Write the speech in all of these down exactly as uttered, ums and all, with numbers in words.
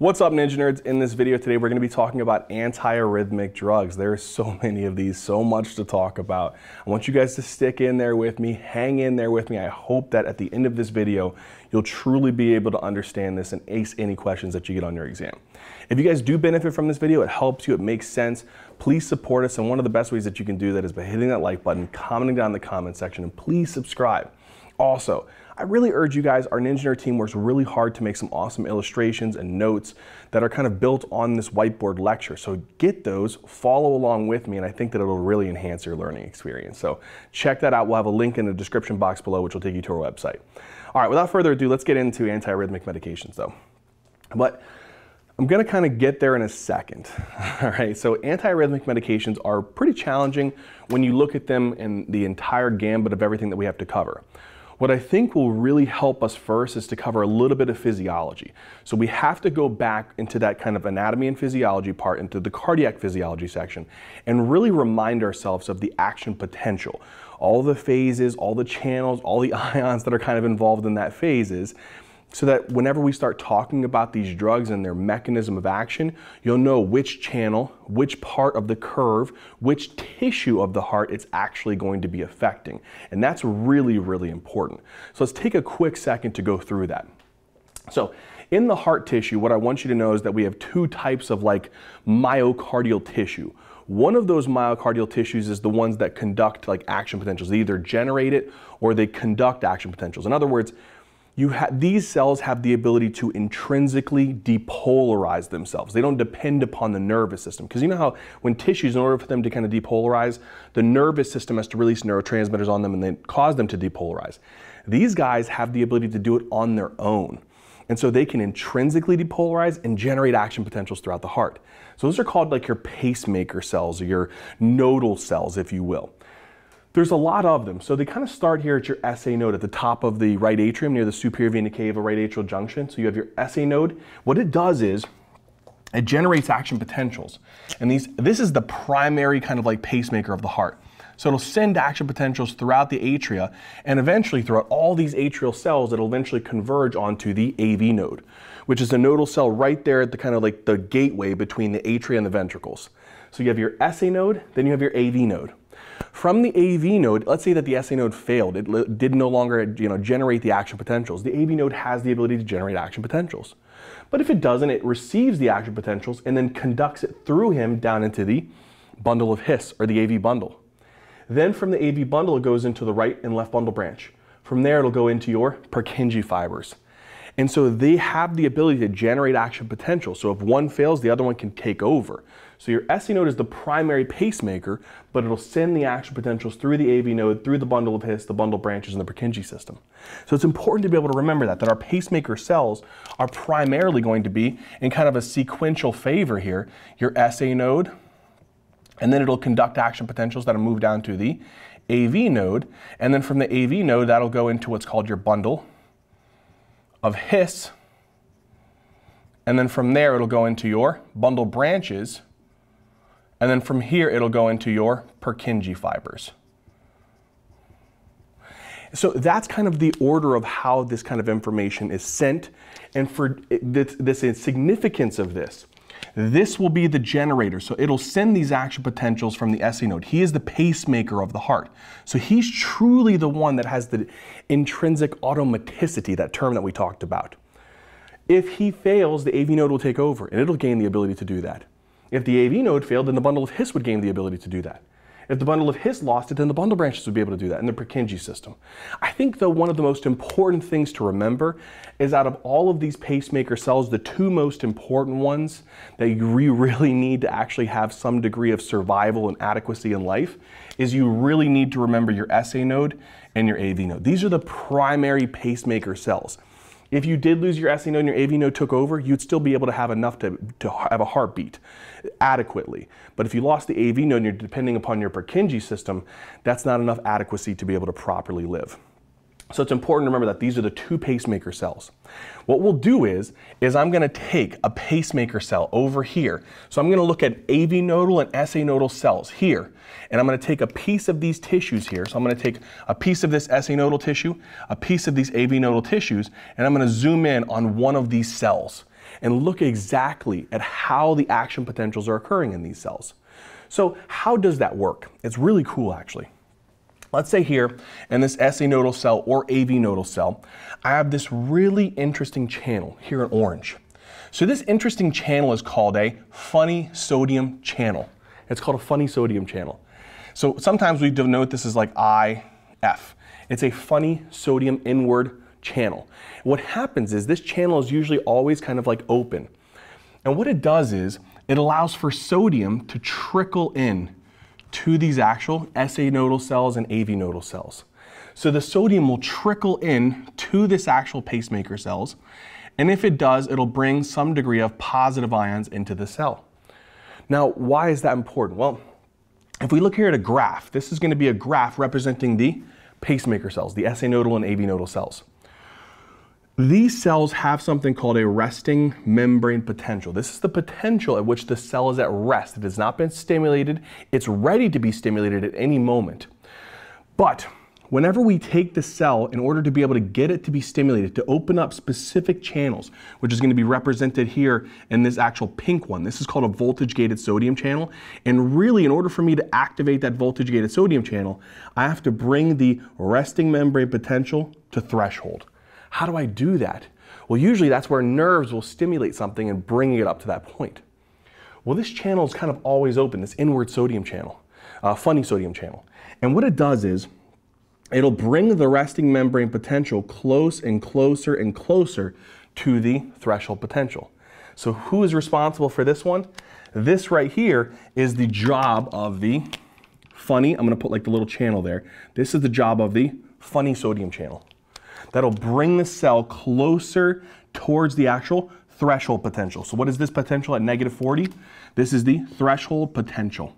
What's up, Ninja Nerds? In this video today, we're going to be talking about antiarrhythmic drugs. There are so many of these, so much to talk about. I want you guys to stick in there with me, hang in there with me. I hope that at the end of this video, you'll truly be able to understand this and ace any questions that you get on your exam. If you guys do benefit from this video, it helps you, it makes sense, please support us. And one of the best ways that you can do that is by hitting that like button, commenting down in the comment section, and please subscribe. Also, I really urge you guys, our Ninja Nerd team works really hard to make some awesome illustrations and notes that are kind of built on this whiteboard lecture. So get those, follow along with me, and I think that it'll really enhance your learning experience. So check that out. We'll have a link in the description box below, which will take you to our website. All right, without further ado, let's get into antiarrhythmic medications though. But I'm gonna kind of get there in a second, all right? So antiarrhythmic medications are pretty challenging when you look at them in the entire gambit of everything that we have to cover. What I think will really help us first is to cover a little bit of physiology. So we have to go back into that kind of anatomy and physiology part, into the cardiac physiology section, and really remind ourselves of the action potential. All the phases, all the channels, all the ions that are kind of involved in that phases, so that whenever we start talking about these drugs and their mechanism of action, you'll know which channel, which part of the curve, which tissue of the heart it's actually going to be affecting. And that's really, really important. So let's take a quick second to go through that. So in the heart tissue, what I want you to know is that we have two types of like myocardial tissue. One of those myocardial tissues is the ones that conduct like action potentials. They either generate it or they conduct action potentials. In other words, You ha these cells have the ability to intrinsically depolarize themselves. They don't depend upon the nervous system. Because you know how when tissues, in order for them to kind of depolarize, the nervous system has to release neurotransmitters on them and they cause them to depolarize. These guys have the ability to do it on their own. And so they can intrinsically depolarize and generate action potentials throughout the heart. So those are called like your pacemaker cells or your nodal cells, if you will. There's a lot of them. So they kind of start here at your S A node at the top of the right atrium near the superior vena cava right atrial junction. So you have your S A node. What it does is it generates action potentials. And these, this is the primary kind of like pacemaker of the heart. So it'll send action potentials throughout the atria and eventually throughout all these atrial cells, it'll eventually converge onto the A V node, which is a nodal cell right there at the kind of like the gateway between the atria and the ventricles. So you have your S A node, then you have your A V node. From the A V node, let's say that the S A node failed. It did no longer, you know, generate the action potentials. The A V node has the ability to generate action potentials. But if it doesn't, it receives the action potentials and then conducts it through him down into the bundle of His, or the A V bundle. Then from the A V bundle, it goes into the right and left bundle branch. From there, it'll go into your Purkinje fibers. And so they have the ability to generate action potential. So if one fails, the other one can take over. So your S A node is the primary pacemaker, but it'll send the action potentials through the A V node, through the bundle of His, the bundle branches, and the Purkinje system. So it's important to be able to remember that, that our pacemaker cells are primarily going to be in kind of a sequential favor here, your S A node, and then it'll conduct action potentials that'll move down to the A V node, and then from the A V node, that'll go into what's called your bundle of His, and then from there, it'll go into your bundle branches, and then from here, it'll go into your Purkinje fibers. So that's kind of the order of how this kind of information is sent. And for this, this significance of this, this will be the generator. So it'll send these action potentials from the S A node. He is the pacemaker of the heart. So he's truly the one that has the intrinsic automaticity, that term that we talked about. If he fails, the A V node will take over and it'll gain the ability to do that. If the A V node failed, then the bundle of His would gain the ability to do that. If the bundle of His lost it, then the bundle branches would be able to do that in the Purkinje system. I think though one of the most important things to remember is out of all of these pacemaker cells, the two most important ones that you really need to actually have some degree of survival and adequacy in life is you really need to remember your S A node and your A V node. These are the primary pacemaker cells. If you did lose your S A node and your A V node took over, you'd still be able to have enough to, to have a heartbeat adequately. But if you lost the A V node and you're depending upon your Purkinje system, that's not enough adequacy to be able to properly live. So it's important to remember that these are the two pacemaker cells. What we'll do is, is I'm gonna take a pacemaker cell over here. So I'm gonna look at A V nodal and S A nodal cells here. And I'm gonna take a piece of these tissues here. So I'm gonna take a piece of this S A nodal tissue, a piece of these A V nodal tissues, and I'm gonna zoom in on one of these cells. and look exactly at how the action potentials are occurring in these cells. So how does that work? It's really cool, actually. Let's say here in this S A nodal cell or A V nodal cell, I have this really interesting channel here in orange. So this interesting channel is called a funny sodium channel. It's called a funny sodium channel. So sometimes we denote this as like I F. It's a funny sodium inward channel. What happens is this channel is usually always kind of like open. And what it does is it allows for sodium to trickle in to these actual S A nodal cells and A V nodal cells. So the sodium will trickle in to this actual pacemaker cells. And if it does, it'll bring some degree of positive ions into the cell. Now, why is that important? Well, if we look here at a graph, this is going to be a graph representing the pacemaker cells, the S A nodal and A V nodal cells. These cells have something called a resting membrane potential. This is the potential at which the cell is at rest. It has not been stimulated. It's ready to be stimulated at any moment. But whenever we take the cell, in order to be able to get it to be stimulated, to open up specific channels, which is going to be represented here in this actual pink one. This is called a voltage-gated sodium channel. And really, in order for me to activate that voltage-gated sodium channel, I have to bring the resting membrane potential to threshold. How do I do that? Well, usually that's where nerves will stimulate something and bring it up to that point. Well, this channel is kind of always open, this inward sodium channel, uh, funny sodium channel. And what it does is, it'll bring the resting membrane potential close and closer and closer to the threshold potential. So who is responsible for this one? This right here is the job of the funny, I'm gonna put like the little channel there. This is the job of the funny sodium channel. That'll bring the cell closer towards the actual threshold potential. So what is this potential at negative forty? This is the threshold potential.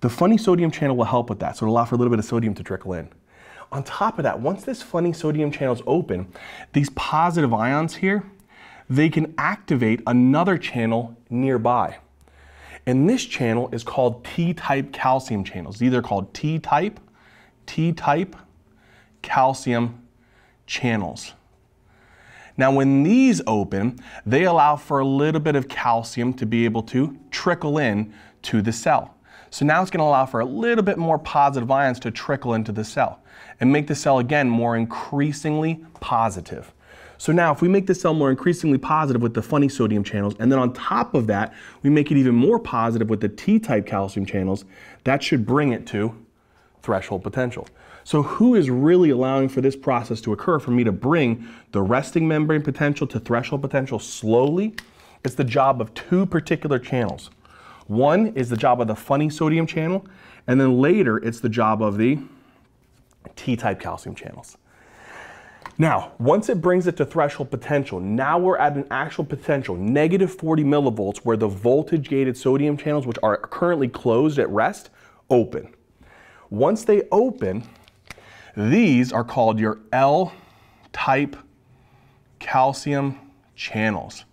The funny sodium channel will help with that. So it'll allow for a little bit of sodium to trickle in. On top of that, once this funny sodium channel is open, these positive ions here, they can activate another channel nearby. And this channel is called T-type calcium channels. These are called T-type, T-type calcium channels. Now when these open, they allow for a little bit of calcium to be able to trickle in to the cell. So now it's going to allow for a little bit more positive ions to trickle into the cell and make the cell, again, more increasingly positive. So now if we make the cell more increasingly positive with the funny sodium channels, and then on top of that, we make it even more positive with the T-type calcium channels, that should bring it to threshold potential. So who is really allowing for this process to occur for me to bring the resting membrane potential to threshold potential slowly? It's the job of two particular channels. One is the job of the funny sodium channel, and then later it's the job of the T-type calcium channels. Now, once it brings it to threshold potential, now we're at an actual potential, negative forty millivolts, where the voltage-gated sodium channels, which are currently closed at rest, open. Once they open, these are called your L-type calcium channels.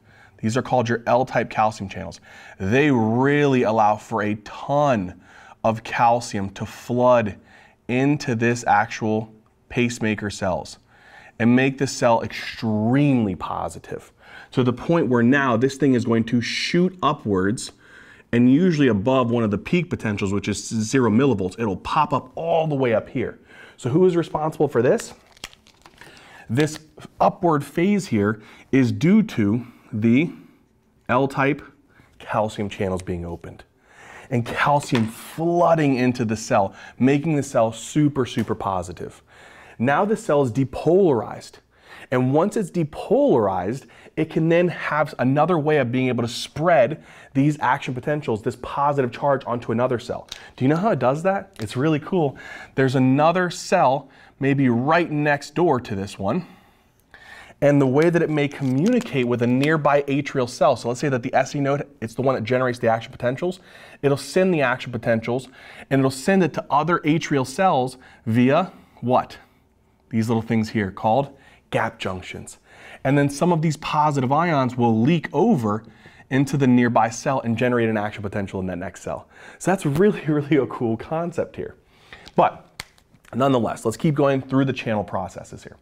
These are called your L-type calcium channels. They really allow for a ton of calcium to flood into this actual pacemaker cells and make the cell extremely positive to the point where now this thing is going to shoot upwards and usually above one of the peak potentials, which is zero millivolts. It'll pop up all the way up here. So who is responsible for this? This upward phase here is due to the L-type calcium channels being opened and calcium flooding into the cell, making the cell super, super positive. Now the cell is depolarized. And once it's depolarized, it can then have another way of being able to spread these action potentials, this positive charge, onto another cell. Do you know how it does that? It's really cool. There's another cell, maybe right next door to this one. And the way that it may communicate with a nearby atrial cell, so let's say that the S A node, it's the one that generates the action potentials, it'll send the action potentials, and it'll send it to other atrial cells via what? These little things here called gap junctions. And then some of these positive ions will leak over into the nearby cell and generate an action potential in that next cell. So that's really, really a cool concept here. But nonetheless, let's keep going through the channel processes here.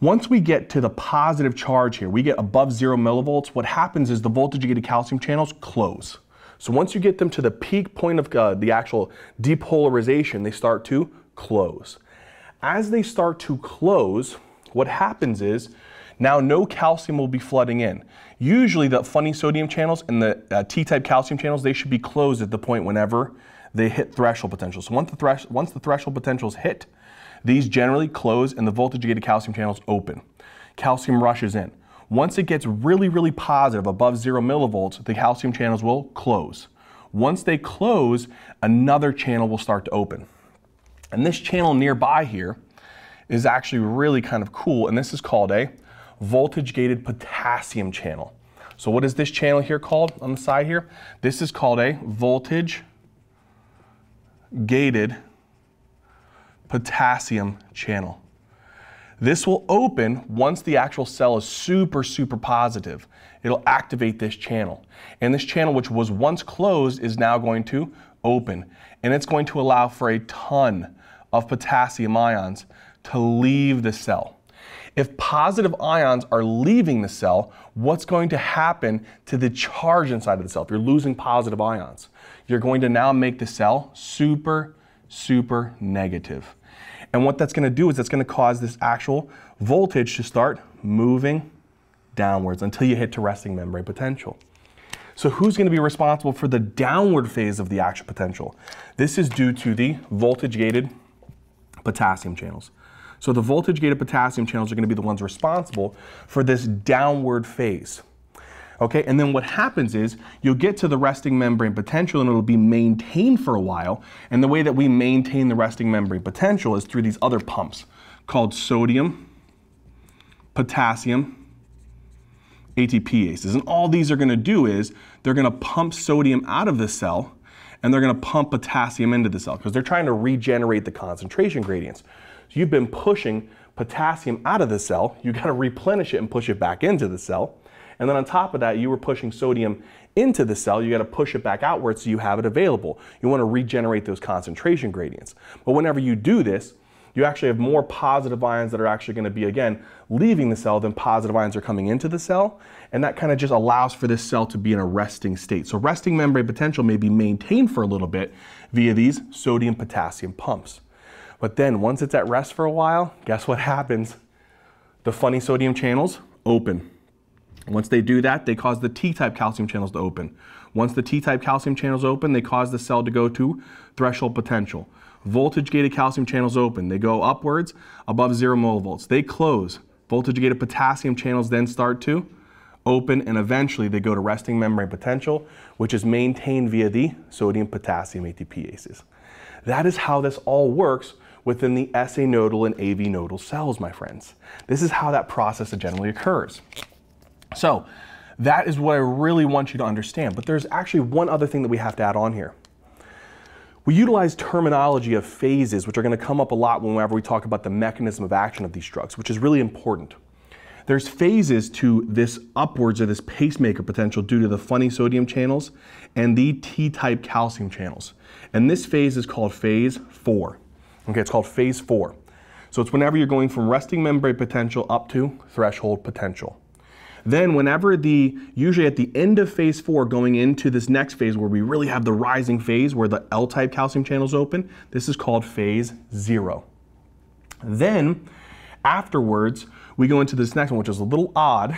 Once we get to the positive charge here, we get above zero millivolts, what happens is the voltage-gated calcium channels close. So once you get them to the peak point of uh, the actual depolarization, they start to close. As they start to close, what happens is now no calcium will be flooding in. Usually the funny sodium channels and the uh, T-type calcium channels, they should be closed at the point whenever they hit threshold potential. So once the, thresh once the threshold potential is hit, these generally close and the voltage-gated calcium channels open. Calcium rushes in. Once it gets really, really positive, above zero millivolts, the calcium channels will close. Once they close, another channel will start to open. And this channel nearby here is actually really kind of cool, and this is called a voltage-gated potassium channel. So what is this channel here called on the side here? This is called a voltage-gated potassium channel. This will open once the actual cell is super, super positive. It'll activate this channel. And this channel, which was once closed, is now going to open. And it's going to allow for a ton of potassium ions to leave the cell. If positive ions are leaving the cell, what's going to happen to the charge inside of the cell? If you're losing positive ions, you're going to now make the cell super, super negative. And what that's going to do is that's going to cause this actual voltage to start moving downwards until you hit to resting membrane potential. So who's going to be responsible for the downward phase of the action potential? This is due to the voltage-gated potassium channels. So the voltage-gated potassium channels are going to be the ones responsible for this downward phase. Okay, and then what happens is you'll get to the resting membrane potential and it'll be maintained for a while. And the way that we maintain the resting membrane potential is through these other pumps called sodium potassium ATPases. And all these are going to do is they're going to pump sodium out of the cell and they're going to pump potassium into the cell because they're trying to regenerate the concentration gradients. So you've been pushing potassium out of the cell, you've got to replenish it and push it back into the cell. And then on top of that, you were pushing sodium into the cell, you got to push it back outward so you have it available. You want to regenerate those concentration gradients. But whenever you do this, you actually have more positive ions that are actually going to be, again, leaving the cell than positive ions are coming into the cell. And that kind of just allows for this cell to be in a resting state. So resting membrane potential may be maintained for a little bit via these sodium potassium pumps. But then once it's at rest for a while, guess what happens? The funny sodium channels open. Once they do that, they cause the T-type calcium channels to open. Once the T-type calcium channels open, they cause the cell to go to threshold potential. Voltage-gated calcium channels open. They go upwards above zero millivolts. They close. Voltage-gated potassium channels then start to open, and eventually they go to resting membrane potential, which is maintained via the sodium potassium ATPases. That is how this all works within the S A nodal and A V nodal cells, my friends. This is how that process generally occurs. So that is what I really want you to understand, but there's actually one other thing that we have to add on here. We utilize terminology of phases, which are going to come up a lot whenever we talk about the mechanism of action of these drugs, which is really important. There's phases to this upwards or this pacemaker potential due to the funny sodium channels and the T-type calcium channels. And this phase is called phase four. Okay, it's called phase four. So it's whenever you're going from resting membrane potential up to threshold potential. Then whenever the, usually at the end of phase four going into this next phase where we really have the rising phase where the L-type calcium channels open, this is called phase zero. Then afterwards, we go into this next one, which is a little odd.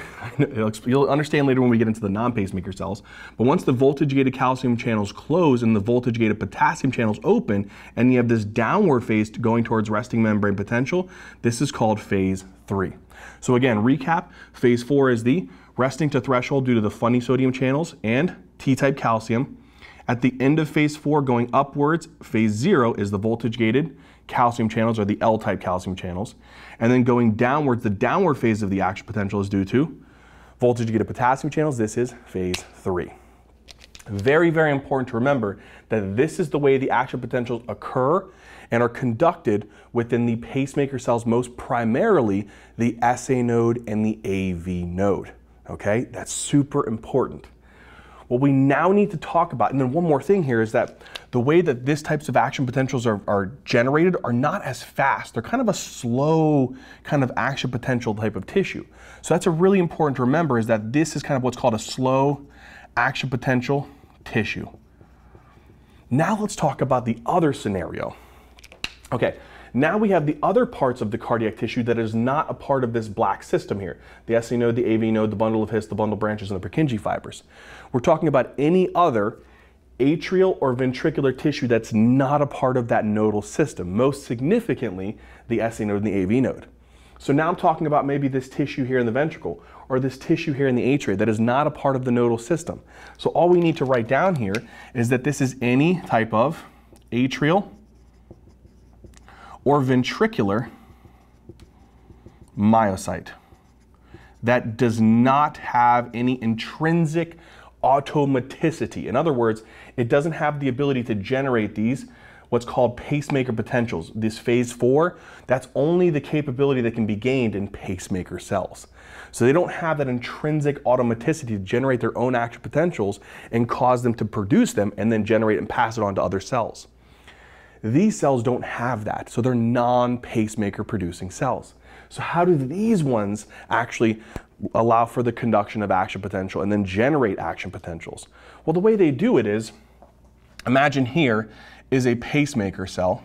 You'll understand later when we get into the non-pacemaker cells. But once the voltage-gated calcium channels close and the voltage-gated potassium channels open, and you have this downward phase going towards resting membrane potential, this is called phase three. So again, recap, phase four is the resting to threshold due to the funny sodium channels and T-type calcium. At the end of phase four going upwards, phase zero is the voltage-gated calcium channels or the L-type calcium channels. And then going downwards, the downward phase of the action potential is due to voltage-gated potassium channels. This is phase three. Very, very important to remember that this is the way the action potentials occur and are conducted within the pacemaker cells, most primarily the S A node and the A V node. Okay, that's super important. What we now need to talk about, and then one more thing here, is that the way that these types of action potentials are, are generated are not as fast. They're kind of a slow kind of action potential type of tissue. So that's a really important to remember, is that this is kind of what's called a slow action potential tissue. Now let's talk about the other scenario. Okay, now we have the other parts of the cardiac tissue that is not a part of this black system here. The S A node, the A V node, the bundle of His, the bundle branches, and the Purkinje fibers. We're talking about any other atrial or ventricular tissue that's not a part of that nodal system, most significantly the S A node and the A V node. So now I'm talking about maybe this tissue here in the ventricle or this tissue here in the atria that is not a part of the nodal system. So all we need to write down here is that this is any type of atrial or ventricular myocyte that does not have any intrinsic automaticity. In other words, it doesn't have the ability to generate these what's called pacemaker potentials. This phase four, that's only the capability that can be gained in pacemaker cells. So they don't have that intrinsic automaticity to generate their own action potentials and cause them to produce them and then generate and pass it on to other cells. These cells don't have that, so they're non-pacemaker producing cells. So how do these ones actually allow for the conduction of action potential and then generate action potentials? Well, the way they do it is, imagine here is a pacemaker cell.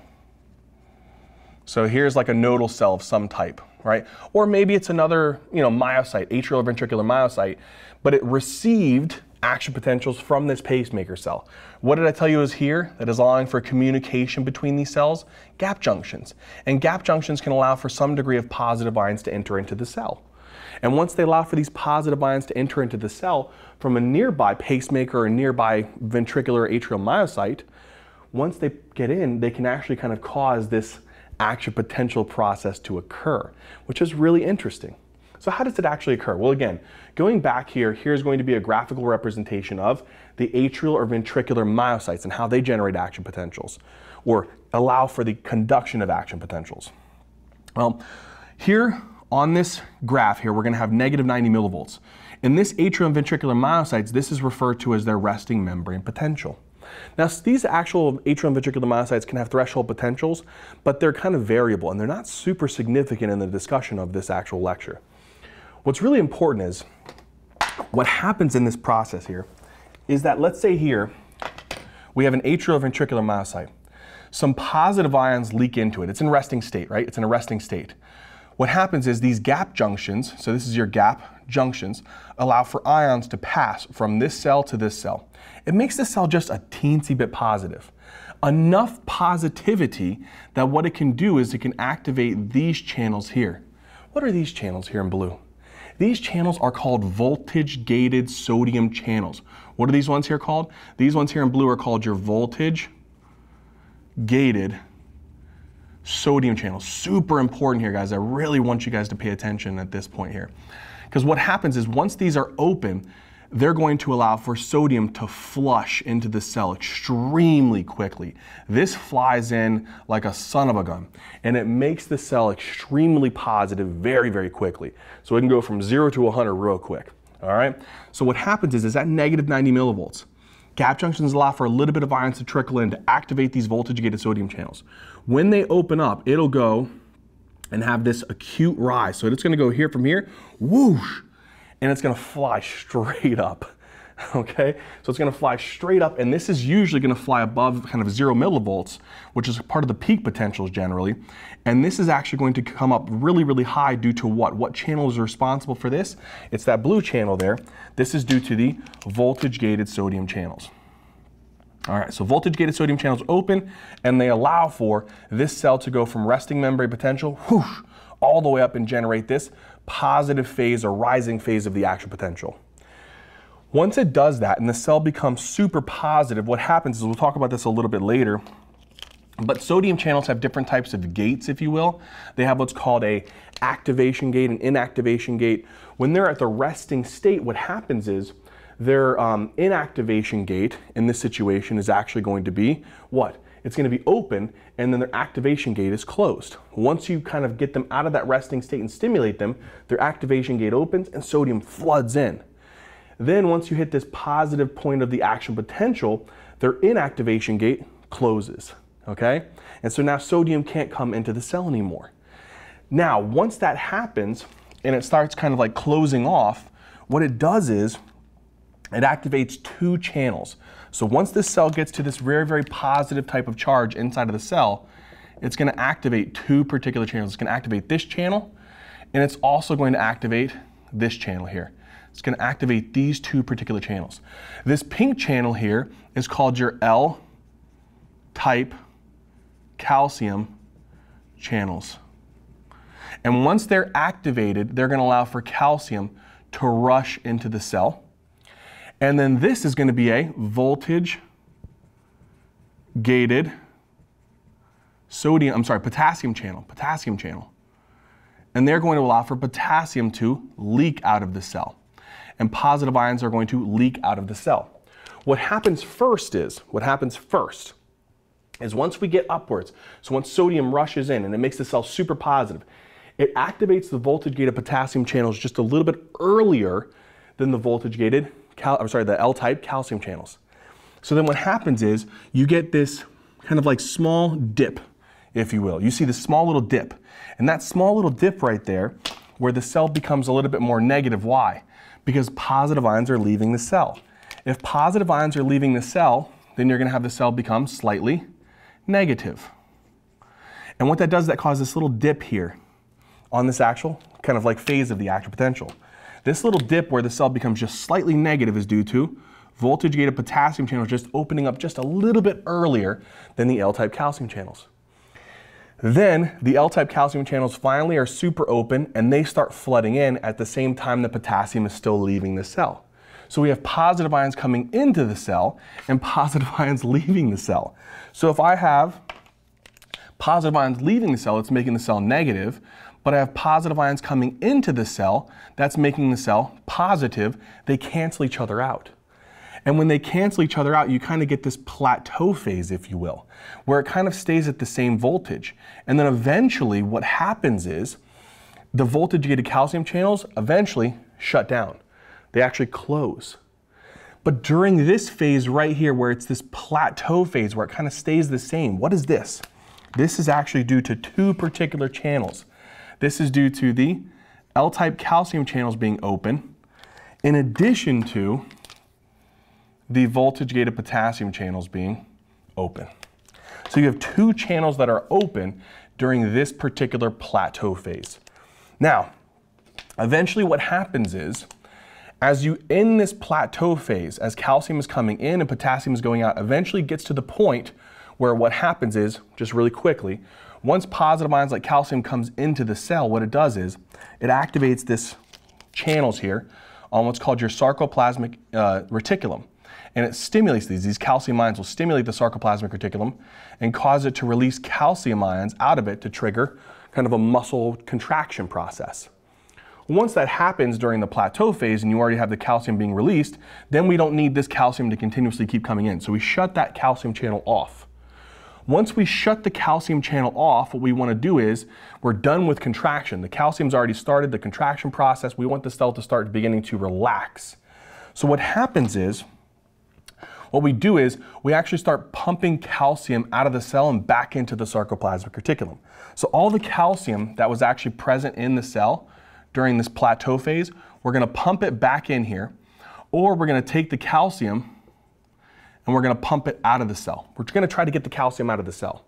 So here's like a nodal cell of some type, right? Or maybe it's another, you know, myocyte, atrial or ventricular myocyte, but it received action potentials from this pacemaker cell. What did I tell you is here that is allowing for communication between these cells? Gap junctions. And gap junctions can allow for some degree of positive ions to enter into the cell. And once they allow for these positive ions to enter into the cell from a nearby pacemaker or a nearby ventricular atrial myocyte, once they get in, they can actually kind of cause this action potential process to occur, which is really interesting. So how does it actually occur? Well, again, going back here, here's going to be a graphical representation of the atrial or ventricular myocytes and how they generate action potentials or allow for the conduction of action potentials. Well, here on this graph here, we're gonna have negative ninety millivolts. In this atrial and ventricular myocytes, this is referred to as their resting membrane potential. Now, these actual atrial and ventricular myocytes can have threshold potentials, but they're kind of variable and they're not super significant in the discussion of this actual lecture. What's really important is what happens in this process here is that, let's say here we have an atrial ventricular myocyte. Some positive ions leak into it. It's in resting state, right? It's in a resting state. What happens is these gap junctions, so this is your gap junctions, allow for ions to pass from this cell to this cell. It makes this cell just a teensy bit positive. Enough positivity that what it can do is it can activate these channels here. What are these channels here in blue? These channels are called voltage-gated sodium channels. What are these ones here called? These ones here in blue are called your voltage-gated sodium channels. Super important here, guys. I really want you guys to pay attention at this point here. Because what happens is once these are open, they're going to allow for sodium to flush into the cell extremely quickly. This flies in like a son of a gun, and it makes the cell extremely positive very, very quickly. So it can go from zero to one hundred real quick, all right? So what happens is, is at negative ninety millivolts, gap junctions allow for a little bit of ions to trickle in to activate these voltage-gated sodium channels. When they open up, it'll go and have this acute rise. So it's gonna go here from here, whoosh, and it's gonna fly straight up, okay? So it's gonna fly straight up, and this is usually gonna fly above kind of zero millivolts, which is part of the peak potentials generally. And this is actually going to come up really, really high due to what? What channel is responsible for this? It's that blue channel there. This is due to the voltage-gated sodium channels. All right, so voltage-gated sodium channels open, and they allow for this cell to go from resting membrane potential, whoosh, all the way up and generate this positive phase or rising phase of the action potential. Once it does that and the cell becomes super positive, what happens is, we'll talk about this a little bit later, but sodium channels have different types of gates, if you will. They have what's called a activation gate and inactivation gate. When they're at the resting state, what happens is their um, inactivation gate in this situation is actually going to be what? It's going to be open, and then their activation gate is closed. Once you kind of get them out of that resting state and stimulate them, their activation gate opens and sodium floods in. Then once you hit this positive point of the action potential, their inactivation gate closes, okay? And so now sodium can't come into the cell anymore. Now, once that happens and it starts kind of like closing off, what it does is it activates two channels. So once this cell gets to this very, very positive type of charge inside of the cell, it's going to activate two particular channels. It's going to activate this channel, and it's also going to activate this channel here. It's going to activate these two particular channels. This pink channel here is called your L-type calcium channels. And once they're activated, they're going to allow for calcium to rush into the cell. And then this is going to be a voltage-gated sodium, I'm sorry, potassium channel, potassium channel. And they're going to allow for potassium to leak out of the cell. And positive ions are going to leak out of the cell. What happens first is, what happens first is once we get upwards, so once sodium rushes in and it makes the cell super positive, it activates the voltage-gated potassium channels just a little bit earlier than the voltage-gated, cal I'm sorry, the L-type calcium channels. So then what happens is you get this kind of like small dip, if you will. You see this small little dip. And that small little dip right there where the cell becomes a little bit more negative. Why? Because positive ions are leaving the cell. If positive ions are leaving the cell, then you're going to have the cell become slightly negative. And what that does is that causes this little dip here on this actual kind of like phase of the active potential. This little dip where the cell becomes just slightly negative is due to voltage-gated potassium channels just opening up just a little bit earlier than the L-type calcium channels. Then the L-type calcium channels finally are super open and they start flooding in at the same time the potassium is still leaving the cell. So we have positive ions coming into the cell and positive ions leaving the cell. So if I have positive ions leaving the cell, it's making the cell negative. But I have positive ions coming into the cell, that's making the cell positive. They cancel each other out. And when they cancel each other out, you kind of get this plateau phase, if you will, where it kind of stays at the same voltage. And then eventually what happens is the voltage-gated calcium channels eventually shut down. They actually close. But during this phase right here, where it's this plateau phase, where it kind of stays the same, what is this? This is actually due to two particular channels. This is due to the L-type calcium channels being open, in addition to the voltage-gated potassium channels being open. So you have two channels that are open during this particular plateau phase. Now, eventually what happens is, as you end this plateau phase, as calcium is coming in and potassium is going out, eventually gets to the point where what happens is, just really quickly, once positive ions like calcium comes into the cell, what it does is it activates this channels here on what's called your sarcoplasmic uh, reticulum. And it stimulates these. These calcium ions will stimulate the sarcoplasmic reticulum and cause it to release calcium ions out of it to trigger kind of a muscle contraction process. Once that happens during the plateau phase and you already have the calcium being released, then we don't need this calcium to continuously keep coming in. So we shut that calcium channel off. Once we shut the calcium channel off, what we want to do is we're done with contraction. The calcium's already started the contraction process. We want the cell to start beginning to relax. So what happens is, what we do is we actually start pumping calcium out of the cell and back into the sarcoplasmic reticulum. So all the calcium that was actually present in the cell during this plateau phase, we're going to pump it back in here, or we're going to take the calcium and we're going to pump it out of the cell. We're going to try to get the calcium out of the cell.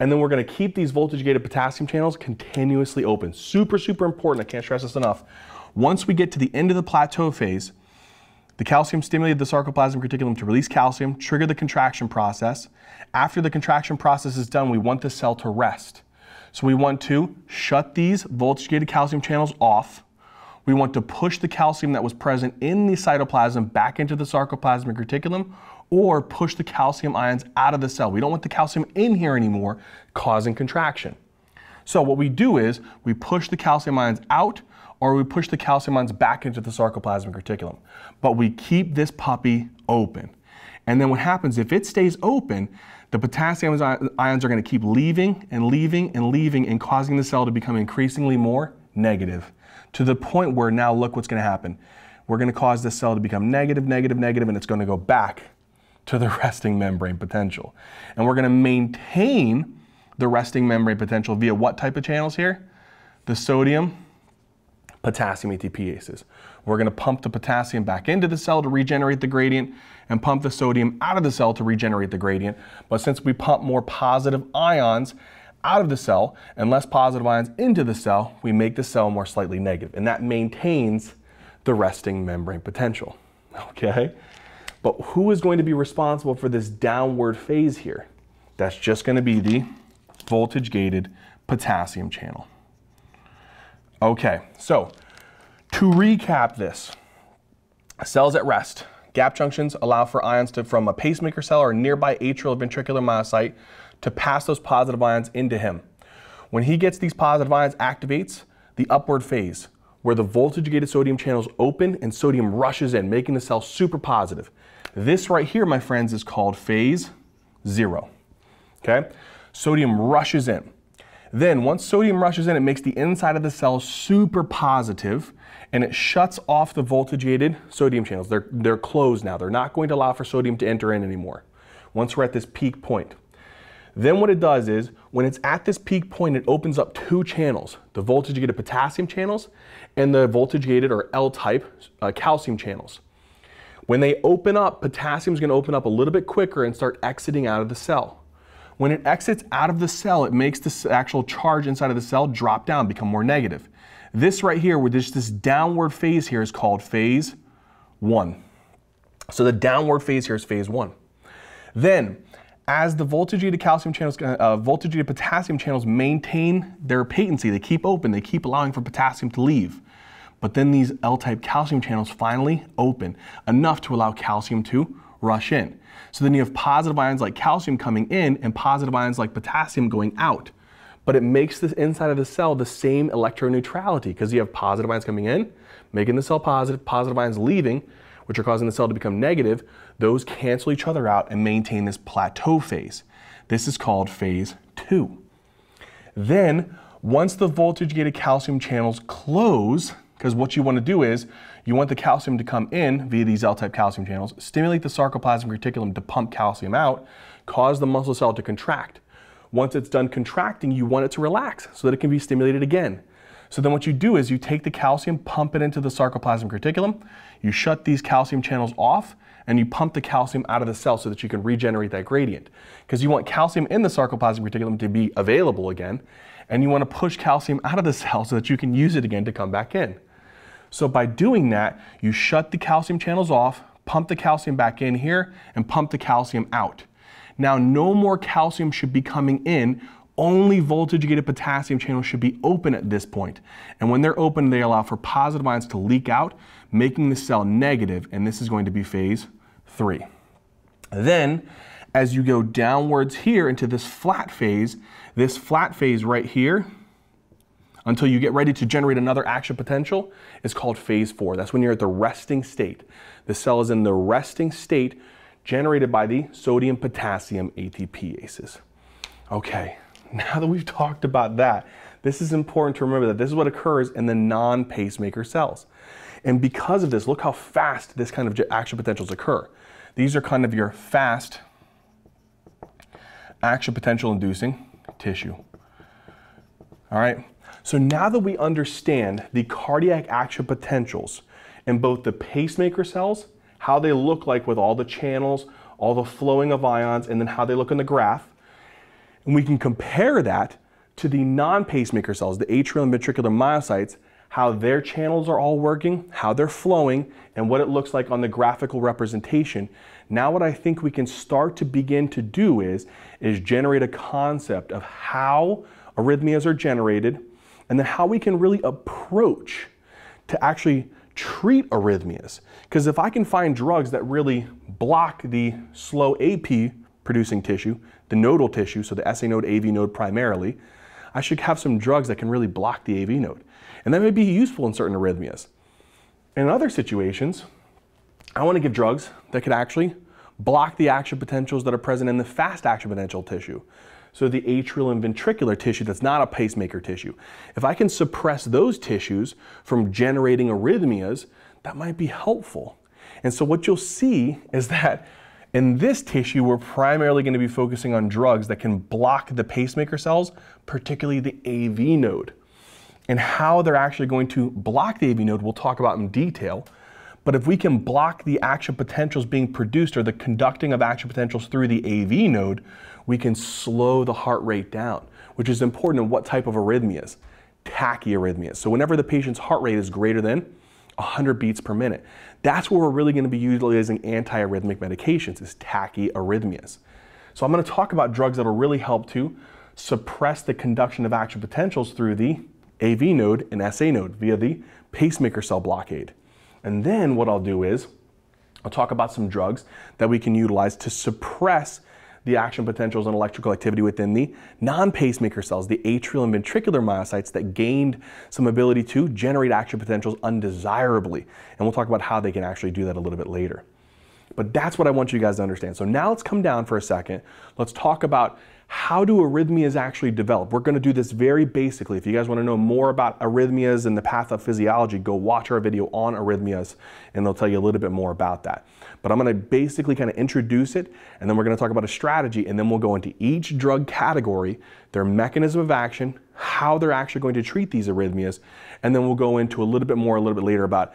And then we're going to keep these voltage-gated potassium channels continuously open. Super, super important. I can't stress this enough. Once we get to the end of the plateau phase, the calcium stimulated the sarcoplasmic reticulum to release calcium, trigger the contraction process. After the contraction process is done, we want the cell to rest. So we want to shut these voltage-gated calcium channels off. We want to push the calcium that was present in the cytoplasm back into the sarcoplasmic reticulum, or push the calcium ions out of the cell. We don't want the calcium in here anymore, causing contraction. So what we do is we push the calcium ions out, or we push the calcium ions back into the sarcoplasmic reticulum. But we keep this puppy open. And then what happens, if it stays open, the potassium ions are going to keep leaving and leaving and leaving and causing the cell to become increasingly more negative, to the point where now look what's going to happen. We're going to cause this cell to become negative, negative, negative, and it's going to go back to the resting membrane potential. And we're going to maintain the resting membrane potential via what type of channels here? The sodium potassium ATPases. We're going to pump the potassium back into the cell to regenerate the gradient and pump the sodium out of the cell to regenerate the gradient. But since we pump more positive ions out of the cell and less positive ions into the cell, we make the cell more slightly negative, and that maintains the resting membrane potential, okay? But who is going to be responsible for this downward phase here? That's just going to be the voltage-gated potassium channel. Okay, so to recap this, cells at rest. Gap junctions allow for ions to, from a pacemaker cell or nearby atrial ventricular myocyte, to pass those positive ions into him. When he gets these positive ions, activates the upward phase where the voltage-gated sodium channels open and sodium rushes in, making the cell super positive. This right here, my friends, is called phase zero, okay? Sodium rushes in. Then once sodium rushes in, it makes the inside of the cell super positive and it shuts off the voltage-gated sodium channels. They're, they're closed now. They're not going to allow for sodium to enter in anymore once we're at this peak point. Then what it does is, when it's at this peak point, it opens up two channels, the voltage-gated potassium channels and the voltage-gated or L-type uh, calcium channels. When they open up, potassium is going to open up a little bit quicker and start exiting out of the cell. When it exits out of the cell, it makes the actual charge inside of the cell drop down, become more negative. This right here, with this, this downward phase here, is called phase one. So the downward phase here is phase one. Then, as the voltage-gated calcium channels, uh, voltage-gated potassium channels maintain their patency, they keep open, they keep allowing for potassium to leave. But then these L-type calcium channels finally open, enough to allow calcium to rush in. So then you have positive ions like calcium coming in and positive ions like potassium going out. But it makes this inside of the cell the same electroneutrality, because you have positive ions coming in, making the cell positive, positive ions leaving, which are causing the cell to become negative. Those cancel each other out and maintain this plateau phase. This is called phase two. Then, once the voltage-gated calcium channels close, because what you want to do is, you want the calcium to come in via these L-type calcium channels, stimulate the sarcoplasmic reticulum to pump calcium out, cause the muscle cell to contract. Once it's done contracting, you want it to relax so that it can be stimulated again. So then what you do is you take the calcium, pump it into the sarcoplasmic reticulum, you shut these calcium channels off, and you pump the calcium out of the cell so that you can regenerate that gradient. Because you want calcium in the sarcoplasmic reticulum to be available again, and you want to push calcium out of the cell so that you can use it again to come back in. So by doing that, you shut the calcium channels off, pump the calcium back in here, and pump the calcium out. Now, no more calcium should be coming in. Only voltage-gated potassium channels should be open at this point. And when they're open, they allow for positive ions to leak out, making the cell negative, and this is going to be phase three. Then, as you go downwards here into this flat phase, this flat phase right here, until you get ready to generate another action potential, is called phase four. That's when you're at the resting state. The cell is in the resting state generated by the sodium potassium ATPases. Okay. Now that we've talked about that, this is important to remember that this is what occurs in the non-pacemaker cells. And because of this, look how fast this kind of action potentials occur. These are kind of your fast action potential inducing tissue. All right, so now that we understand the cardiac action potentials in both the pacemaker cells, how they look like with all the channels, all the flowing of ions, and then how they look in the graph, and we can compare that to the non-pacemaker cells, the atrial and ventricular myocytes, how their channels are all working, how they're flowing, and what it looks like on the graphical representation. Now what I think we can start to begin to do is, is generate a concept of how arrhythmias are generated, and then how we can really approach to actually treat arrhythmias. Because if I can find drugs that really block the slow A P producing tissue, the nodal tissue, so the S A node, A V node primarily, I should have some drugs that can really block the A V node. And that may be useful in certain arrhythmias. In other situations, I want to give drugs that could actually block the action potentials that are present in the fast action potential tissue. So the atrial and ventricular tissue that's not a pacemaker tissue. If I can suppress those tissues from generating arrhythmias, that might be helpful. And so what you'll see is that In this tissue, we're primarily going to be focusing on drugs that can block the pacemaker cells, particularly the A V node. And how they're actually going to block the A V node, we'll talk about in detail. But if we can block the action potentials being produced or the conducting of action potentials through the A V node, we can slow the heart rate down, which is important in what type of arrhythmias? Tachyarrhythmias. So whenever the patient's heart rate is greater than one hundred beats per minute, that's where we're really going to be utilizing antiarrhythmic medications, is tachyarrhythmias. So I'm going to talk about drugs that will really help to suppress the conduction of action potentials through the A V node and S A node via the pacemaker cell blockade. And then what I'll do is I'll talk about some drugs that we can utilize to suppress the action potentials and electrical activity within the non-pacemaker cells, the atrial and ventricular myocytes that gained some ability to generate action potentials undesirably. And we'll talk about how they can actually do that a little bit later. But that's what I want you guys to understand. So now let's come down for a second. Let's talk about how do arrhythmias actually develop? We're going to do this very basically. If you guys want to know more about arrhythmias and the pathophysiology, go watch our video on arrhythmias and they'll tell you a little bit more about that. But I'm going to basically kind of introduce it, and then we're going to talk about a strategy, and then we'll go into each drug category, their mechanism of action, how they're actually going to treat these arrhythmias, and then we'll go into a little bit more a little bit later about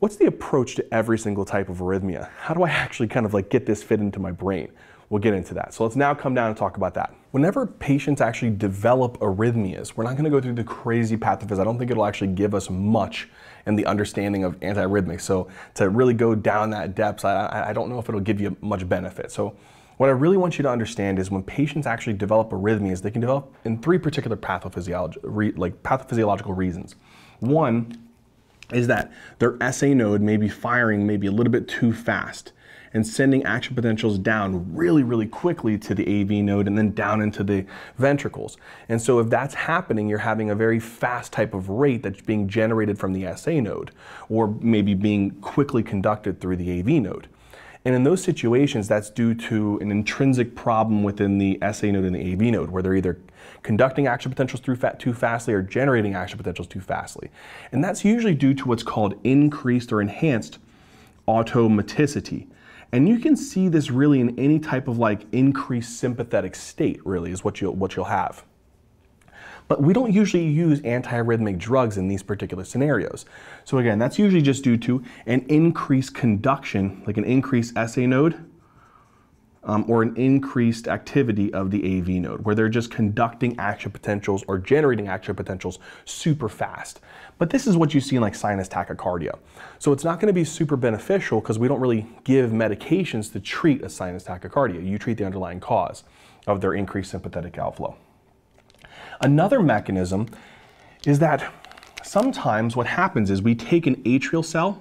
what's the approach to every single type of arrhythmia? How do I actually kind of like get this fit into my brain? We'll get into that. So let's now come down and talk about that. Whenever patients actually develop arrhythmias, we're not going to go through the crazy pathophys. I don't think it'll actually give us much in the understanding of antiarrhythmics. So to really go down that depth, I, I don't know if it'll give you much benefit. So what I really want you to understand is when patients actually develop arrhythmias, they can develop in three particular pathophysiology, like pathophysiological reasons. One is that their S A node may be firing maybe a little bit too fast and sending action potentials down really, really quickly to the A V node and then down into the ventricles. And so if that's happening, you're having a very fast type of rate that's being generated from the S A node, or maybe being quickly conducted through the A V node. And in those situations, that's due to an intrinsic problem within the S A node and the A V node, where they're either conducting action potentials through fat too fastly or generating action potentials too fastly. And that's usually due to what's called increased or enhanced automaticity. And you can see this really in any type of like increased sympathetic state, really, is what you'll, what you'll have. But we don't usually use antiarrhythmic drugs in these particular scenarios. So again, that's usually just due to an increased conduction, like an increased S A node, um, or an increased activity of the A V node, where they're just conducting action potentials or generating action potentials super fast. But this is what you see in like sinus tachycardia. So it's not going to be super beneficial because we don't really give medications to treat a sinus tachycardia. You treat the underlying cause of their increased sympathetic outflow. Another mechanism is that sometimes what happens is we take an atrial cell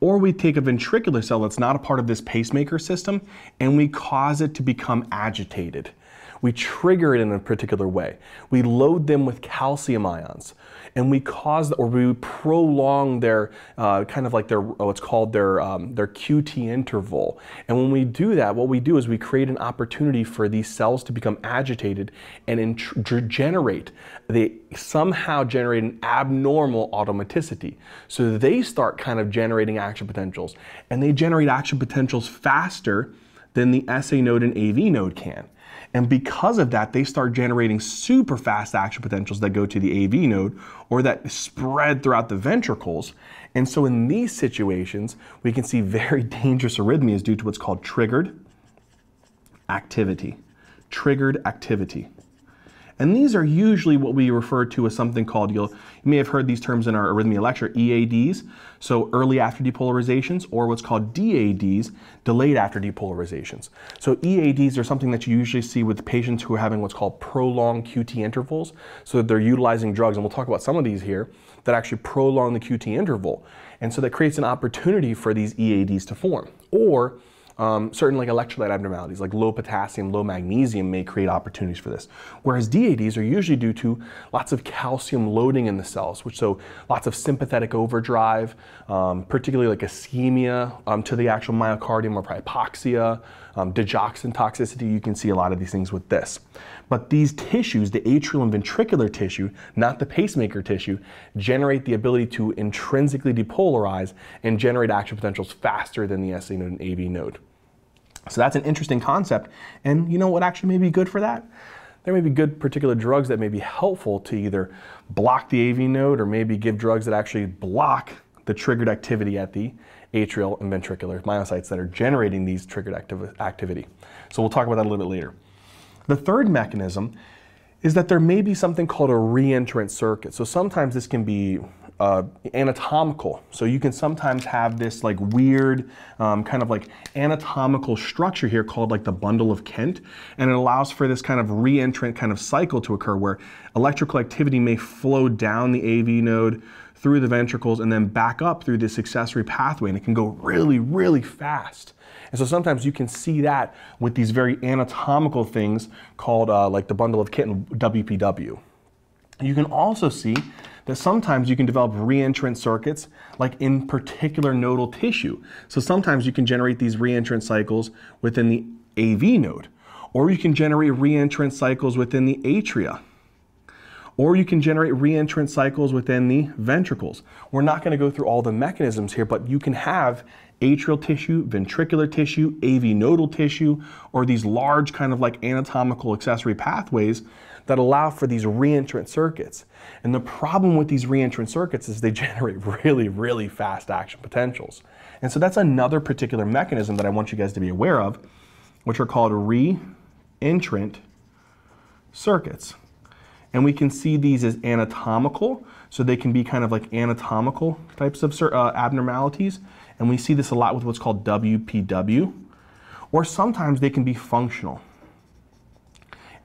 or we take a ventricular cell that's not a part of this pacemaker system and we cause it to become agitated. We trigger it in a particular way. We load them with calcium ions and we cause, or we prolong their, uh, kind of like their, what's called their, um, their Q T interval. And when we do that, what we do is we create an opportunity for these cells to become agitated and generate, they somehow generate an abnormal automaticity. So they start kind of generating action potentials, and they generate action potentials faster than the S A node and A V node can. And because of that, they start generating super fast action potentials that go to the A V node or that spread throughout the ventricles. And so in these situations, we can see very dangerous arrhythmias due to what's called triggered activity. Triggered activity. And these are usually what we refer to as something called, you'll, you may have heard these terms in our arrhythmia lecture, E A Ds, so early after depolarizations, or what's called D A Ds, delayed after depolarizations. So E A Ds are something that you usually see with patients who are having what's called prolonged Q T intervals, so that they're utilizing drugs, and we'll talk about some of these here, that actually prolong the Q T interval. And so that creates an opportunity for these E A Ds to form. Or Um, certain like electrolyte abnormalities, like low potassium, low magnesium, may create opportunities for this. Whereas D A Ds are usually due to lots of calcium loading in the cells, which so lots of sympathetic overdrive, um, particularly like ischemia um, to the actual myocardium or hypoxia, um, digoxin toxicity. You can see a lot of these things with this. But these tissues, the atrial and ventricular tissue, not the pacemaker tissue, generate the ability to intrinsically depolarize and generate action potentials faster than the S A node and A V node. So that's an interesting concept. And you know what actually may be good for that? There may be good particular drugs that may be helpful to either block the A V node or maybe give drugs that actually block the triggered activity at the atrial and ventricular myocytes that are generating these triggered activ activity. So we'll talk about that a little bit later. The third mechanism is that there may be something called a reentrant circuit. So sometimes this can be uh, anatomical. So you can sometimes have this like weird um, kind of like anatomical structure here called like the bundle of Kent. And it allows for this kind of reentrant kind of cycle to occur where electrical activity may flow down the A V node through the ventricles and then back up through this accessory pathway, and it can go really, really fast. And so sometimes you can see that with these very anatomical things called uh, like the bundle of Kent and W P W. You can also see that sometimes you can develop reentrant circuits like in particular nodal tissue. So sometimes you can generate these reentrant cycles within the A V node, or you can generate reentrant cycles within the atria, or you can generate reentrant cycles within the ventricles. We're not going to go through all the mechanisms here, but you can have atrial tissue, ventricular tissue, A V nodal tissue, or these large kind of like anatomical accessory pathways that allow for these reentrant circuits. And the problem with these reentrant circuits is they generate really, really fast action potentials. And so that's another particular mechanism that I want you guys to be aware of, which are called reentrant circuits. And we can see these as anatomical, so they can be kind of like anatomical types of uh, abnormalities. And we see this a lot with what's called W P W. Or sometimes they can be functional.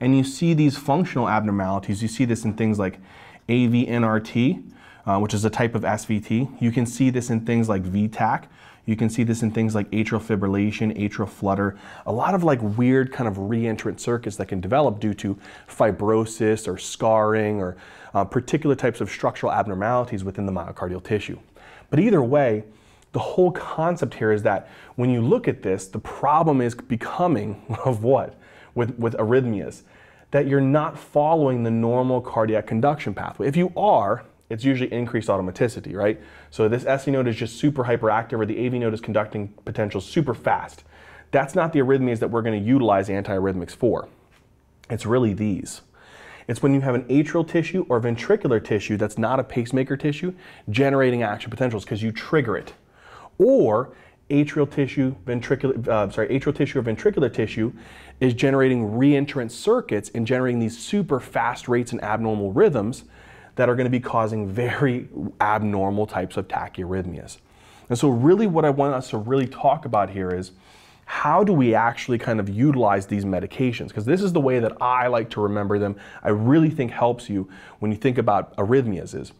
And you see these functional abnormalities. You see this in things like A V N R T, uh, which is a type of S V T. You can see this in things like V TAC. You can see this in things like atrial fibrillation, atrial flutter, a lot of like weird kind of reentrant circuits that can develop due to fibrosis or scarring or uh, particular types of structural abnormalities within the myocardial tissue. But either way, the whole concept here is that when you look at this, the problem is becoming of what? With, with arrhythmias, that you're not following the normal cardiac conduction pathway. If you are, it's usually increased automaticity, right? So this S A node is just super hyperactive, or the A V node is conducting potentials super fast. That's not the arrhythmias that we're going to utilize antiarrhythmics for. It's really these. It's when you have an atrial tissue or ventricular tissue that's not a pacemaker tissue generating action potentials because you trigger it. Or atrial tissue, ventricular, uh, sorry, atrial tissue or ventricular tissue is generating reentrant circuits and generating these super fast rates and abnormal rhythms that are going to be causing very abnormal types of tachyarrhythmias. And so really what I want us to really talk about here is how do we actually kind of utilize these medications? Because this is the way that I like to remember them. I really think helps you when you think about arrhythmias is.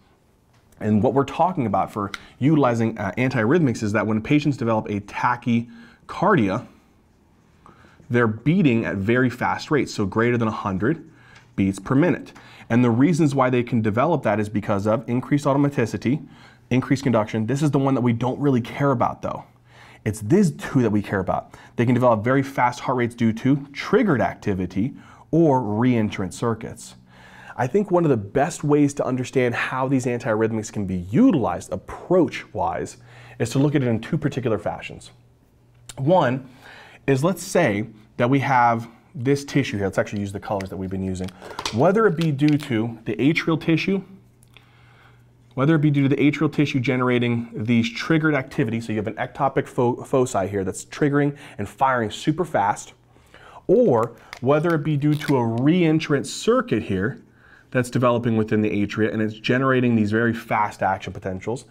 And what we're talking about for utilizing uh, antiarrhythmics is that when patients develop a tachycardia, they're beating at very fast rates, so greater than one hundred beats per minute. And the reasons why they can develop that is because of increased automaticity, increased conduction. This is the one that we don't really care about though. It's these two that we care about. They can develop very fast heart rates due to triggered activity or reentrant circuits. I think one of the best ways to understand how these antiarrhythmics can be utilized approach-wise is to look at it in two particular fashions. One is, let's say that we have this tissue here, let's actually use the colors that we've been using, whether it be due to the atrial tissue, whether it be due to the atrial tissue generating these triggered activity, so you have an ectopic fo foci here that's triggering and firing super fast, or whether it be due to a reentrant circuit here that's developing within the atria and it's generating these very fast action potentials.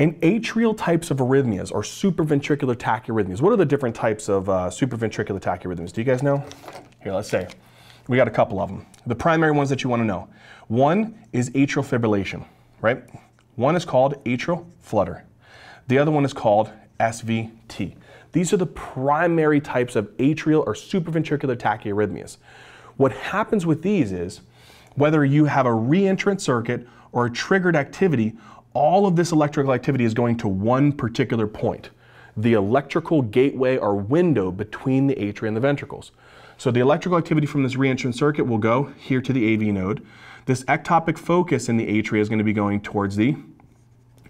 In atrial types of arrhythmias or supraventricular tachyarrhythmias, what are the different types of uh, supraventricular tachyarrhythmias? Do you guys know? Here, let's say. We got a couple of them. The primary ones that you want to know. One is atrial fibrillation, right? One is called atrial flutter. The other one is called S V T. These are the primary types of atrial or supraventricular tachyarrhythmias. What happens with these is, whether you have a reentrant circuit or a triggered activity, all of this electrical activity is going to one particular point, the electrical gateway or window between the atria and the ventricles. So the electrical activity from this reentrant circuit will go here to the A V node. This ectopic focus in the atria is going to be going towards the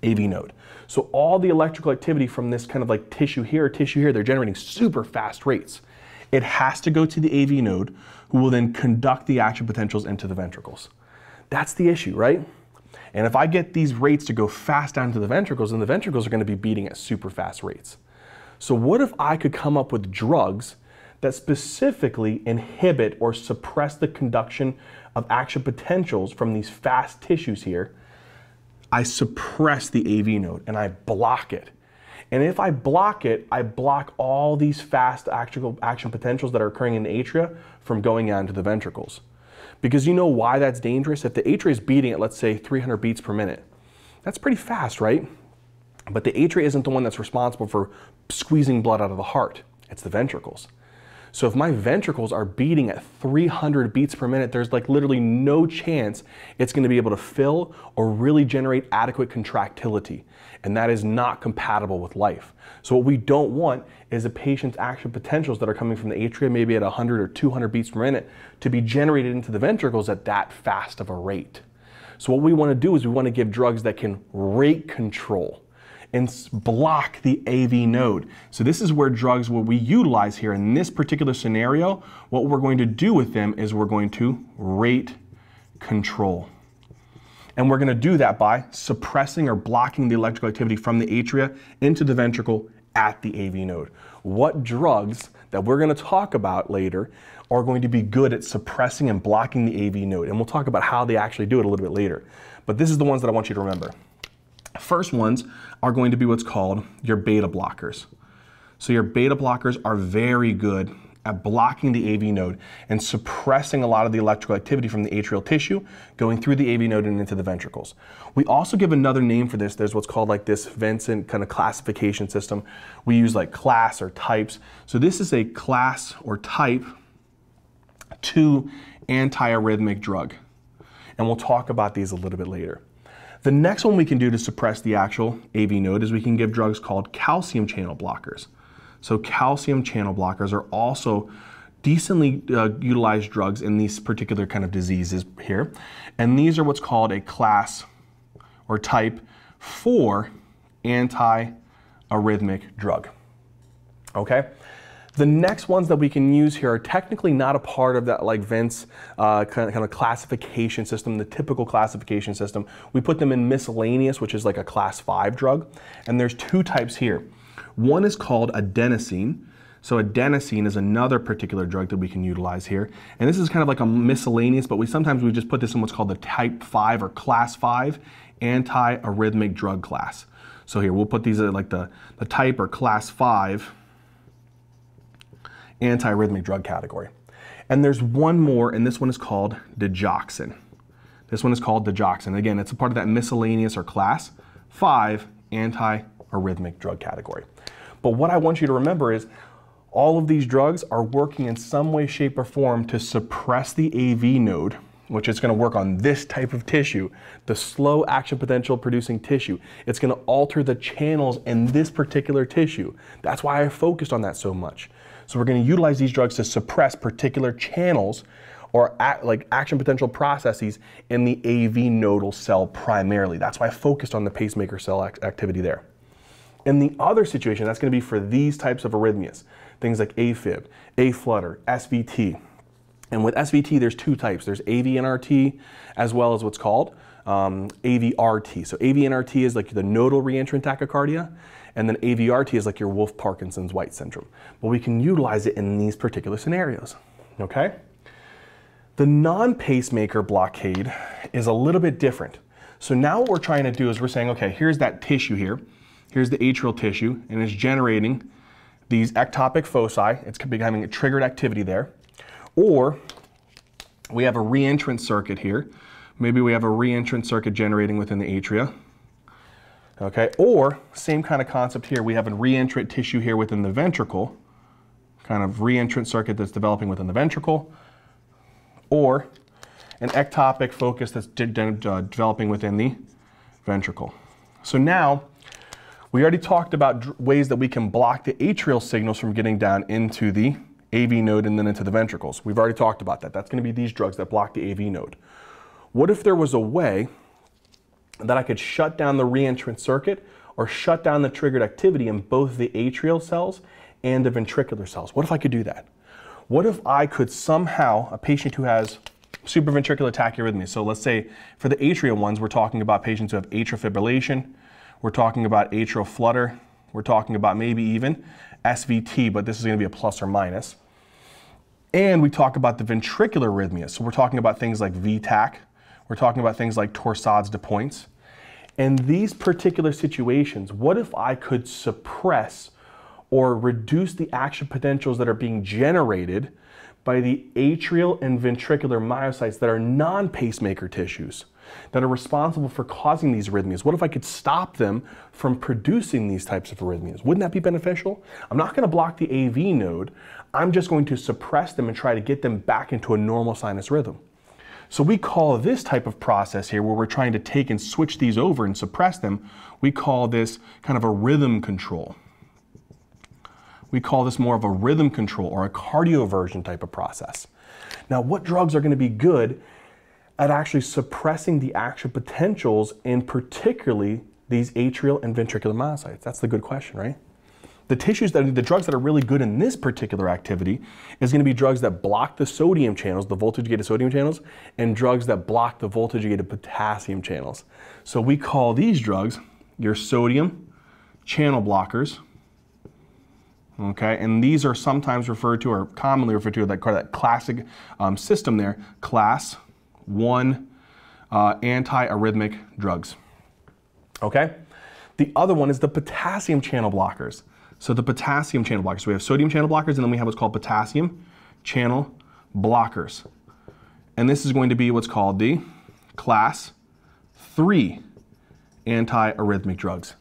A V node. So all the electrical activity from this kind of like tissue here, tissue here, they're generating super fast rates. It has to go to the A V node, who will then conduct the action potentials into the ventricles. That's the issue, right? And if I get these rates to go fast down to the ventricles, then the ventricles are going to be beating at super fast rates. So what if I could come up with drugs that specifically inhibit or suppress the conduction of action potentials from these fast tissues here? I suppress the A V node and I block it. And if I block it, I block all these fast action potentials that are occurring in the atria from going out into the ventricles. Because you know why that's dangerous? If the atria is beating at, let's say, three hundred beats per minute, that's pretty fast, right? But the atria isn't the one that's responsible for squeezing blood out of the heart. It's the ventricles. So if my ventricles are beating at three hundred beats per minute, there's like literally no chance it's going to be able to fill or really generate adequate contractility. And that is not compatible with life. So what we don't want is a patient's action potentials that are coming from the atria, maybe at one hundred or two hundred beats per minute, to be generated into the ventricles at that fast of a rate. So what we want to do is we want to give drugs that can rate control and block the A V node. So this is where drugs, what we utilize here in this particular scenario, what we're going to do with them is we're going to rate control. And we're going to do that by suppressing or blocking the electrical activity from the atria into the ventricle at the A V node. What drugs that we're going to talk about later are going to be good at suppressing and blocking the A V node? And we'll talk about how they actually do it a little bit later. But this is the ones that I want you to remember. First ones are going to be what's called your beta blockers. So your beta blockers are very good at blocking the A V node and suppressing a lot of the electrical activity from the atrial tissue going through the A V node and into the ventricles. We also give another name for this. There's what's called like this Vincent kind of classification system. We use like class or types. So this is a class or type two antiarrhythmic drug. And we'll talk about these a little bit later. The next one we can do to suppress the actual A V node is we can give drugs called calcium channel blockers. So calcium channel blockers are also decently uh, utilized drugs in these particular kind of diseases here. And these are what's called a class or type four antiarrhythmic drug. Okay? The next ones that we can use here are technically not a part of that like Vince uh, kind, of, kind of classification system, the typical classification system. We put them in miscellaneous, which is like a class five drug. And there's two types here. One is called adenosine. So adenosine is another particular drug that we can utilize here. And this is kind of like a miscellaneous, but we sometimes we just put this in what's called the type five or class five antiarrhythmic drug class. So here we'll put these at like the, the type or class five antiarrhythmic drug category. And there's one more, and this one is called digoxin. This one is called digoxin. Again, it's a part of that miscellaneous or class five antiarrhythmic drug category. But what I want you to remember is all of these drugs are working in some way, shape, or form to suppress the A V node, which is going to work on this type of tissue, the slow action potential producing tissue. It's going to alter the channels in this particular tissue. That's why I focused on that so much. So we're going to utilize these drugs to suppress particular channels or act like action potential processes in the A V nodal cell primarily. That's why I focused on the pacemaker cell act activity there. In the other situation, that's going to be for these types of arrhythmias, things like AFib, AFlutter, S V T. And with S V T, there's two types. There's A V N R T as well as what's called um, A V R T. So A V N R T is like the nodal reentrant tachycardia, and then A V R T is like your Wolff-Parkinson-White syndrome. But we can utilize it in these particular scenarios, okay? The non-pacemaker blockade is a little bit different. So now what we're trying to do is we're saying, okay, here's that tissue here. Here's the atrial tissue, and it's generating these ectopic foci. It's becoming a triggered activity there. Or we have a reentrant circuit here. Maybe we have a reentrant circuit generating within the atria. Okay, or same kind of concept here. We have a reentrant tissue here within the ventricle, kind of reentrant circuit that's developing within the ventricle, or an ectopic focus that's de de de developing within the ventricle. So now, we already talked about ways that we can block the atrial signals from getting down into the A V node and then into the ventricles. We've already talked about that. That's going to be these drugs that block the A V node. What if there was a way that I could shut down the reentrant circuit or shut down the triggered activity in both the atrial cells and the ventricular cells. What if I could do that? What if I could somehow, a patient who has supraventricular tachyarrhythmia, so let's say for the atrial ones, we're talking about patients who have atrial fibrillation, we're talking about atrial flutter, we're talking about maybe even S V T, but this is going to be a plus or minus. And we talk about the ventricular arrhythmia, so we're talking about things like V TAC, we're talking about things like torsades de pointes. In these particular situations, what if I could suppress or reduce the action potentials that are being generated by the atrial and ventricular myocytes that are non-pacemaker tissues that are responsible for causing these arrhythmias? What if I could stop them from producing these types of arrhythmias? Wouldn't that be beneficial? I'm not going to block the A V node. I'm just going to suppress them and try to get them back into a normal sinus rhythm. So we call this type of process here, where we're trying to take and switch these over and suppress them, we call this kind of a rhythm control. We call this more of a rhythm control or a cardioversion type of process. Now, what drugs are going to be good at actually suppressing the action potentials in particularly these atrial and ventricular myocytes? That's the good question, right? The tissues that the drugs that are really good in this particular activity is going to be drugs that block the sodium channels, the voltage-gated sodium channels, and drugs that block the voltage-gated potassium channels. So we call these drugs your sodium channel blockers. Okay, and these are sometimes referred to, or commonly referred to, that, that classic um, system there, class one uh, antiarrhythmic drugs. Okay, the other one is the potassium channel blockers. So the potassium channel blockers, so we have sodium channel blockers, and then we have what's called potassium channel blockers. And this is going to be what's called the class three antiarrhythmic drugs.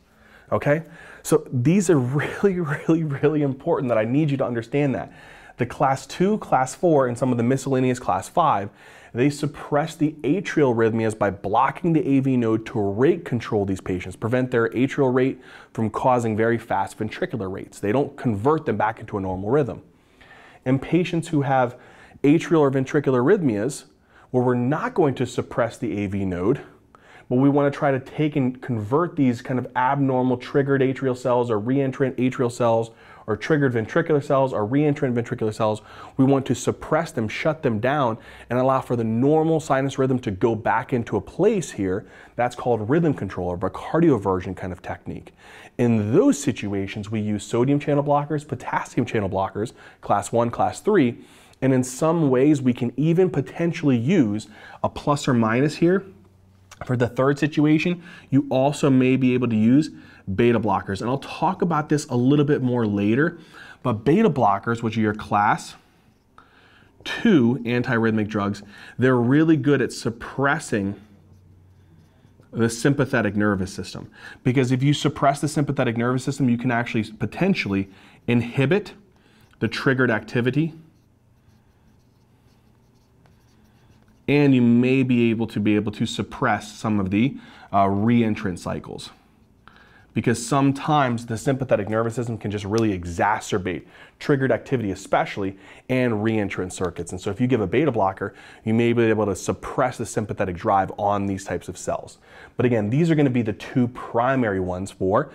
Okay? So these are really, really, really important that I need you to understand that. The class two, class four, and some of the miscellaneous class five, they suppress the atrial arrhythmias by blocking the A V node to rate control these patients, prevent their atrial rate from causing very fast ventricular rates. They don't convert them back into a normal rhythm. And patients who have atrial or ventricular arrhythmias, where we're not going to suppress the A V node, but we want to try to take and convert these kind of abnormal triggered atrial cells or reentrant atrial cells or triggered ventricular cells or reentrant ventricular cells, we want to suppress them, shut them down, and allow for the normal sinus rhythm to go back into a place here. That's called rhythm control, or a cardioversion kind of technique. In those situations, we use sodium channel blockers, potassium channel blockers, class one, class three, and in some ways we can even potentially use a plus or minus here. For the third situation, you also may be able to use beta blockers. And I'll talk about this a little bit more later, but beta blockers, which are your class two antiarrhythmic drugs, they're really good at suppressing the sympathetic nervous system. Because if you suppress the sympathetic nervous system, you can actually potentially inhibit the triggered activity, and you may be able to be able to suppress some of the uh, reentrant cycles, because sometimes the sympathetic nervous system can just really exacerbate triggered activity, especially, and reentrant circuits. And so if you give a beta blocker, you may be able to suppress the sympathetic drive on these types of cells. But again, these are going to be the two primary ones for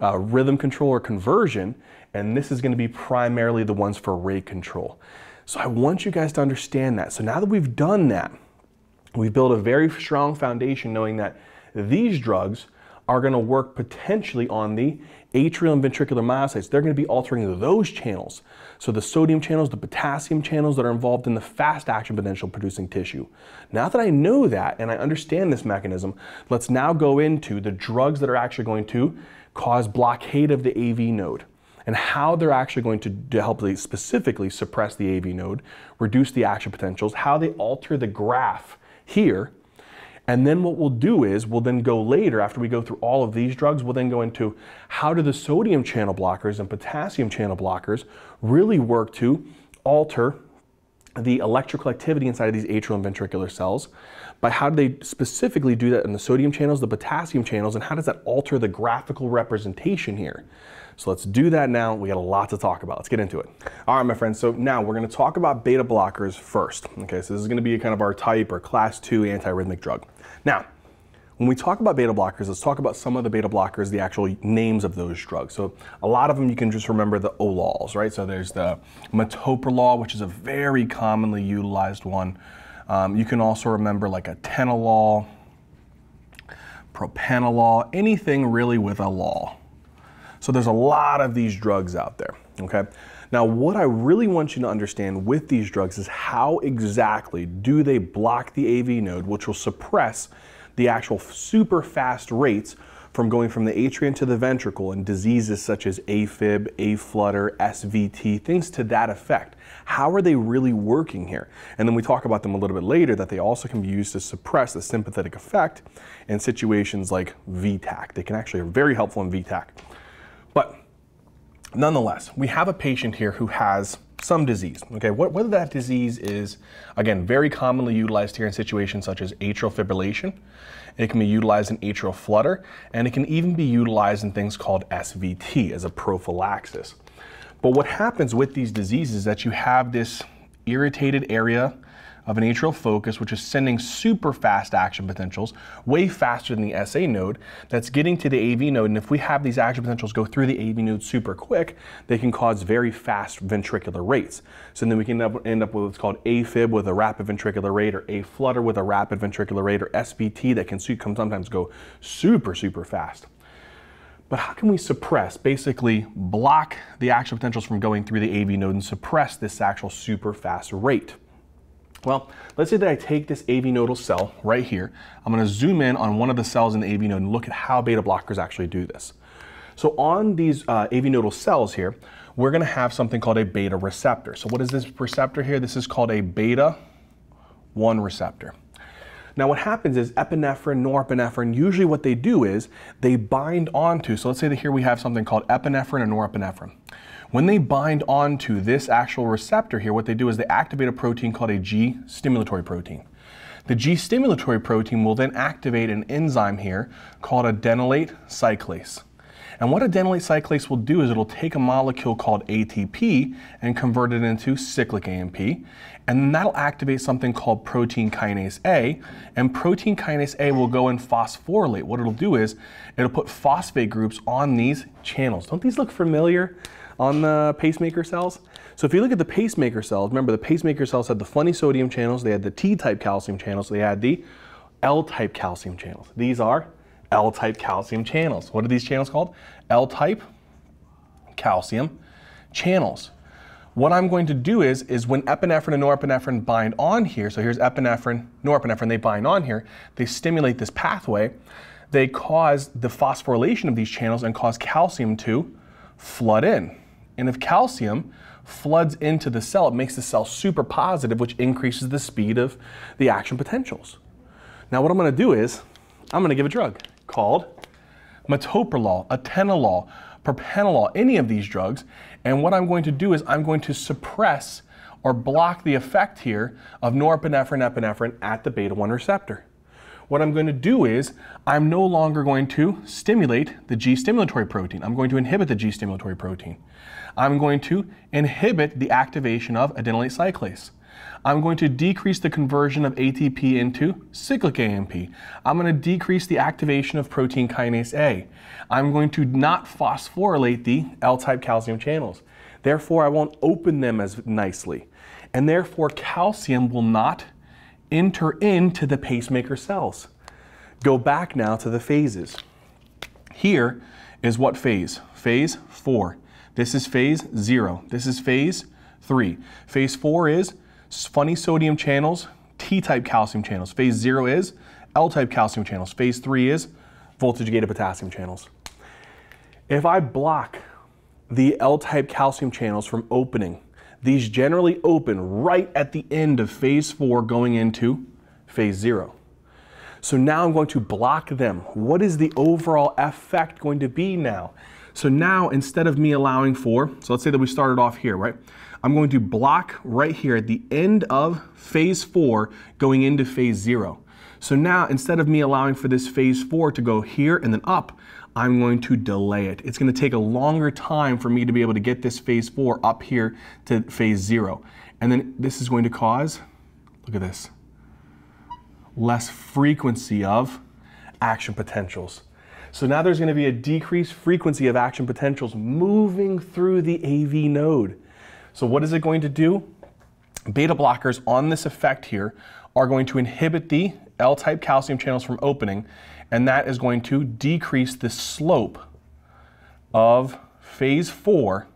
uh, rhythm control or conversion, and this is going to be primarily the ones for rate control. So I want you guys to understand that. So now that we've done that, we've built a very strong foundation knowing that these drugs are going to work potentially on the atrial and ventricular myocytes. They're going to be altering those channels. So the sodium channels, the potassium channels that are involved in the fast action potential producing tissue. Now that I know that and I understand this mechanism, let's now go into the drugs that are actually going to cause blockade of the A V node, and how they're actually going to help specifically suppress the A V node, reduce the action potentials, how they alter the graph here. And then what we'll do is we'll then go later, after we go through all of these drugs, we'll then go into how do the sodium channel blockers and potassium channel blockers really work to alter the electrical activity inside of these atrial and ventricular cells, but how do they specifically do that in the sodium channels, the potassium channels, and how does that alter the graphical representation here? So let's do that now. We got a lot to talk about. Let's get into it. All right, my friends. So now we're going to talk about beta blockers first. Okay, so this is going to be kind of our type or class two antiarrhythmic drug. Now, When we talk about beta blockers, let's talk about some of the beta blockers, the actual names of those drugs. So a lot of them you can just remember the olols, right? So there's the metoprolol, which is a very commonly utilized one. Um, you can also remember like atenolol, propanolol, anything really with a lol. So there's a lot of these drugs out there, okay? Now, what I really want you to understand with these drugs is how exactly do they block the A V node, which will suppress the actual super fast rates from going from the atria to the ventricle and diseases such as AFib, AFlutter, S V T, things to that effect. How are they really working here? And then we talk about them a little bit later that they also can be used to suppress the sympathetic effect in situations like V TAC. They can actually are very helpful in V TAC. But nonetheless, we have a patient here who has some disease, okay? Whether that disease is, again, very commonly utilized here in situations such as atrial fibrillation, it can be utilized in atrial flutter, and it can even be utilized in things called S V T as a prophylaxis. But what happens with these diseases is that you have this irritated area of an atrial focus, which is sending super fast action potentials, way faster than the S A node, that's getting to the A V node. And if we have these action potentials go through the A V node super quick, they can cause very fast ventricular rates. So then we can end up with what's called AFib with a rapid ventricular rate, or AFlutter with a rapid ventricular rate, or S V T that can sometimes go super, super fast. But how can we suppress, basically block the action potentials from going through the A V node and suppress this actual super fast rate? Well, let's say that I take this A V nodal cell right here. I'm going to zoom in on one of the cells in the A V node and look at how beta blockers actually do this. So on these uh, A V nodal cells here, we're going to have something called a beta receptor. So what is this receptor here? This is called a beta one receptor. Now what happens is epinephrine, norepinephrine, usually what they do is they bind onto, so let's say that here we have something called epinephrine and norepinephrine. When they bind onto this actual receptor here, what they do is they activate a protein called a G stimulatory protein. The G stimulatory protein will then activate an enzyme here called adenylate cyclase. And what adenylate cyclase will do is it'll take a molecule called A T P and convert it into cyclic A M P, and then that'll activate something called protein kinase A, and protein kinase A will go and phosphorylate. What it'll do is it'll put phosphate groups on these channels. Don't these look familiar on the pacemaker cells? So if you look at the pacemaker cells, remember the pacemaker cells had the funny sodium channels, they had the T-type calcium channels, they had the L-type calcium channels. These are L-type calcium channels. What are these channels called? L-type calcium channels. What I'm going to do is, is when epinephrine and norepinephrine bind on here, so here's epinephrine, norepinephrine, they bind on here, they stimulate this pathway, they cause the phosphorylation of these channels and cause calcium to flood in. And if calcium floods into the cell, it makes the cell super positive, which increases the speed of the action potentials. Now what I'm going to do is, I'm going to give a drug called metoprolol, atenolol, propanolol, any of these drugs, and what I'm going to do is I'm going to suppress or block the effect here of norepinephrine, epinephrine at the beta one receptor. What I'm going to do is I'm no longer going to stimulate the G stimulatory protein. I'm going to inhibit the G stimulatory protein. I'm going to inhibit the activation of adenylate cyclase. I'm going to decrease the conversion of A T P into cyclic A M P. I'm going to decrease the activation of protein kinase A. I'm going to not phosphorylate the L-type calcium channels. Therefore, I won't open them as nicely. And therefore, calcium will not enter into the pacemaker cells. Go back now to the phases. Here is what phase? Phase four. This is phase zero. This is phase three. Phase four is funny sodium channels, T-type calcium channels. Phase zero is L-type calcium channels. Phase three is voltage-gated potassium channels. If I block the L-type calcium channels from opening, these generally open right at the end of phase four going into phase zero. So now I'm going to block them. What is the overall effect going to be now? So now instead of me allowing for, so let's say that we started off here, right? I'm going to block right here at the end of phase four going into phase zero. So now instead of me allowing for this phase four to go here and then up, I'm going to delay it. It's going to take a longer time for me to be able to get this phase four up here to phase zero. And then this is going to cause, look at this, less frequency of action potentials. So now there's going to be a decreased frequency of action potentials moving through the A V node. So what is it going to do? Beta blockers on this effect here are going to inhibit the L-type calcium channels from opening, and that is going to decrease the slope of phase four.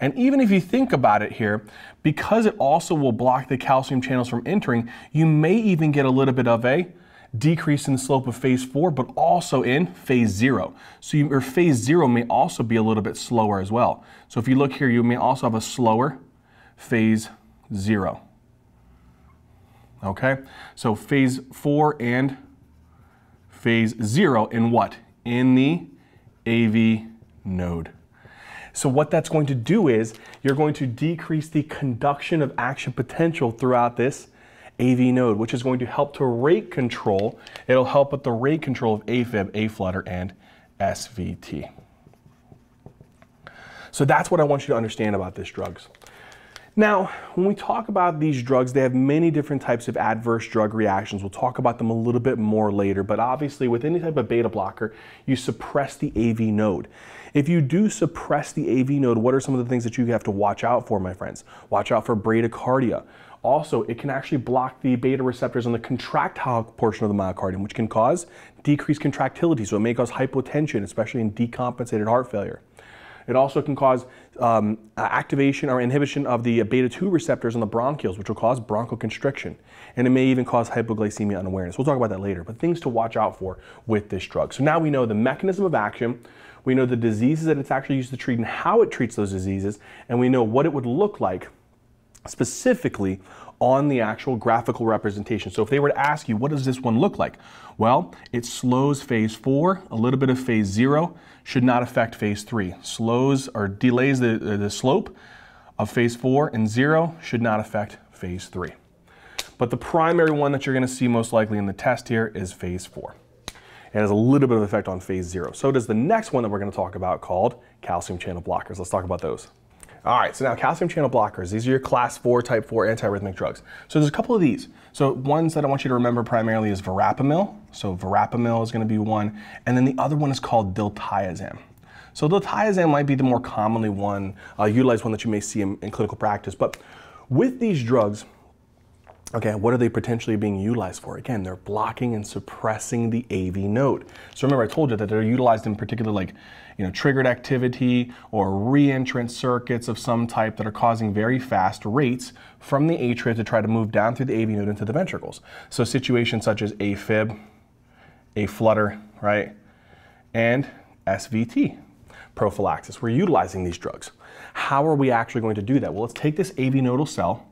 And even if you think about it here, because it also will block the calcium channels from entering, you may even get a little bit of a decrease in the slope of phase four, but also in phase zero. So you, or phase zero may also be a little bit slower as well. So if you look here, you may also have a slower phase zero. Okay, so phase four and phase zero in what? In the A V node. So what that's going to do is you're going to decrease the conduction of action potential throughout this A V node, which is going to help to rate control. It'll help with the rate control of AFib, AFlutter, and S V T. So that's what I want you to understand about these drugs. Now, when we talk about these drugs, they have many different types of adverse drug reactions. We'll talk about them a little bit more later, but obviously with any type of beta blocker, you suppress the A V node. If you do suppress the A V node, what are some of the things that you have to watch out for, my friends? Watch out for bradycardia. Also, it can actually block the beta receptors on the contractile portion of the myocardium, which can cause decreased contractility, so it may cause hypotension, especially in decompensated heart failure. It also can cause um, activation or inhibition of the beta two receptors on the bronchioles, which will cause bronchoconstriction. And it may even cause hypoglycemia unawareness. We'll talk about that later, but things to watch out for with this drug. So now we know the mechanism of action, we know the diseases that it's actually used to treat and how it treats those diseases, and we know what it would look like specifically on the actual graphical representation. So if they were to ask you, what does this one look like? Well, it slows phase four, a little bit of phase zero, should not affect phase three. Slows or delays the, the slope of phase four and zero, should not affect phase three. But the primary one that you're gonna see most likely in the test here is phase four. It has a little bit of effect on phase zero. So does the next one that we're gonna talk about called calcium channel blockers. Let's talk about those. All right, so now calcium channel blockers. These are your class four, type four antiarrhythmic drugs. So there's a couple of these. So ones that I want you to remember primarily is verapamil. So verapamil is gonna be one. And then the other one is called diltiazem. So diltiazem might be the more commonly one, uh, utilized one that you may see in, in clinical practice. But with these drugs, okay, what are they potentially being utilized for? Again, they're blocking and suppressing the A V node. So remember, I told you that they're utilized in particular, like, you know, triggered activity or re-entrant circuits of some type that are causing very fast rates from the atria to try to move down through the A V node into the ventricles. So situations such as AFib, AFlutter, right, and S V T prophylaxis. We're utilizing these drugs. How are we actually going to do that? Well, let's take this A V nodal cell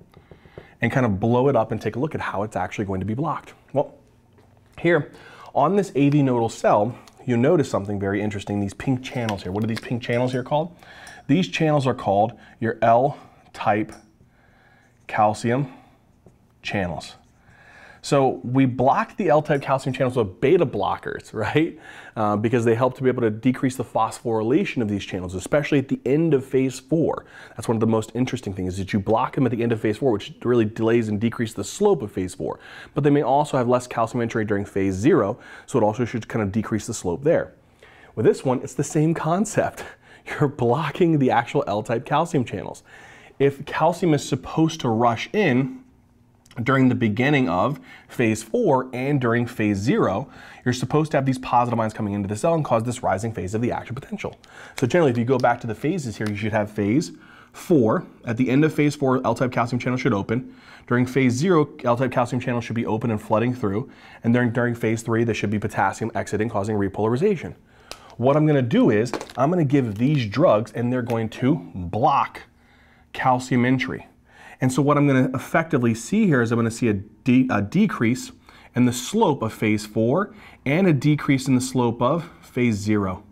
and kind of blow it up and take a look at how it's actually going to be blocked. Well, here on this A V nodal cell, you'll notice something very interesting, these pink channels here. What are these pink channels here called? These channels are called your L-type calcium channels. So we blocked the L-type calcium channels with beta blockers, right? Uh, because they help to be able to decrease the phosphorylation of these channels, especially at the end of phase four. That's one of the most interesting things, is that you block them at the end of phase four, which really delays and decreases the slope of phase four. But they may also have less calcium entry during phase zero, so it also should kind of decrease the slope there. With this one, it's the same concept. You're blocking the actual L-type calcium channels. If calcium is supposed to rush in during the beginning of phase four and during phase zero, you're supposed to have these positive ions coming into the cell and cause this rising phase of the action potential. So generally, if you go back to the phases here, you should have phase four. At the end of phase four, L-type calcium channel should open. During phase zero, L-type calcium channel should be open and flooding through. And during, during phase three, there should be potassium exiting, causing repolarization. What I'm gonna do is, I'm gonna give these drugs and they're going to block calcium entry. And so what I'm going to effectively see here is I'm going to see a, de a decrease in the slope of phase four and a decrease in the slope of phase zero.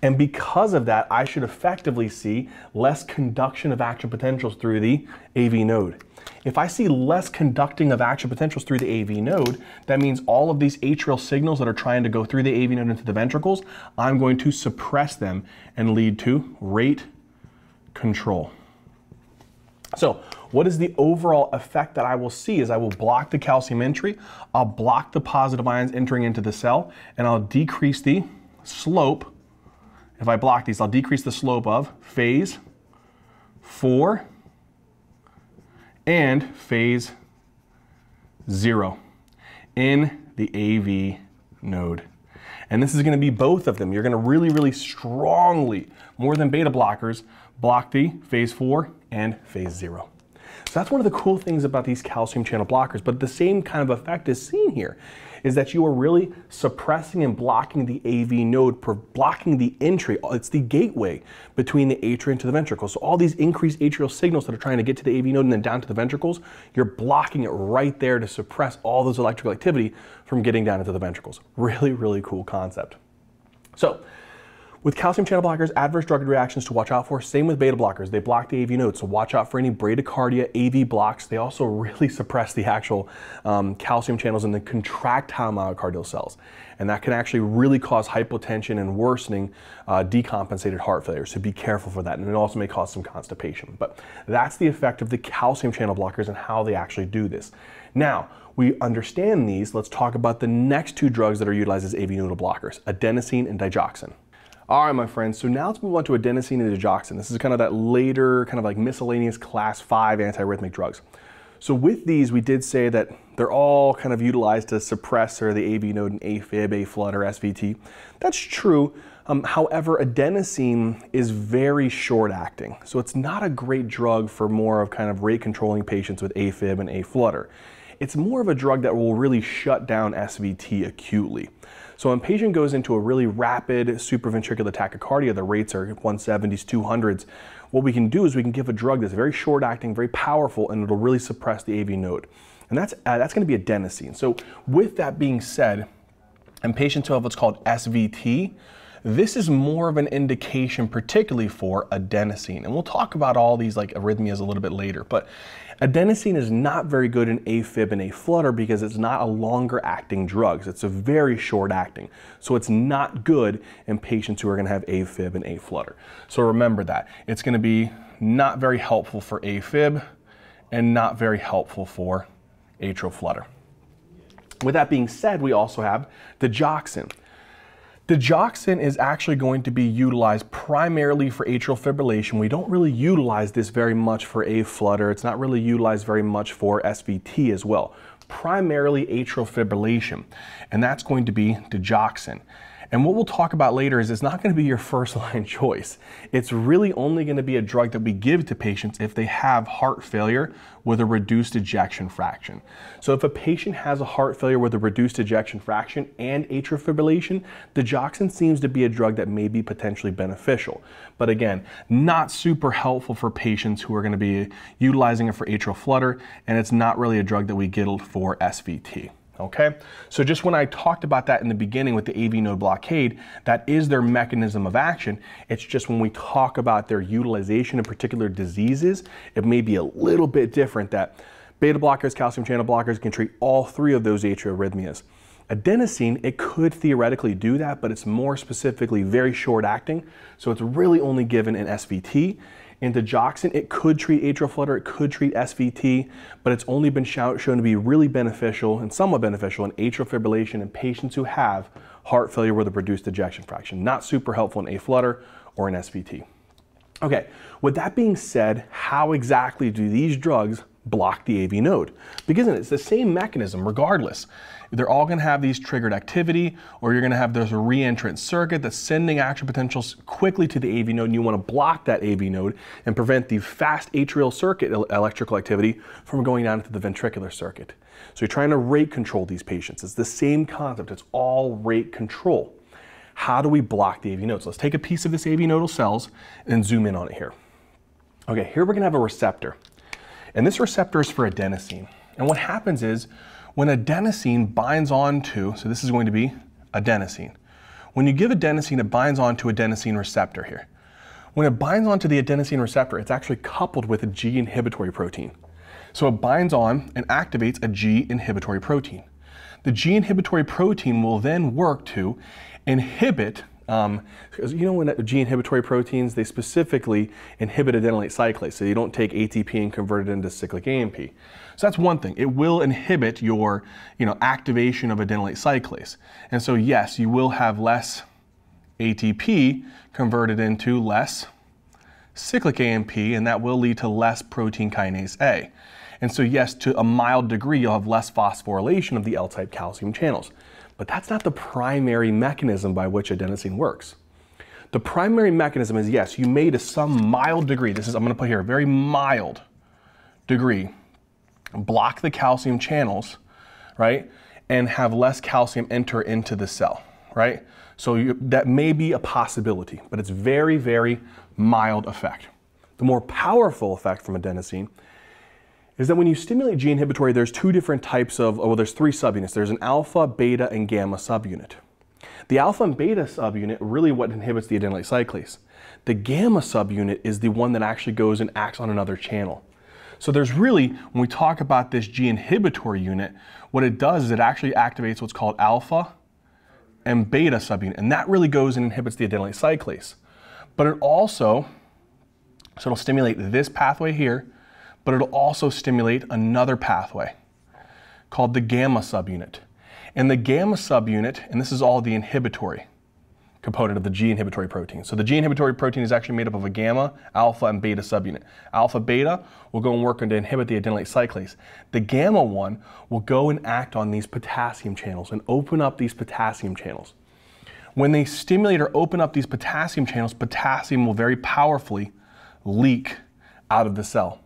And because of that, I should effectively see less conduction of action potentials through the A V node. If I see less conducting of action potentials through the A V node, that means all of these atrial signals that are trying to go through the A V node into the ventricles, I'm going to suppress them and lead to rate control. So what is the overall effect that I will see? Is I will block the calcium entry, I'll block the positive ions entering into the cell, and I'll decrease the slope. If I block these, I'll decrease the slope of phase four and phase zero in the A V node. And this is going to be both of them. You're going to really, really strongly, more than beta blockers, block the phase four and phase zero. So that's one of the cool things about these calcium channel blockers, but the same kind of effect is seen here, is that you are really suppressing and blocking the A V node, blocking the entry. It's the gateway between the atria to the ventricles. So all these increased atrial signals that are trying to get to the A V node and then down to the ventricles, you're blocking it right there to suppress all those electrical activity from getting down into the ventricles. Really, really cool concept. So, with calcium channel blockers, adverse drug reactions to watch out for. Same with beta blockers. They block the A V node, so watch out for any bradycardia, A V blocks. They also really suppress the actual um, calcium channels in the contractile myocardial cells. And that can actually really cause hypotension and worsening uh, decompensated heart failure. So be careful for that. And it also may cause some constipation. But that's the effect of the calcium channel blockers and how they actually do this. Now, we understand these. Let's talk about the next two drugs that are utilized as A V node blockers, adenosine and digoxin. All right, my friends, so now let's move on to adenosine and digoxin. This is kind of that later, kind of like miscellaneous class five antiarrhythmic drugs. So with these, we did say that they're all kind of utilized to suppress or the A V node and AFib, AFlutter, S V T. That's true. Um, however, adenosine is very short acting. So it's not a great drug for more of kind of rate controlling patients with AFib and AFlutter. It's more of a drug that will really shut down S V T acutely. So when a patient goes into a really rapid supraventricular tachycardia, the rates are one seventies, two hundreds, what we can do is we can give a drug that's very short acting, very powerful, and it'll really suppress the A V node. And that's, uh, that's gonna be adenosine. So with that being said, in patients who have what's called S V T, this is more of an indication particularly for adenosine. And we'll talk about all these like arrhythmias a little bit later, but adenosine is not very good in AFib and AFlutter because it's not a longer acting drug. It's a very short acting. So it's not good in patients who are gonna have AFib and AFlutter. So remember that. It's gonna be not very helpful for AFib and not very helpful for atrial flutter. With that being said, we also have digoxin. Digoxin is actually going to be utilized primarily for atrial fibrillation. We don't really utilize this very much for AFlutter. It's not really utilized very much for S V T as well. Primarily atrial fibrillation, and that's going to be digoxin. And what we'll talk about later is it's not going to be your first line choice. It's really only going to be a drug that we give to patients if they have heart failure with a reduced ejection fraction. So if a patient has a heart failure with a reduced ejection fraction and atrial fibrillation, digoxin seems to be a drug that may be potentially beneficial. But again, not super helpful for patients who are going to be utilizing it for atrial flutter, and it's not really a drug that we get for S V T. Okay, so just when I talked about that in the beginning with the A V node blockade, that is their mechanism of action. It's just when we talk about their utilization in particular diseases, it may be a little bit different that beta blockers, calcium channel blockers can treat all three of those atrial arrhythmias. Adenosine, it could theoretically do that, but it's more specifically very short acting. So it's really only given in S V T. And digoxin, it could treat atrial flutter, it could treat S V T, but it's only been shown to be really beneficial and somewhat beneficial in atrial fibrillation in patients who have heart failure with a reduced ejection fraction. Not super helpful in AFlutter or in S V T. Okay, with that being said, how exactly do these drugs block the A V node? Because it's the same mechanism regardless. They're all going to have these triggered activity, or you're going to have this reentrant circuit that's sending action potentials quickly to the A V node, and you want to block that A V node and prevent the fast atrial circuit electrical activity from going down into the ventricular circuit. So you're trying to rate control these patients. It's the same concept. It's all rate control. How do we block the A V node? So let's take a piece of this A V nodal cells and zoom in on it here. Okay, here we're going to have a receptor. And this receptor is for adenosine. And what happens is when adenosine binds onto, so this is going to be adenosine. When you give adenosine, it binds onto adenosine receptor here. When it binds onto the adenosine receptor, it's actually coupled with a G inhibitory protein. So it binds on and activates a G inhibitory protein. The G inhibitory protein will then work to inhibit Um, because you know, when G-inhibitory proteins, they specifically inhibit adenylate cyclase, so you don't take A T P and convert it into cyclic A M P. So that's one thing. It will inhibit your, you know, activation of adenylate cyclase. And so yes, you will have less A T P converted into less cyclic A M P, and that will lead to less protein kinase A. And so yes, to a mild degree, you'll have less phosphorylation of the L-type calcium channels. But that's not the primary mechanism by which adenosine works. The primary mechanism is, yes, you may to some mild degree, this is, I'm gonna put here, a very mild degree, block the calcium channels, right? And have less calcium enter into the cell, right? So you, that may be a possibility, but it's very, very mild effect. The more powerful effect from adenosine is that when you stimulate G-inhibitory, there's two different types of, well, there's three subunits. There's an alpha, beta, and gamma subunit. The alpha and beta subunit really what inhibits the adenylate cyclase. The gamma subunit is the one that actually goes and acts on another channel. So there's really, when we talk about this G-inhibitory unit, what it does is it actually activates what's called alpha and beta subunit, and that really goes and inhibits the adenylate cyclase. But it also, so it'll stimulate this pathway here, but it'll also stimulate another pathway called the gamma subunit. And the gamma subunit, and this is all the inhibitory component of the G-inhibitory protein. So the G-inhibitory protein is actually made up of a gamma, alpha, and beta subunit. Alpha, beta will go and work and inhibit the adenylate cyclase. The gamma one will go and act on these potassium channels and open up these potassium channels. When they stimulate or open up these potassium channels, potassium will very powerfully leak out of the cell.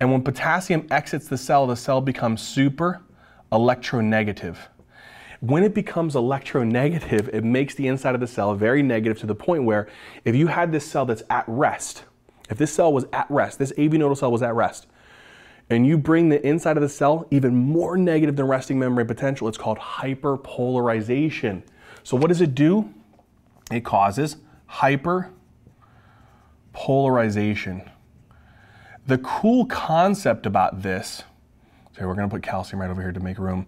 And when potassium exits the cell, the cell becomes super electronegative. When it becomes electronegative, it makes the inside of the cell very negative to the point where if you had this cell that's at rest, if this cell was at rest, this A V nodal cell was at rest, and you bring the inside of the cell even more negative than resting membrane potential, it's called hyperpolarization. So what does it do? It causes hyperpolarization. The cool concept about this, so we're gonna put calcium right over here to make room.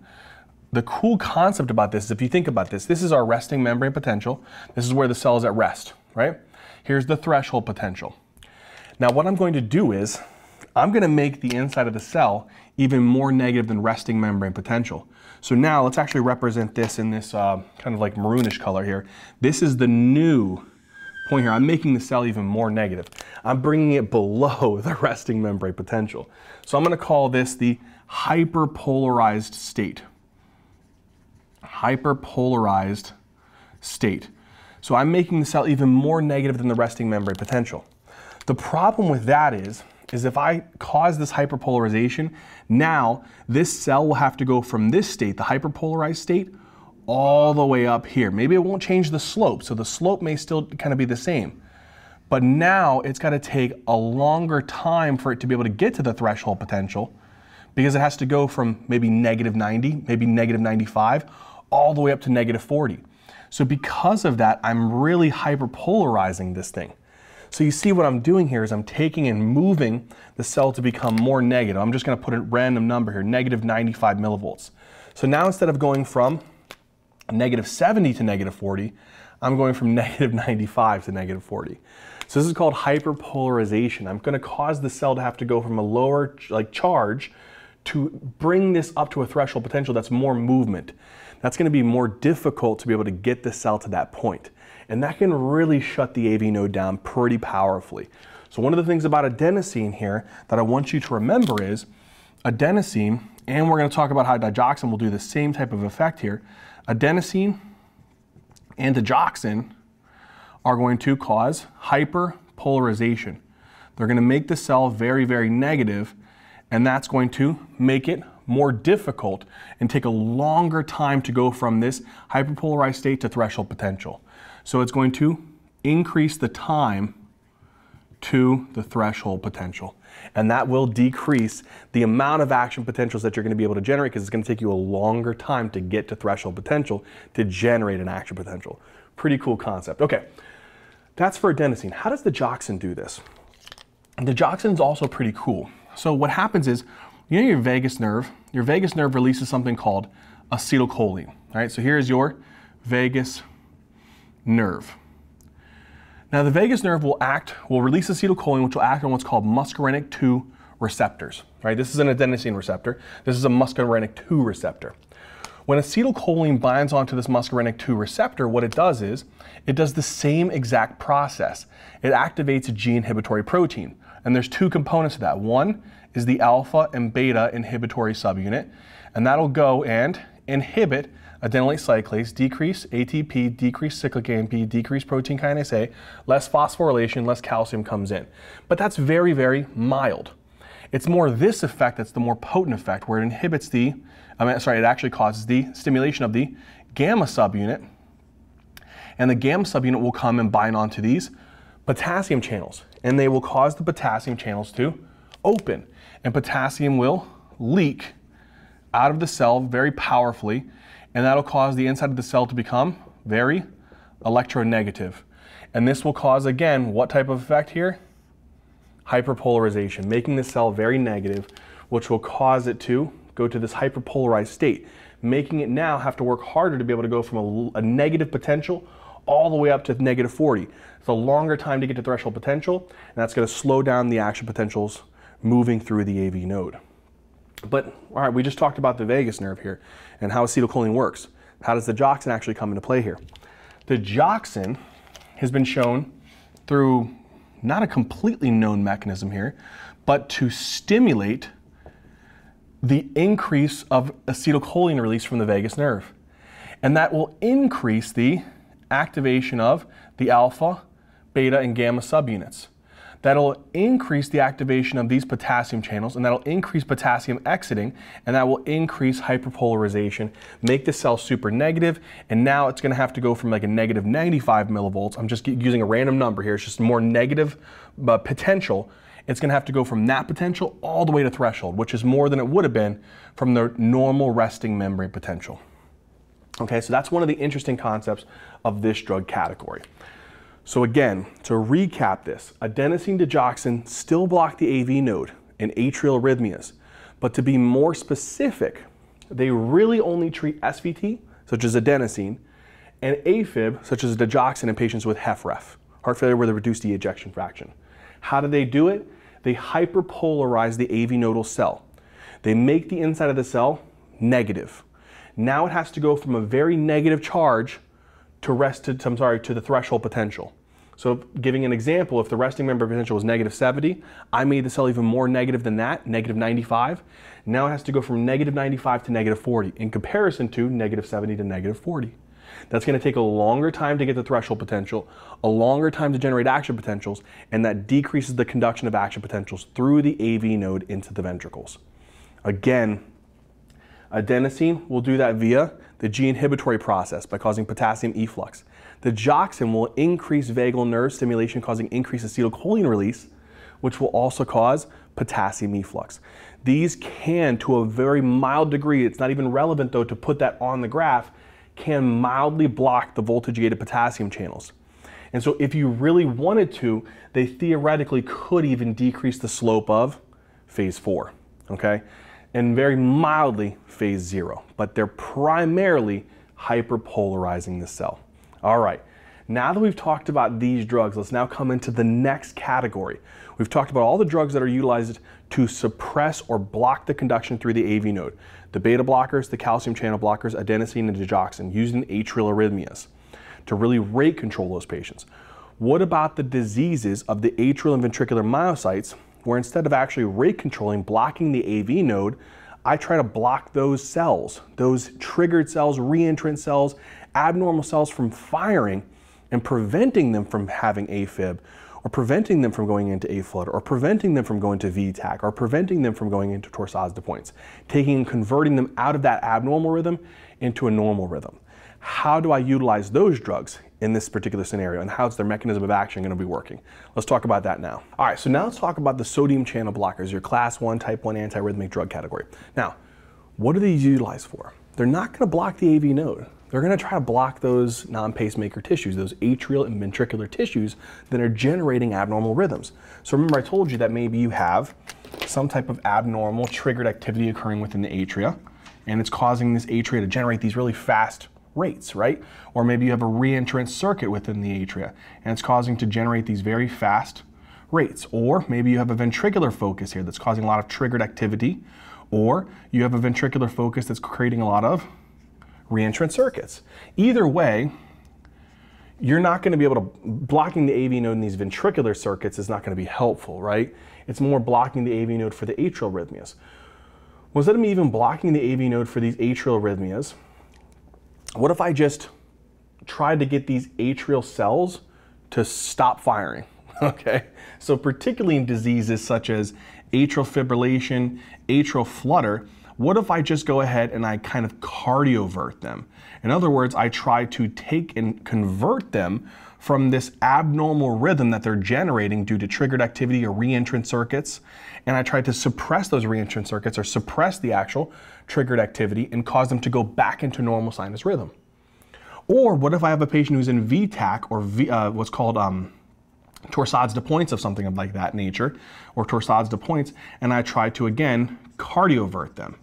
The cool concept about this is if you think about this, this is our resting membrane potential. This is where the cell is at rest, right? Here's the threshold potential. Now what I'm going to do is, I'm gonna make the inside of the cell even more negative than resting membrane potential. So now let's actually represent this in this uh, kind of like maroonish color here. This is the new point here. I'm making the cell even more negative. I'm bringing it below the resting membrane potential. So I'm going to call this the hyperpolarized state. Hyperpolarized state. So I'm making the cell even more negative than the resting membrane potential. The problem with that is, is if I cause this hyperpolarization, now this cell will have to go from this state, the hyperpolarized state, all the way up here. Maybe it won't change the slope, so the slope may still kind of be the same. But now it's got to take a longer time for it to be able to get to the threshold potential because it has to go from maybe negative ninety, maybe negative ninety-five, all the way up to negative forty. So because of that, I'm really hyperpolarizing this thing. So you see what I'm doing here is I'm taking and moving the cell to become more negative. I'm just going to put a random number here, negative ninety-five millivolts. So now instead of going from negative seventy to negative forty, I'm going from negative ninety-five to negative forty. So this is called hyperpolarization. I'm going to cause the cell to have to go from a lower like charge to bring this up to a threshold potential that's more movement. That's going to be more difficult to be able to get the cell to that point. And that can really shut the A V node down pretty powerfully. So one of the things about adenosine here that I want you to remember is adenosine, and we're going to talk about how digoxin will do the same type of effect here, adenosine and digoxin are going to cause hyperpolarization. They're going to make the cell very, very negative, and that's going to make it more difficult and take a longer time to go from this hyperpolarized state to threshold potential. So it's going to increase the time to the threshold potential, and that will decrease the amount of action potentials that you're going to be able to generate because it's going to take you a longer time to get to threshold potential to generate an action potential. Pretty cool concept. Okay, that's for adenosine. How does digoxin do this? Digoxin is also pretty cool. So what happens is, you know your vagus nerve, your vagus nerve releases something called acetylcholine. All right, so here's your vagus nerve. Now the vagus nerve will act, will release acetylcholine, which will act on what's called muscarinic two receptors, right? This is an adenosine receptor. This is a muscarinic two receptor. When acetylcholine binds onto this muscarinic two receptor, what it does is, it does the same exact process. It activates a G inhibitory protein. And there's two components to that. One is the alpha and beta inhibitory subunit, and that'll go and inhibit adenylate cyclase, decrease A T P, decrease cyclic A M P, decrease protein kinase A, less phosphorylation, less calcium comes in. But that's very, very mild. It's more this effect that's the more potent effect, where it inhibits the, I mean, sorry, it actually causes the stimulation of the gamma subunit, and the gamma subunit will come and bind onto these potassium channels, and they will cause the potassium channels to open, and potassium will leak out of the cell very powerfully, and that'll cause the inside of the cell to become very electronegative. And this will cause, again, what type of effect here? Hyperpolarization, making the cell very negative, which will cause it to go to this hyperpolarized state, making it now have to work harder to be able to go from a, a negative potential all the way up to negative forty. It's a longer time to get to threshold potential, and that's going to slow down the action potentials moving through the A V node. But, all right, we just talked about the vagus nerve here and how acetylcholine works. How does the digoxin actually come into play here? The digoxin has been shown through not a completely known mechanism here, but to stimulate the increase of acetylcholine release from the vagus nerve. And that will increase the activation of the alpha, beta, and gamma subunits. That'll increase the activation of these potassium channels, and that'll increase potassium exiting, and that will increase hyperpolarization, make the cell super negative, and now it's gonna have to go from like a negative ninety-five millivolts, I'm just using a random number here, it's just more negative uh, potential, it's gonna have to go from that potential all the way to threshold, which is more than it would have been from the normal resting membrane potential. Okay, so that's one of the interesting concepts of this drug category. So again, to recap this, adenosine digoxin still block the A V node in atrial arrhythmias, but to be more specific, they really only treat S V T, such as adenosine, and AFib, such as digoxin in patients with HFrEF, heart failure with a reduced ejection fraction. How do they do it? They hyperpolarize the A V nodal cell. They make the inside of the cell negative. Now it has to go from a very negative charge to rested, I'm sorry, to the threshold potential. So giving an example, if the resting membrane potential was negative seventy, I made the cell even more negative than that, negative ninety-five. Now it has to go from negative ninety-five to negative forty in comparison to negative seventy to negative forty. That's gonna take a longer time to get the threshold potential, a longer time to generate action potentials, and that decreases the conduction of action potentials through the A V node into the ventricles. Again, adenosine will do that via the G inhibitory process by causing potassium efflux. The digoxin will increase vagal nerve stimulation, causing increased acetylcholine release, which will also cause potassium efflux. These can, to a very mild degree, it's not even relevant though to put that on the graph, can mildly block the voltage-gated potassium channels. And so if you really wanted to, they theoretically could even decrease the slope of phase four, okay? And very mildly phase zero, but they're primarily hyperpolarizing the cell. All right, now that we've talked about these drugs, let's now come into the next category. We've talked about all the drugs that are utilized to suppress or block the conduction through the A V node. The beta blockers, the calcium channel blockers, adenosine and digoxin, used in atrial arrhythmias to really rate control those patients. What about the diseases of the atrial and ventricular myocytes, where instead of actually rate controlling, blocking the A V node, I try to block those cells, those triggered cells, reentrant cells, abnormal cells from firing and preventing them from having AFib, or preventing them from going into AFlutter, or preventing them from going to V TAC, or preventing them from going into torsades de pointes, taking and converting them out of that abnormal rhythm into a normal rhythm. How do I utilize those drugs in this particular scenario, and how's their mechanism of action gonna be working? Let's talk about that now. All right, so now let's talk about the sodium channel blockers, your class one, type one antiarrhythmic drug category. Now, what are these utilized for? They're not gonna block the A V node. They're gonna try to block those non-pacemaker tissues, those atrial and ventricular tissues that are generating abnormal rhythms. So remember I told you that maybe you have some type of abnormal triggered activity occurring within the atria, and it's causing this atria to generate these really fast rates, right? Or maybe you have a reentrant circuit within the atria and it's causing to generate these very fast rates. Or maybe you have a ventricular focus here that's causing a lot of triggered activity, or you have a ventricular focus that's creating a lot of reentrant circuits. Either way, you're not going to be able to, blocking the A V node in these ventricular circuits is not going to be helpful, right? It's more blocking the A V node for the atrial arrhythmias. Well, instead of me even blocking the A V node for these atrial arrhythmias, what if I just tried to get these atrial cells to stop firing? Okay, so particularly in diseases such as atrial fibrillation, atrial flutter, what if I just go ahead and I kind of cardiovert them? In other words, I try to take and convert them from this abnormal rhythm that they're generating due to triggered activity or reentrant circuits, and I try to suppress those reentrant circuits or suppress the actual triggered activity and cause them to go back into normal sinus rhythm. Or what if I have a patient who's in V TAC or v, uh, what's called um, torsades de pointes of something like that nature, or torsades de pointes, and I try to again cardiovert them.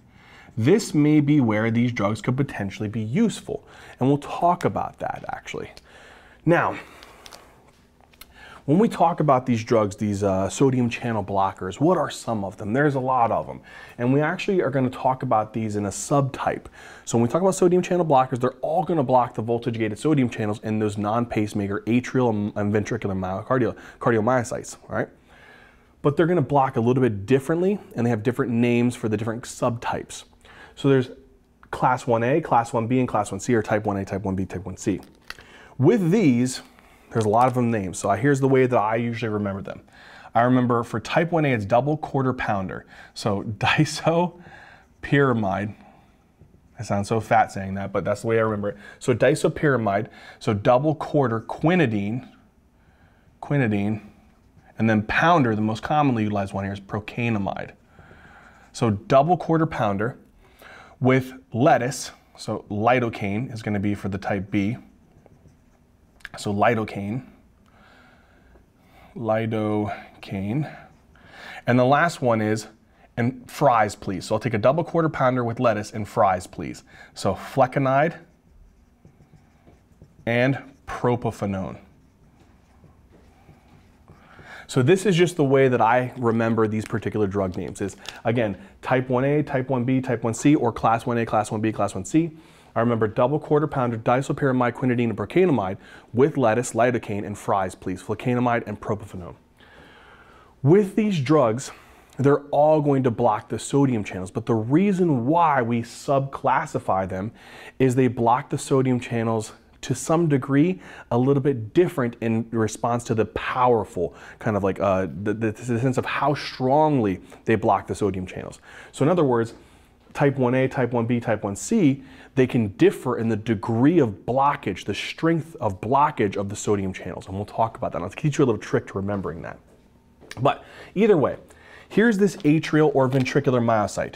This may be where these drugs could potentially be useful, and we'll talk about that actually. Now, when we talk about these drugs, these uh, sodium channel blockers, what are some of them? There's a lot of them, and we actually are going to talk about these in a subtype. So when we talk about sodium channel blockers, they're all going to block the voltage-gated sodium channels in those non-pacemaker atrial and ventricular myocardial, cardiomyocytes, right? But they're going to block a little bit differently, and they have different names for the different subtypes. So there's class one A, class one B, and class one C, or type one A, type one B, type one C. With these, there's a lot of them named, so here's the way that I usually remember them. I remember for type one A, it's double quarter pounder. So disopyramide, I sound so fat saying that, but that's the way I remember it. So disopyramide, so double quarter quinidine, quinidine, and then pounder, the most commonly utilized one here is procainamide. So double quarter pounder with lettuce, so lidocaine is gonna be for the type B. So lidocaine, lidocaine. And the last one is, and fries please. So I'll take a double quarter pounder with lettuce and fries please. So flecainide and propafenone. So this is just the way that I remember these particular drug names is, again, type one A, type one B, type one C, or class one A, class one B, class one C. I remember double quarter pounder, disopyramide, quinidine, and procainamide with lettuce, lidocaine, and fries, please, flecainide and propafenone. With these drugs, they're all going to block the sodium channels, but the reason why we subclassify them is they block the sodium channels to some degree a little bit different in response to the powerful, kind of like uh, the, the, the sense of how strongly they block the sodium channels. So in other words, type one A, type one B, type one C, they can differ in the degree of blockage, the strength of blockage of the sodium channels, and we'll talk about that. I'll teach you a little trick to remembering that. But either way, here's this atrial or ventricular myocyte,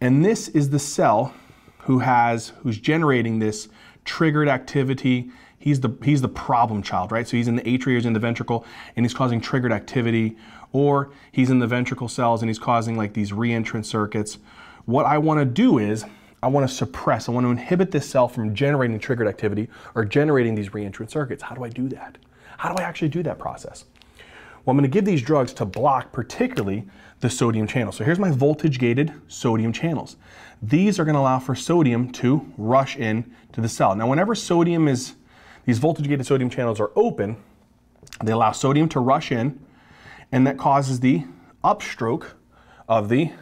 and this is the cell who has, who's generating this triggered activity. He's the, he's the problem child, right? So he's in the atria, he's in the ventricle, and he's causing triggered activity, or he's in the ventricle cells and he's causing like these reentrant circuits. What I want to do is I want to suppress, I want to inhibit this cell from generating triggered activity or generating these reentrant circuits. How do I do that? How do I actually do that process? Well, I'm going to give these drugs to block particularly the sodium channel. So here's my voltage-gated sodium channels. These are going to allow for sodium to rush in to the cell. Now, whenever sodium is, these voltage-gated sodium channels are open, they allow sodium to rush in, and that causes the upstroke of the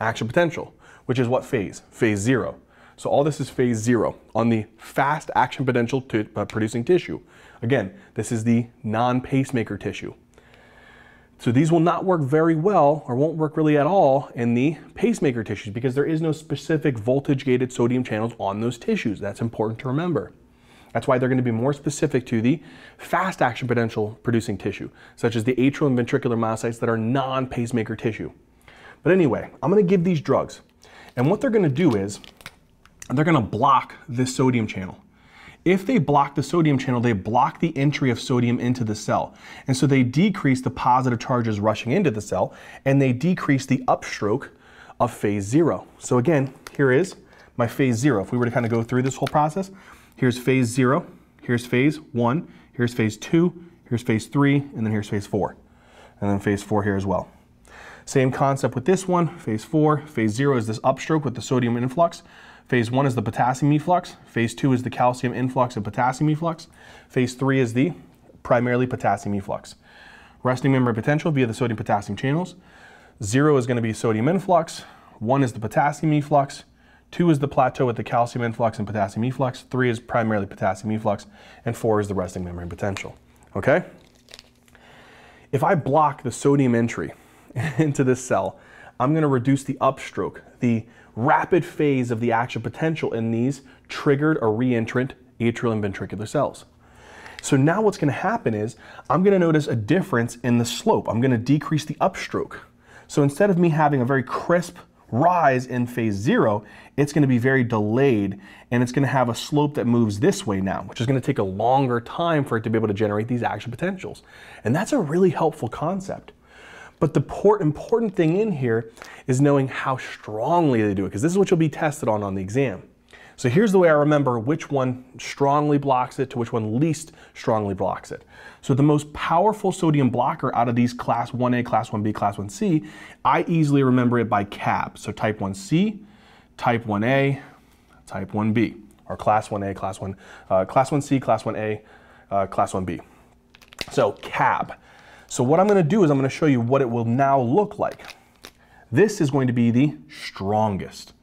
action potential, which is what phase? Phase zero. So all this is phase zero on the fast action potential to, uh, producing tissue. Again, this is the non-pacemaker tissue. So these will not work very well or won't work really at all in the pacemaker tissues because there is no specific voltage-gated sodium channels on those tissues. That's important to remember. That's why they're going to be more specific to the fast action potential producing tissue, such as the atrial and ventricular myocytes that are non-pacemaker tissue. But anyway, I'm going to give these drugs. And what they're going to do is they're going to block this sodium channel. If they block the sodium channel, they block the entry of sodium into the cell. And so they decrease the positive charges rushing into the cell, and they decrease the upstroke of phase zero. So again, here is my phase zero. If we were to kind of go through this whole process, here's phase zero, here's phase one, here's phase two, here's phase three, and then here's phase four. And then phase four here as well. Same concept with this one, phase four. Phase zero is this upstroke with the sodium influx. Phase one is the potassium efflux. Phase two is the calcium influx and potassium efflux. Phase three is the primarily potassium efflux. Resting membrane potential via the sodium potassium channels. Zero is going to be sodium influx. One is the potassium efflux. Two is the plateau with the calcium influx and potassium efflux. Three is primarily potassium efflux. And four is the resting membrane potential. Okay? If I block the sodium entry into this cell, I'm going to reduce the upstroke, the rapid phase of the action potential in these triggered or reentrant atrial and ventricular cells. So now what's going to happen is I'm going to notice a difference in the slope. I'm going to decrease the upstroke. So instead of me having a very crisp rise in phase zero, it's going to be very delayed, and it's going to have a slope that moves this way now, which is going to take a longer time for it to be able to generate these action potentials. And that's a really helpful concept. But the important thing in here is knowing how strongly they do it, because this is what you'll be tested on on the exam. So here's the way I remember which one strongly blocks it to which one least strongly blocks it. So the most powerful sodium blocker out of these class one A, class one B, class one C, I easily remember it by C A B. So type one C, type one A, type one B, or class one A, class one, uh, class one C, class one A, uh, class one B. So C A B. So what I'm going to do is I'm going to show you what it will now look like. This is going to be the strongest.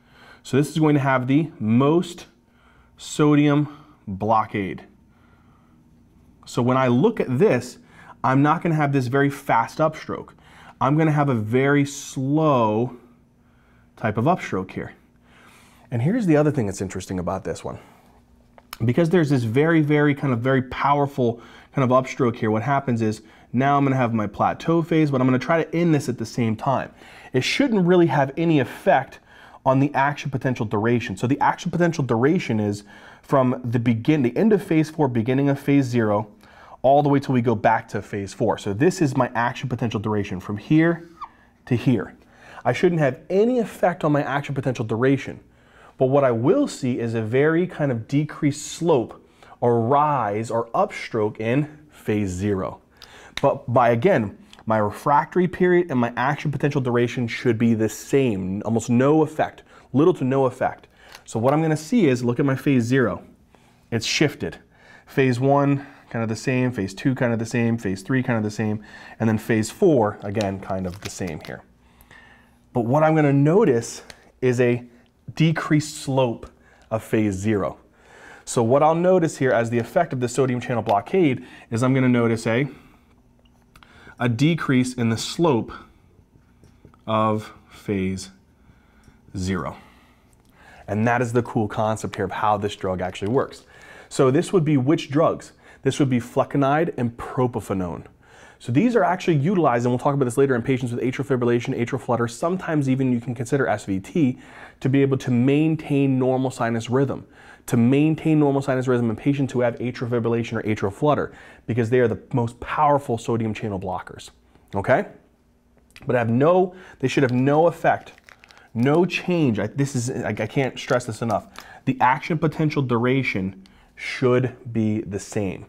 So this is going to have the most sodium blockade. So when I look at this, I'm not going to have this very fast upstroke. I'm going to have a very slow type of upstroke here. And here's the other thing that's interesting about this one. Because there's this very, very kind of very powerful kind of upstroke here, what happens is now I'm going to have my plateau phase, but I'm going to try to end this at the same time. It shouldn't really have any effect on the action potential duration. So the action potential duration is from the begin, the end of phase four, beginning of phase zero, all the way till we go back to phase four. So this is my action potential duration from here to here. I shouldn't have any effect on my action potential duration. But what I will see is a very kind of decreased slope or rise or upstroke in phase zero. But by, again, my refractory period and my action potential duration should be the same, almost no effect, little to no effect. So what I'm going to see is, look at my phase zero. It's shifted. Phase one, kind of the same. Phase two, kind of the same. Phase three, kind of the same. And then phase four, again, kind of the same here. But what I'm going to notice is a decreased slope of phase zero. So what I'll notice here as the effect of the sodium channel blockade is I'm going to notice a a decrease in the slope of phase zero. And that is the cool concept here of how this drug actually works. So this would be which drugs? This would be flecainide and propafenone. So these are actually utilized, and we'll talk about this later, in patients with atrial fibrillation, atrial flutter, sometimes even you can consider S V T, to be able to maintain normal sinus rhythm, to maintain normal sinus rhythm in patients who have atrial fibrillation or atrial flutter, because they are the most powerful sodium channel blockers, okay? But have no, they should have no effect, no change. I, this is, I, I can't stress this enough. The action potential duration should be the same.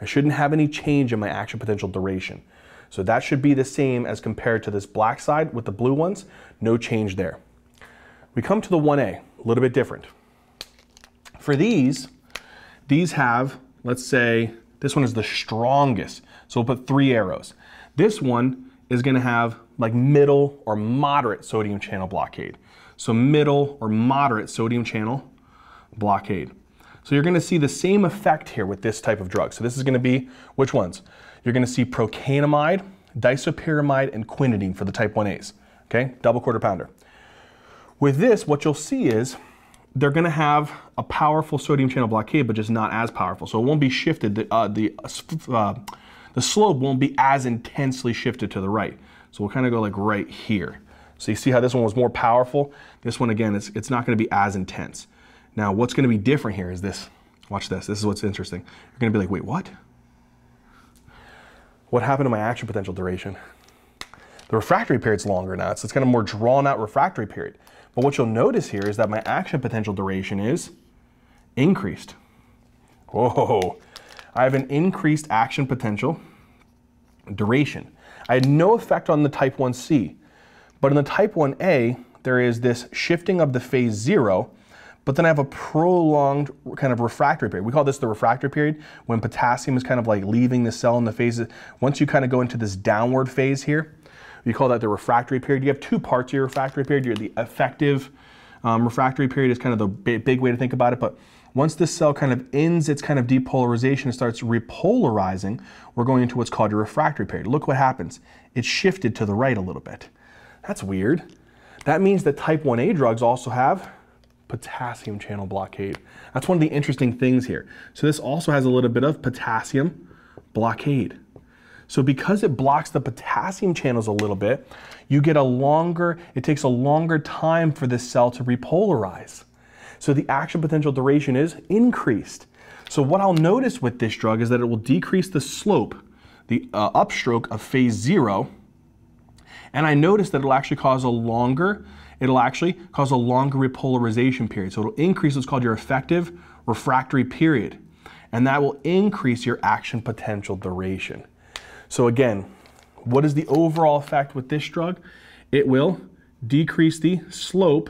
I shouldn't have any change in my action potential duration. So that should be the same as compared to this black side with the blue ones, no change there. We come to the one A, a little bit different. For these, these have, let's say, this one is the strongest. So we'll put three arrows. This one is gonna have like middle or moderate sodium channel blockade. So middle or moderate sodium channel blockade. So you're going to see the same effect here with this type of drug. So this is going to be which ones? You're going to see procainamide, disopyramide, and quinidine for the type one A's. Okay, double quarter pounder. With this, what you'll see is they're going to have a powerful sodium channel blockade, but just not as powerful. So it won't be shifted. The uh, the uh, the slope won't be as intensely shifted to the right. So we'll kind of go like right here. So you see how this one was more powerful. This one again, it's it's not going to be as intense. Now, what's going to be different here is this. Watch this. This is what's interesting. You're going to be like, wait, what? What happened to my action potential duration? The refractory period's longer now. So it's kind of more drawn out refractory period. But what you'll notice here is that my action potential duration is increased. Whoa, I have an increased action potential duration. I had no effect on the type one C, but in the type one A, there is this shifting of the phase zero, but then I have a prolonged kind of refractory period. We call this the refractory period, when potassium is kind of like leaving the cell in the phases. Once you kind of go into this downward phase here, we call that the refractory period. You have two parts of your refractory period. You have the effective um, refractory period is kind of the big, big way to think about it. But once this cell kind of ends its kind of depolarization and starts repolarizing, we're going into what's called your refractory period. Look what happens. It shifted to the right a little bit. That's weird. That means that type one A drugs also have potassium channel blockade. That's one of the interesting things here. So this also has a little bit of potassium blockade. So because it blocks the potassium channels a little bit, you get a longer, it takes a longer time for this cell to repolarize. So the action potential duration is increased. So what I'll notice with this drug is that it will decrease the slope, the uh, upstroke of phase zero, and I notice that it'll actually cause a longer It'll actually cause a longer repolarization period. So it'll increase what's called your effective refractory period. And that will increase your action potential duration. So again, what is the overall effect with this drug? It will decrease the slope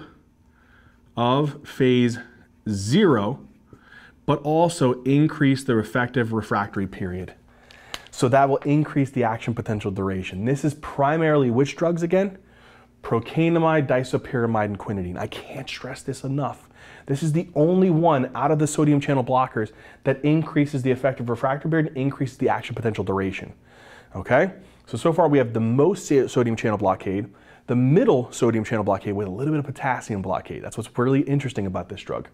of phase zero, but also increase the effective refractory period. So that will increase the action potential duration. This is primarily which drugs again? Procainamide, disopyramide, and quinidine. I can't stress this enough. This is the only one out of the sodium channel blockers that increases the effective refractory period and increases the action potential duration. Okay? So, so far we have the most sodium channel blockade, the middle sodium channel blockade with a little bit of potassium blockade. That's what's really interesting about this drug.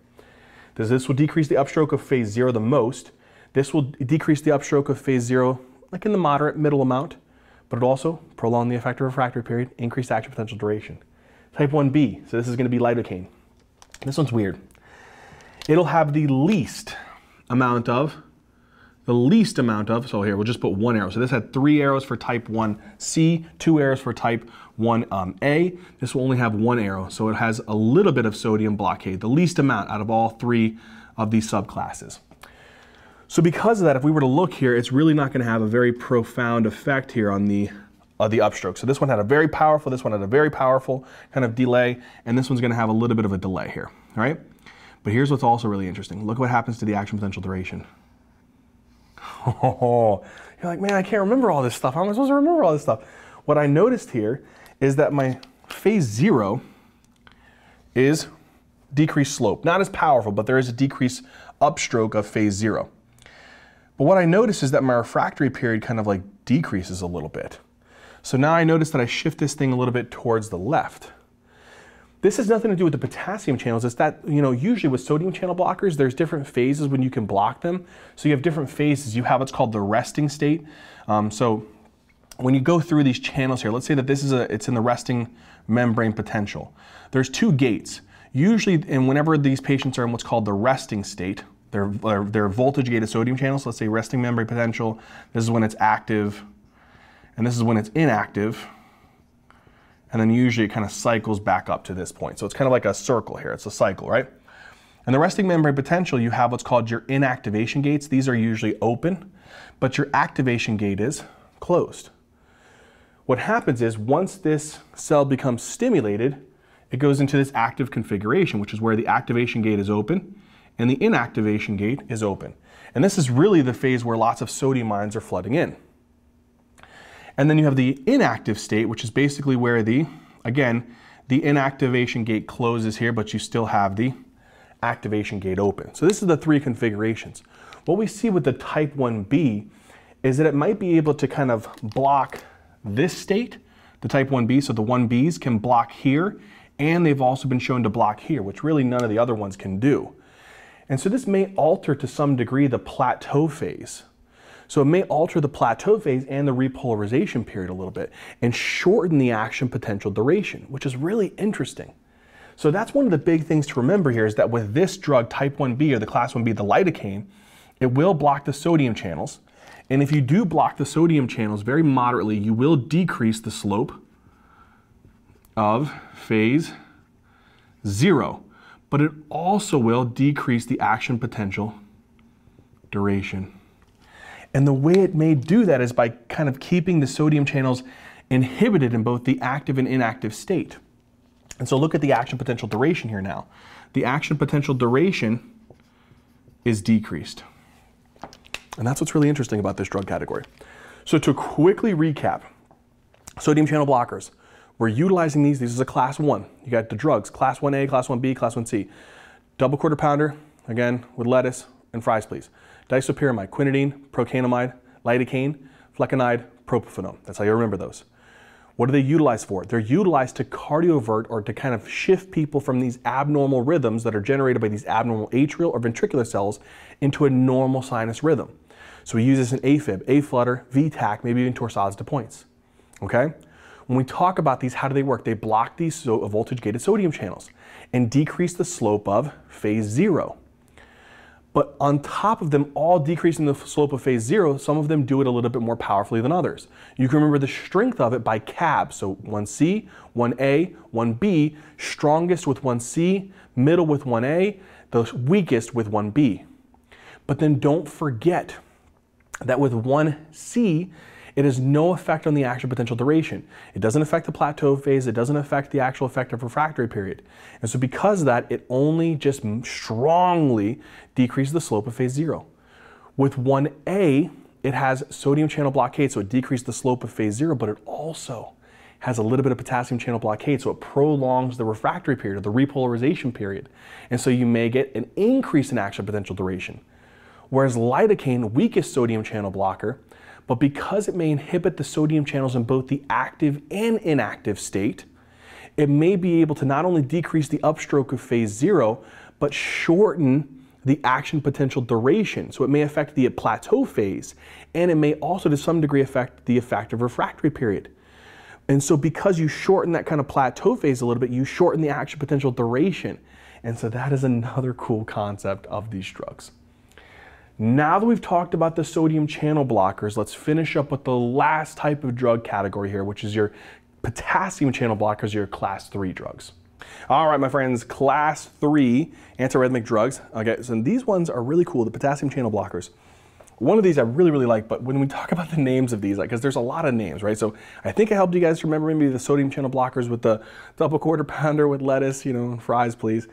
This, this will decrease the upstroke of phase zero the most. This will decrease the upstroke of phase zero, like in the moderate middle amount, but it also prolonged the effective refractory period, increased action potential duration. Type one B, so this is going to be lidocaine. This one's weird. It'll have the least amount of, the least amount of, so here we'll just put one arrow. So this had three arrows for type one C, two arrows for type one A. This will only have one arrow, so it has a little bit of sodium blockade, the least amount out of all three of these subclasses. So because of that, if we were to look here, it's really not going to have a very profound effect here on the, uh, the upstroke. So this one had a very powerful, this one had a very powerful kind of delay, and this one's going to have a little bit of a delay here, all right? But here's what's also really interesting. Look what happens to the action potential duration. Oh, you're like, man, I can't remember all this stuff. How am I supposed to remember all this stuff? What I noticed here is that my phase zero is decreased slope. Not as powerful, but there is a decreased upstroke of phase zero. But what I notice is that my refractory period kind of like decreases a little bit. So now I notice that I shift this thing a little bit towards the left. This has nothing to do with the potassium channels. It's that, you know, usually with sodium channel blockers, there's different phases when you can block them. So you have different phases. You have what's called the resting state. Um, so when you go through these channels here, let's say that this is a, it's in the resting membrane potential. There's two gates. Usually, and whenever these patients are in what's called the resting state, They're, they're voltage-gated sodium channels, so let's say resting membrane potential. This is when it's active, and this is when it's inactive. And then usually it kind of cycles back up to this point. So it's kind of like a circle here. It's a cycle, right? And the resting membrane potential, you have what's called your inactivation gates. These are usually open, but your activation gate is closed. What happens is once this cell becomes stimulated, it goes into this active configuration, which is where the activation gate is open and the inactivation gate is open. And this is really the phase where lots of sodium ions are flooding in. And then you have the inactive state, which is basically where the, again, the inactivation gate closes here, but you still have the activation gate open. So this is the three configurations. What we see with the type one B is that it might be able to kind of block this state, the type one B, so the one Bs can block here, and they've also been shown to block here, which really none of the other ones can do. And so this may alter to some degree the plateau phase. So it may alter the plateau phase and the repolarization period a little bit and shorten the action potential duration, which is really interesting. So that's one of the big things to remember here is that with this drug type one B or the class one B, the lidocaine, it will block the sodium channels. And if you do block the sodium channels very moderately, you will decrease the slope of phase zero, but it also will decrease the action potential duration. And the way it may do that is by kind of keeping the sodium channels inhibited in both the active and inactive state. And so look at the action potential duration here now. The action potential duration is decreased. And that's what's really interesting about this drug category. So to quickly recap, sodium channel blockers, we're utilizing these. This is a class one. You got the drugs, class one A, class one B, class one C. Double quarter pounder, again, with lettuce and fries, please. Disopyramide, quinidine, procainamide, lidocaine, flecainide, propafenone. That's how you remember those. What are they utilized for? They're utilized to cardiovert or to kind of shift people from these abnormal rhythms that are generated by these abnormal atrial or ventricular cells into a normal sinus rhythm. So we use this in AFib, AFlutter, V TAC, maybe even torsades de pointes. Okay? When we talk about these, how do they work? They block these so voltage-gated sodium channels and decrease the slope of phase zero. But on top of them all decreasing the slope of phase zero, some of them do it a little bit more powerfully than others. You can remember the strength of it by C A B, so one C, one A, one B, strongest with one C, middle with one A, the weakest with one B. But then don't forget that with one C, it has no effect on the action potential duration. It doesn't affect the plateau phase. It doesn't affect the actual effective refractory period. And so because of that, it only just strongly decreases the slope of phase zero. With one A, it has sodium channel blockade, so it decreased the slope of phase zero, but it also has a little bit of potassium channel blockade, so it prolongs the refractory period, or the repolarization period. And so you may get an increase in action potential duration. Whereas lidocaine, weakest sodium channel blocker, but because it may inhibit the sodium channels in both the active and inactive state, it may be able to not only decrease the upstroke of phase zero, but shorten the action potential duration. So it may affect the plateau phase, and it may also to some degree affect the effective refractory period. And so because you shorten that kind of plateau phase a little bit, you shorten the action potential duration. And so that is another cool concept of these drugs. Now that we've talked about the sodium channel blockers, let's finish up with the last type of drug category here, which is your potassium channel blockers, your class three drugs. All right, my friends, class three antiarrhythmic drugs. Okay, so these ones are really cool, the potassium channel blockers. One of these I really, really like, but when we talk about the names of these, like, because there's a lot of names, right? So I think I helped you guys remember maybe the sodium channel blockers with the double quarter pounder with lettuce, you know, and fries, please.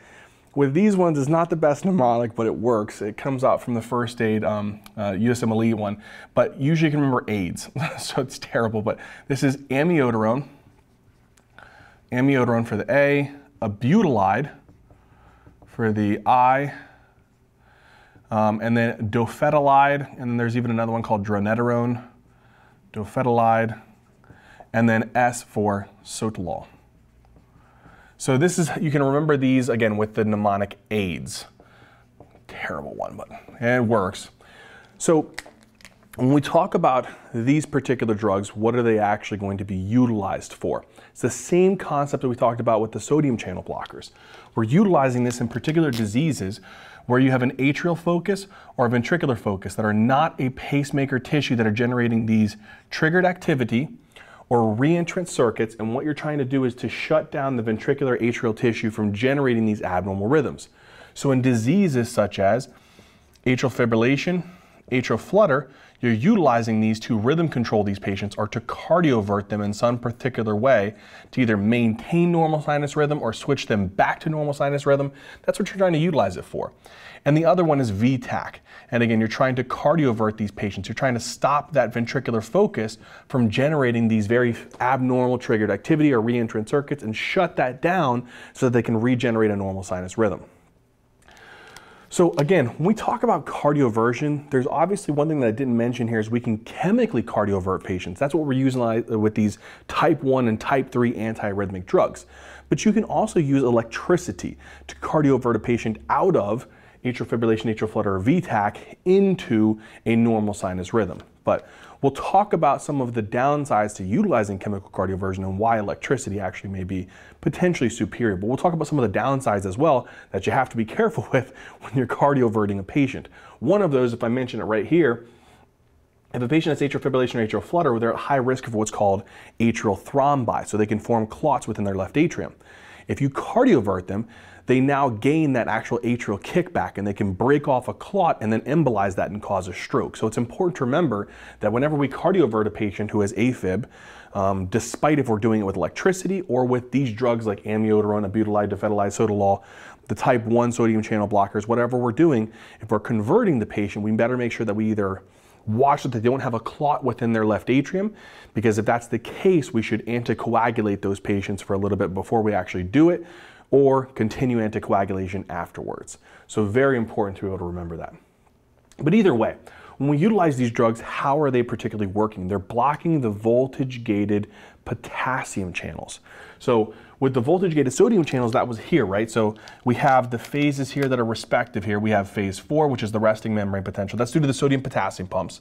With these ones, it's not the best mnemonic, but it works. It comes out from the first aid um, uh, U S M L E one, but usually you can remember AIDS, so it's terrible. But this is amiodarone, amiodarone for the A, abutilide for the I, um, and then dofetilide, and then there's even another one called dronedarone, dofetilide, and then S for sotalol. So this is, you can remember these again with the mnemonic AIDS. Terrible one, but it works. So when we talk about these particular drugs, what are they actually going to be utilized for? It's the same concept that we talked about with the sodium channel blockers. We're utilizing this in particular diseases where you have an atrial focus or a ventricular focus that are not a pacemaker tissue that are generating these triggered activity or reentrant circuits, and what you're trying to do is to shut down the ventricular atrial tissue from generating these abnormal rhythms. So in diseases such as atrial fibrillation, atrial flutter, you're utilizing these to rhythm control these patients or to cardiovert them in some particular way to either maintain normal sinus rhythm or switch them back to normal sinus rhythm. That's what you're trying to utilize it for. And the other one is V TAC. And again, you're trying to cardiovert these patients. You're trying to stop that ventricular focus from generating these very abnormal triggered activity or reentrant circuits and shut that down so that they can regenerate a normal sinus rhythm. So again, when we talk about cardioversion, there's obviously one thing that I didn't mention here is we can chemically cardiovert patients. That's what we're using with these type one and type three antiarrhythmic drugs. But you can also use electricity to cardiovert a patient out of atrial fibrillation, atrial flutter, or V TAC into a normal sinus rhythm. But we'll talk about some of the downsides to utilizing chemical cardioversion and why electricity actually may be potentially superior. But we'll talk about some of the downsides as well that you have to be careful with when you're cardioverting a patient. One of those, if I mention it right here, if a patient has atrial fibrillation or atrial flutter, they're at high risk of what's called atrial thrombi, so they can form clots within their left atrium. If you cardiovert them, they now gain that actual atrial kickback and they can break off a clot and then embolize that and cause a stroke. So it's important to remember that whenever we cardiovert a patient who has AFib, um, despite if we're doing it with electricity or with these drugs like amiodarone, abutilide, dofetilide, sotalol, the type one sodium channel blockers, whatever we're doing, if we're converting the patient, we better make sure that we either watch that they don't have a clot within their left atrium, because if that's the case, we should anticoagulate those patients for a little bit before we actually do it, or continue anticoagulation afterwards. So very important to be able to remember that. But either way, when we utilize these drugs, how are they particularly working? They're blocking the voltage-gated potassium channels. So with the voltage-gated sodium channels, that was here, right? So we have the phases here that are respective here. We have phase four, which is the resting membrane potential. That's due to the sodium potassium pumps.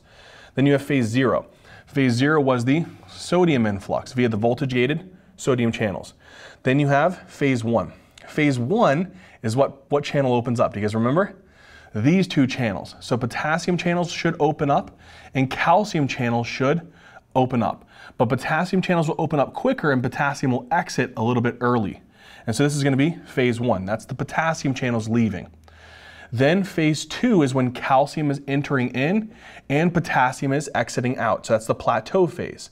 Then you have phase zero. Phase zero was the sodium influx via the voltage-gated sodium channels. Then you have phase one. Phase one is what, what channel opens up? Do you guys remember? These two channels. So potassium channels should open up and calcium channels should open up. But potassium channels will open up quicker and potassium will exit a little bit early. And so this is going to be phase one. That's the potassium channels leaving. Then phase two is when calcium is entering in and potassium is exiting out. So that's the plateau phase.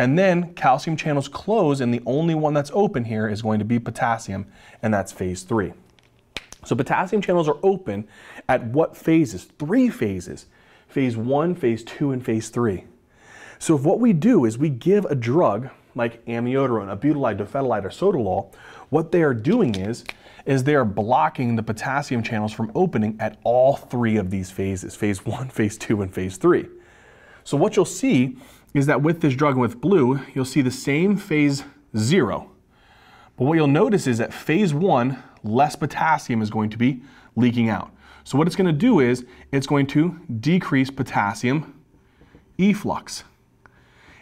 And then calcium channels close and the only one that's open here is going to be potassium, and that's phase three. So potassium channels are open at what phases? Three phases. Phase one, phase two, and phase three. So if what we do is we give a drug like amiodarone, abutilide, dofetilide, or sotalol, what they are doing is, is they are blocking the potassium channels from opening at all three of these phases, phase one, phase two, and phase three. So what you'll see is that with this drug and with blue, you'll see the same phase zero. But what you'll notice is that phase one, less potassium is going to be leaking out. So what it's going to do is, it's going to decrease potassium efflux.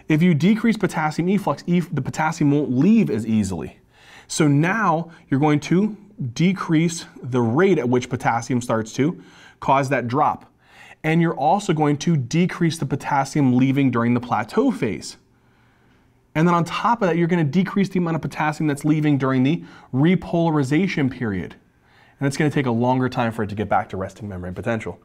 If you decrease potassium efflux, the potassium won't leave as easily. So now you're going to decrease the rate at which potassium starts to cause that drop. And you're also going to decrease the potassium leaving during the plateau phase. And then on top of that, you're going to decrease the amount of potassium that's leaving during the repolarization period. And it's going to take a longer time for it to get back to resting membrane potential.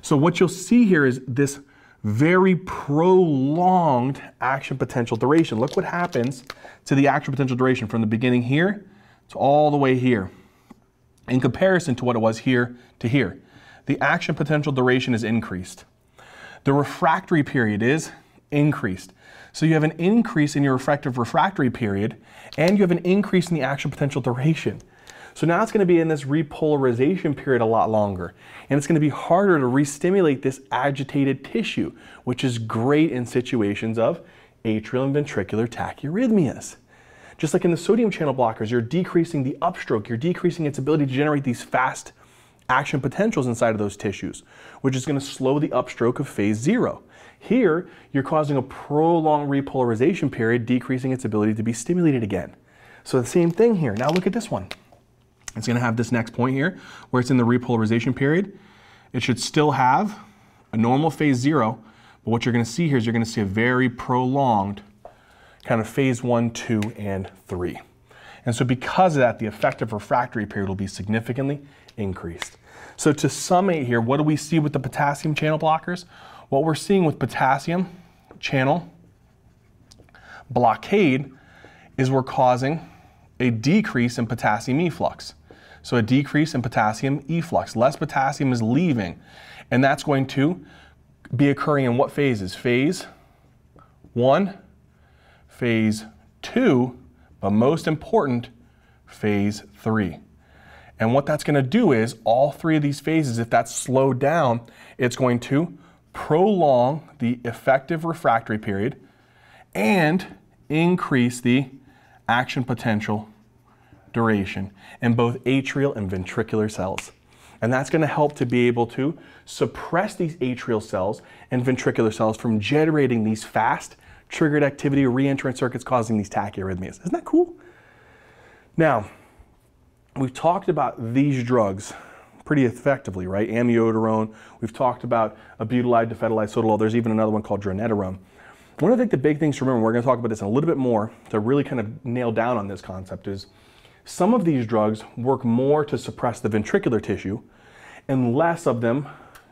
So what you'll see here is this very prolonged action potential duration. Look what happens to the action potential duration from the beginning here to all the way here, in comparison to what it was here to here. The action potential duration is increased. The refractory period is increased. So you have an increase in your effective refractory period, and you have an increase in the action potential duration. So now it's going to be in this repolarization period a lot longer, and it's going to be harder to restimulate this agitated tissue, which is great in situations of atrial and ventricular tachyarrhythmias. Just like in the sodium channel blockers, you're decreasing the upstroke, you're decreasing its ability to generate these fast action potentials inside of those tissues, which is going to slow the upstroke of phase zero. Here, you're causing a prolonged repolarization period, decreasing its ability to be stimulated again. So the same thing here. Now look at this one. It's going to have this next point here where it's in the repolarization period. It should still have a normal phase zero, but what you're going to see here is you're going to see a very prolonged kind of phase one, two, and three. And so because of that, the effective refractory period will be significantly increased. So to summate here, what do we see with the potassium channel blockers? What we're seeing with potassium channel blockade is we're causing a decrease in potassium efflux. So a decrease in potassium efflux. Less potassium is leaving, and that's going to be occurring in what phases? Phase one, phase two, but most important, phase three. And what that's going to do is all three of these phases, if that's slowed down, it's going to prolong the effective refractory period and increase the action potential duration in both atrial and ventricular cells. And that's going to help to be able to suppress these atrial cells and ventricular cells from generating these fast triggered activity reentrant circuits causing these tachyarrhythmias. Isn't that cool? Now, we've talked about these drugs pretty effectively, right? Amiodarone, we've talked about abutilide, dofetilide, sotalol, there's even another one called dronedarone. One of the big things to remember, we're going to talk about this in a little bit more to really kind of nail down on this concept, is Some of these drugs work more to suppress the ventricular tissue, and less of them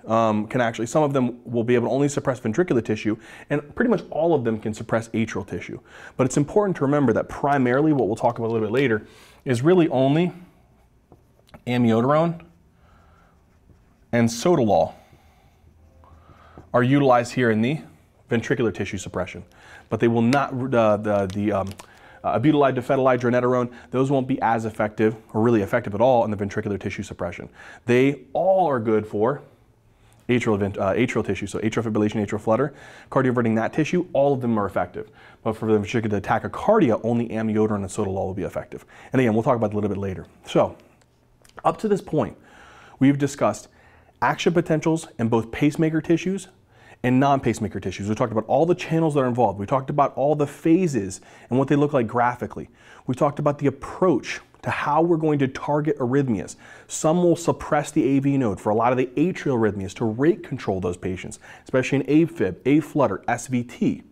um, can actually, some of them will be able to only suppress ventricular tissue, and pretty much all of them can suppress atrial tissue. But it's important to remember that primarily, what we'll talk about a little bit later, is really only amiodarone and sotalol are utilized here in the ventricular tissue suppression, but they will not, uh, the, the um, uh, abutilide, dofetilide, dronedarone, those won't be as effective or really effective at all in the ventricular tissue suppression. They all are good for atrial, event, uh, atrial tissue, so atrial fibrillation, atrial flutter, cardioverting that tissue, all of them are effective. But for the ventricular tachycardia, only amiodarone and sotalol will be effective. And again, we'll talk about it a little bit later. So, up to this point, we've discussed action potentials in both pacemaker tissues and non-pacemaker tissues. We talked about all the channels that are involved. We talked about all the phases and what they look like graphically. We talked about the approach to how we're going to target arrhythmias. Some will suppress the A V node for a lot of the atrial arrhythmias to rate control those patients, especially in AFib, AFlutter, S V T.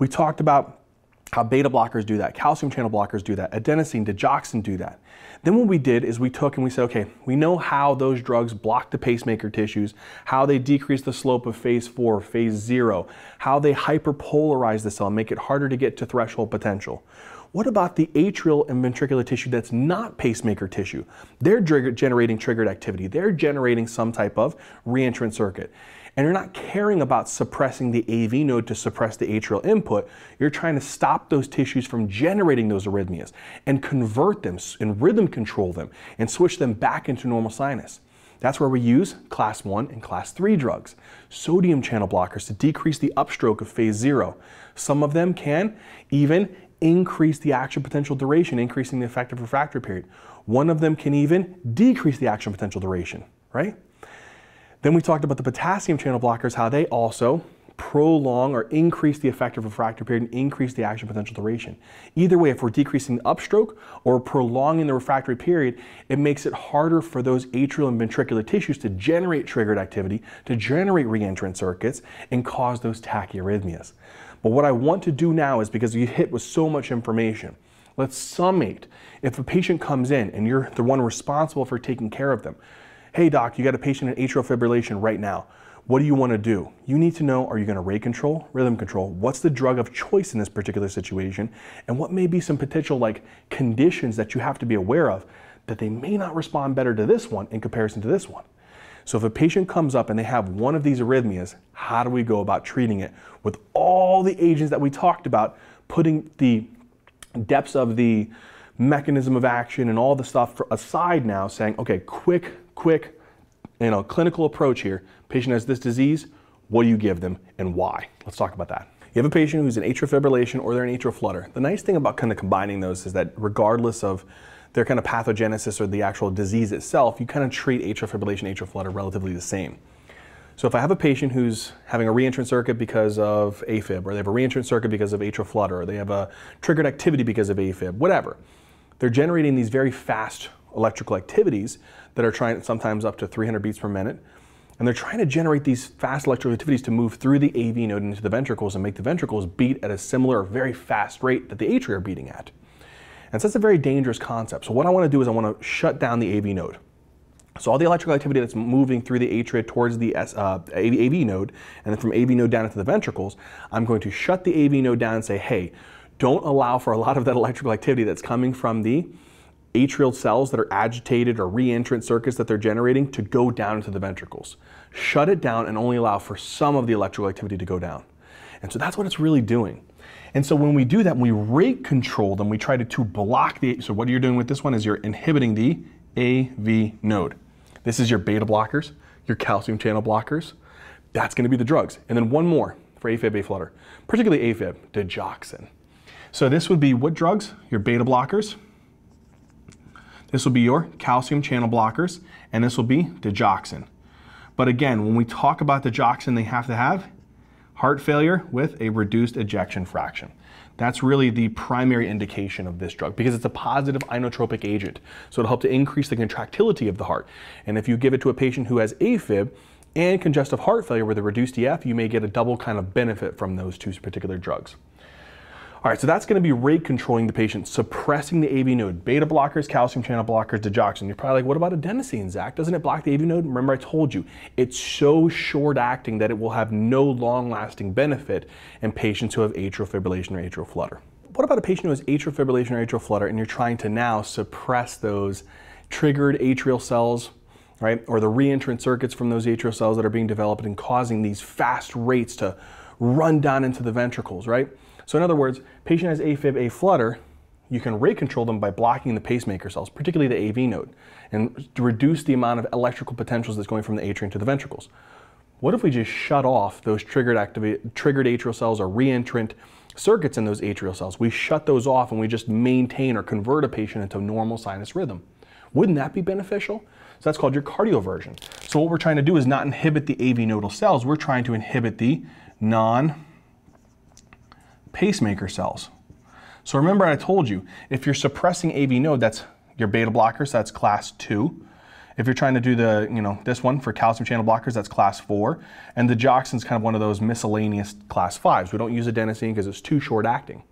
We talked about how beta blockers do that, calcium channel blockers do that, adenosine, digoxin do that. Then what we did is we took and we said, okay, we know how those drugs block the pacemaker tissues, how they decrease the slope of phase four, phase zero, how they hyperpolarize the cell and make it harder to get to threshold potential. What about the atrial and ventricular tissue that's not pacemaker tissue? They're generating triggered activity. They're generating some type of reentrant circuit. And you're not caring about suppressing the A V node to suppress the atrial input. You're trying to stop those tissues from generating those arrhythmias and convert them and rhythm control them and switch them back into normal sinus. That's where we use class one and class three drugs, sodium channel blockers to decrease the upstroke of phase zero. Some of them can even increase the action potential duration, increasing the effective refractory period. One of them can even decrease the action potential duration, right? Then we talked about the potassium channel blockers, how they also prolong or increase the effective refractory period and increase the action potential duration. Either way, if we're decreasing the upstroke or prolonging the refractory period, it makes it harder for those atrial and ventricular tissues to generate triggered activity, to generate reentrant circuits, and cause those tachyarrhythmias. But what I want to do now is, because you hit with so much information, let's summate. If a patient comes in and you're the one responsible for taking care of them, hey doc, you got a patient in atrial fibrillation right now. What do you want to do? You need to know, are you going to rate control, rhythm control? What's the drug of choice in this particular situation? And what may be some potential like conditions that you have to be aware of that they may not respond better to this one in comparison to this one? So if a patient comes up and they have one of these arrhythmias, how do we go about treating it with all the agents that we talked about, putting the depths of the mechanism of action and all the stuff aside now, saying, okay, quick, quick, you know, clinical approach here. Patient has this disease, what do you give them and why? Let's talk about that. You have a patient who's in atrial fibrillation or they're in atrial flutter. The nice thing about kind of combining those is that regardless of their kind of pathogenesis or the actual disease itself, you kind of treat atrial fibrillation, atrial flutter relatively the same. So if I have a patient who's having a reentrant circuit because of AFib, or they have a reentrant circuit because of atrial flutter, or they have a triggered activity because of AFib, whatever, they're generating these very fast electrical activities that are trying sometimes up to three hundred beats per minute, and they're trying to generate these fast electrical activities to move through the A V node into the ventricles and make the ventricles beat at a similar or very fast rate that the atria are beating at. And so that's a very dangerous concept. So what I want to do is I want to shut down the A V node. So all the electrical activity that's moving through the atria towards the uh, A V, A V node, and then from A V node down into the ventricles, I'm going to shut the A V node down and say, hey, don't allow for a lot of that electrical activity that's coming from the atrial cells that are agitated or reentrant circuits that they're generating to go down into the ventricles. Shut it down and only allow for some of the electrical activity to go down. And so that's what it's really doing. And so when we do that, we rate control them, we try to, to block the, so what you're doing with this one is you're inhibiting the A V node. This is your beta blockers, your calcium channel blockers. That's gonna be the drugs. And then one more for AFib, AFlutter, particularly AFib, digoxin. So this would be what drugs? Your beta blockers. This will be your calcium channel blockers, and this will be digoxin. But again, when we talk about digoxin, they have to have heart failure with a reduced ejection fraction. That's really the primary indication of this drug because it's a positive inotropic agent. So it'll help to increase the contractility of the heart. And if you give it to a patient who has AFib and congestive heart failure with a reduced E F, you may get a double kind of benefit from those two particular drugs. All right, so that's going to be rate controlling the patient, suppressing the A V node. Beta blockers, calcium channel blockers, digoxin. You're probably like, what about adenosine, Zach? Doesn't it block the A V node? Remember I told you, it's so short acting that it will have no long lasting benefit in patients who have atrial fibrillation or atrial flutter. What about a patient who has atrial fibrillation or atrial flutter and you're trying to now suppress those triggered atrial cells, right? Or the reentrant circuits from those atrial cells that are being developed and causing these fast rates to run down into the ventricles, right? So in other words, patient has AFib, AFlutter, you can rate control them by blocking the pacemaker cells, particularly the A V node, and reduce the amount of electrical potentials that's going from the atrium to the ventricles. What if we just shut off those triggered, activate, triggered atrial cells or reentrant circuits in those atrial cells? We shut those off and we just maintain or convert a patient into normal sinus rhythm. Wouldn't that be beneficial? So that's called your cardioversion. So what we're trying to do is not inhibit the A V nodal cells, we're trying to inhibit the non-pacemaker cells. So remember I told you, if you're suppressing A V node, that's your beta blockers, that's class two. If you're trying to do the, you know, this one for calcium channel blockers, that's class four. And the digoxin's kind of one of those miscellaneous class fives. We don't use adenosine because it's too short acting.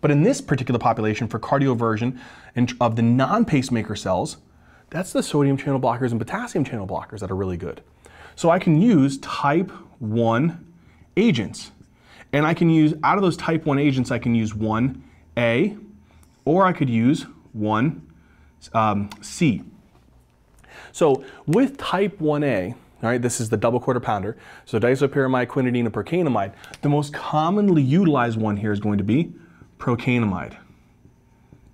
But in this particular population for cardioversion and of the non-pacemaker cells, that's the sodium channel blockers and potassium channel blockers that are really good. So I can use type one agents. And I can use, out of those type one agents, I can use one A, or I could use one C. So with type one A, all right, this is the double quarter pounder, so disopyramide, quinidine, and procainamide, the most commonly utilized one here is going to be procainamide.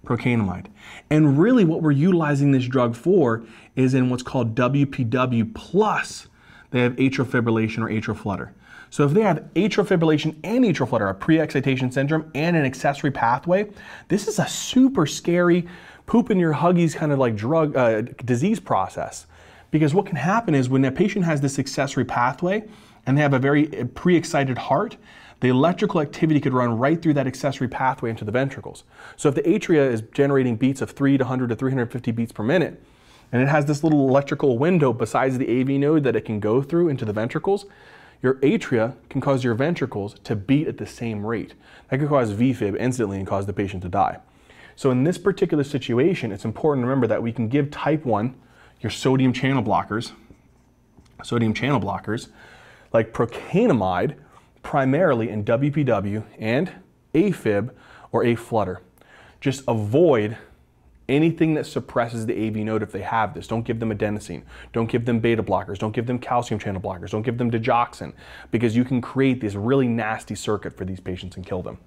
Procainamide. And really what we're utilizing this drug for is in what's called W P W plus they have atrial fibrillation or atrial flutter. So if they have atrial fibrillation and atrial flutter, a pre-excitation syndrome and an accessory pathway, this is a super scary poop in your huggies kind of like drug uh, disease process. Because what can happen is when a patient has this accessory pathway and they have a very pre-excited heart, the electrical activity could run right through that accessory pathway into the ventricles. So if the atria is generating beats of three to one hundred to three hundred fifty beats per minute, and it has this little electrical window besides the A V node that it can go through into the ventricles, your atria can cause your ventricles to beat at the same rate. That could cause V fib instantly and cause the patient to die. So in this particular situation, it's important to remember that we can give type one, your sodium channel blockers, sodium channel blockers, like procainamide, primarily in W P W and AFib or AFlutter. Just avoid anything that suppresses the A V node if they have this. Don't give them adenosine. Don't give them beta blockers. Don't give them calcium channel blockers. Don't give them digoxin, because you can create this really nasty circuit for these patients and kill them.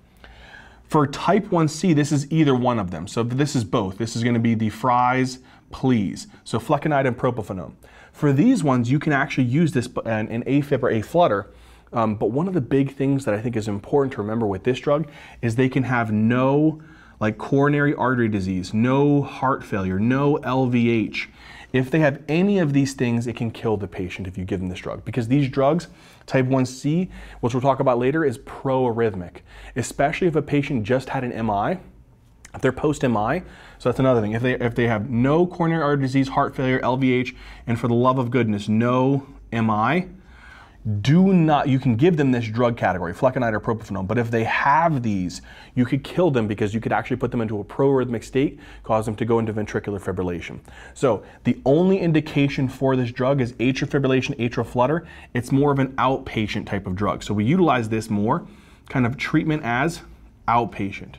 For type one C, this is either one of them. So this is both. This is going to be the fries, please. So flecainide and propafenone. For these ones, you can actually use this in AFib or AFlutter. Um, but one of the big things that I think is important to remember with this drug is they can have no like coronary artery disease, no heart failure, no L V H. If they have any of these things, it can kill the patient if you give them this drug, because these drugs, type one C, which we'll talk about later, is pro-arrhythmic, especially if a patient just had an M I, if they're post-M I, so that's another thing. If they, if they have no coronary artery disease, heart failure, L V H, and for the love of goodness, no M I, do not, you can give them this drug category, flecainide or propafenone, but if they have these, you could kill them because you could actually put them into a pro-arrhythmic state, cause them to go into ventricular fibrillation. So the only indication for this drug is atrial fibrillation, atrial flutter. It's more of an outpatient type of drug. So we utilize this more, kind of treatment as outpatient.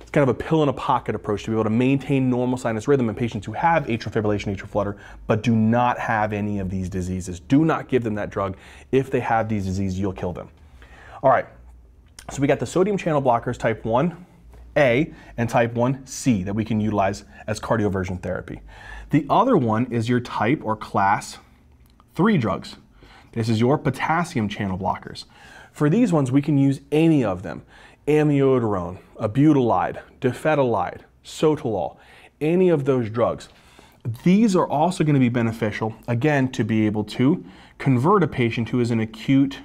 It's kind of a pill in a pocket approach to be able to maintain normal sinus rhythm in patients who have atrial fibrillation, atrial flutter, but do not have any of these diseases. Do not give them that drug. If they have these diseases, you'll kill them. All right, so we got the sodium channel blockers type one A and type one C that we can utilize as cardioversion therapy. The other one is your type or class three drugs. This is your potassium channel blockers. For these ones, we can use any of them. Amiodarone, abutilide, dofetilide, sotalol, any of those drugs. These are also going to be beneficial, again, to be able to convert a patient who is an acute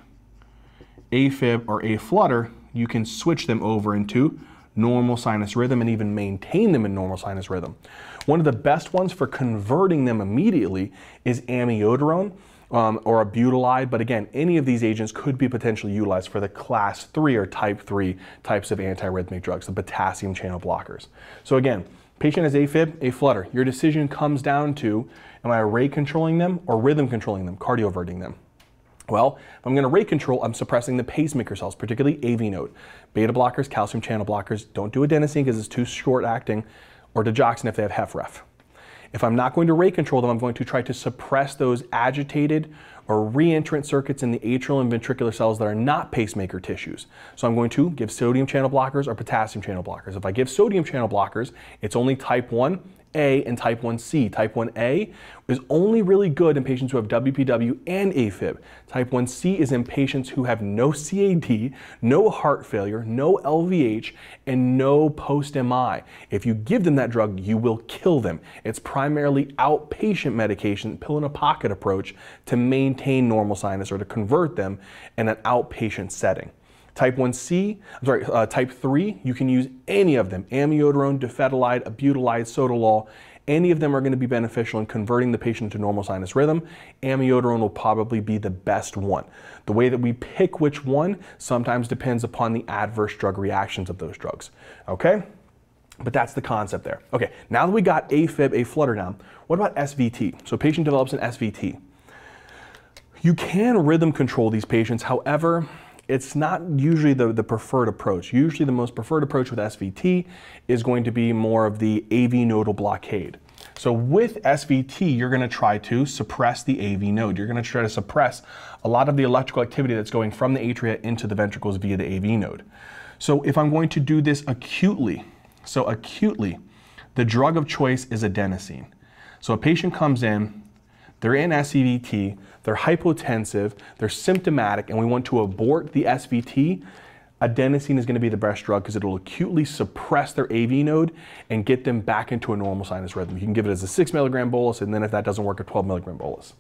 AFib or AFlutter. You can switch them over into normal sinus rhythm and even maintain them in normal sinus rhythm. One of the best ones for converting them immediately is amiodarone. um, or a butylide, but again, any of these agents could be potentially utilized for the class three or type three types of antiarrhythmic drugs, the potassium channel blockers. So again, patient has AFib, AFlutter. Your decision comes down to, am I rate controlling them or rhythm controlling them, cardioverting them? Well, if I'm gonna rate control, I'm suppressing the pacemaker cells, particularly A V node. Beta blockers, calcium channel blockers, don't do adenosine because it's too short acting, or digoxin if they have HFrEF. If I'm not going to rate control them, I'm going to try to suppress those agitated or reentrant circuits in the atrial and ventricular cells that are not pacemaker tissues. So I'm going to give sodium channel blockers or potassium channel blockers. If I give sodium channel blockers, it's only type one A and type one C. Type one A is only really good in patients who have W P W and AFib. Type one C is in patients who have no C A D, no heart failure, no L V H, and no post-M I. If you give them that drug, you will kill them. It's primarily outpatient medication, pill-in-a-pocket approach to maintain normal sinus or to convert them in an outpatient setting. Type one C, I'm sorry, uh, type three, you can use any of them, amiodarone, dofetilide, butylide, sotalol. Any of them are gonna be beneficial in converting the patient to normal sinus rhythm. Amiodarone will probably be the best one. The way that we pick which one sometimes depends upon the adverse drug reactions of those drugs, okay? But that's the concept there. Okay, now that we got AFib, AFlutter down, what about S V T? So patient develops an S V T. You can rhythm control these patients, however, it's not usually the, the preferred approach. Usually the most preferred approach with S V T is going to be more of the A V nodal blockade. So with S V T, you're gonna try to suppress the A V node. You're gonna try to suppress a lot of the electrical activity that's going from the atria into the ventricles via the A V node. So if I'm going to do this acutely, so acutely, the drug of choice is adenosine. So a patient comes in, they're in S V T, they're hypotensive, they're symptomatic, and we want to abort the S V T, adenosine is gonna be the best drug because it'll acutely suppress their A V node and get them back into a normal sinus rhythm. You can give it as a six milligram bolus, and then if that doesn't work, a twelve milligram bolus.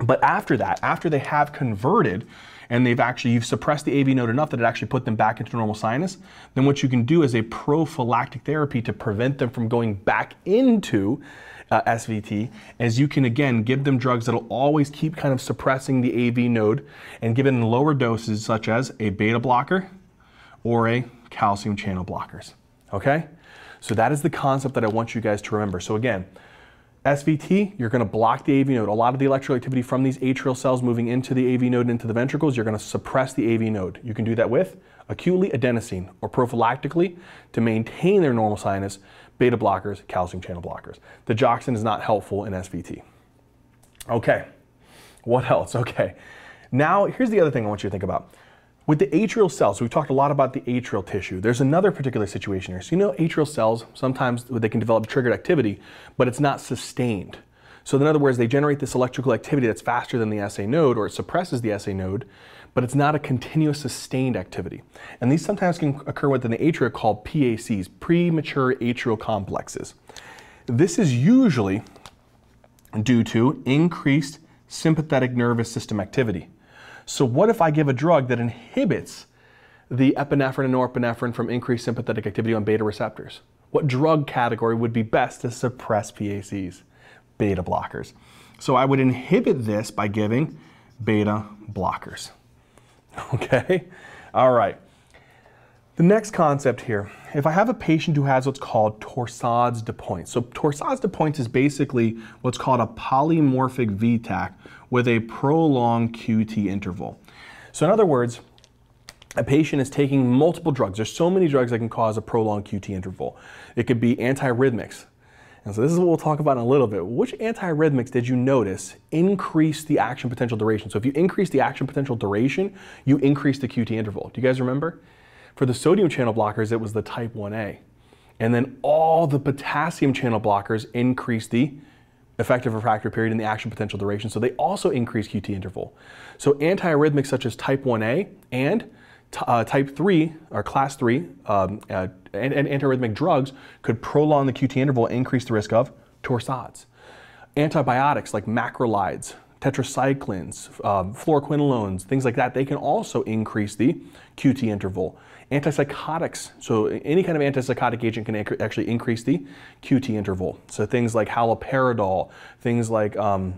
But after that, after they have converted, and they've actually, you've suppressed the A V node enough that it actually put them back into normal sinus, then what you can do is a prophylactic therapy to prevent them from going back into uh, S V T, as you can again give them drugs that'll always keep kind of suppressing the A V node and give it in lower doses such as a beta blocker or a calcium channel blockers, okay? So that is the concept that I want you guys to remember. So again, S V T, you're gonna block the A V node. A lot of the electrical activity from these atrial cells moving into the A V node and into the ventricles, you're gonna suppress the A V node. You can do that with acutely adenosine or prophylactically to maintain their normal sinus, beta blockers, calcium channel blockers. Digoxin is not helpful in S V T. Okay, what else? Okay, now here's the other thing I want you to think about. With the atrial cells, we've talked a lot about the atrial tissue. There's another particular situation here. So you know atrial cells, sometimes they can develop triggered activity, but it's not sustained. So in other words, they generate this electrical activity that's faster than the S A node, or it suppresses the S A node, but it's not a continuous sustained activity. And these sometimes can occur within the atria called P A Cs, premature atrial complexes. This is usually due to increased sympathetic nervous system activity. So what if I give a drug that inhibits the epinephrine and norepinephrine from increased sympathetic activity on beta receptors? What drug category would be best to suppress P A Cs? Beta blockers. So I would inhibit this by giving beta blockers. Okay? All right. The next concept here, if I have a patient who has what's called torsades de pointes. So torsades de pointes is basically what's called a polymorphic V TAC with a prolonged Q T interval. So in other words, a patient is taking multiple drugs. There's so many drugs that can cause a prolonged Q T interval. It could be antiarrhythmics. And so this is what we'll talk about in a little bit. Which antiarrhythmics did you notice increase the action potential duration? So if you increase the action potential duration, you increase the Q T interval. Do you guys remember? For the sodium channel blockers, it was the type one A. And then all the potassium channel blockers increase the effective refractory period and the action potential duration, so they also increase Q T interval. So antiarrhythmics such as type one A and uh, type three, or class three, um, uh, and, and antiarrhythmic drugs could prolong the Q T interval and increase the risk of torsades. Antibiotics like macrolides, tetracyclines, um, fluoroquinolones, things like that, they can also increase the Q T interval. Antipsychotics, so any kind of antipsychotic agent can ac actually increase the Q T interval. So things like haloperidol, things like um,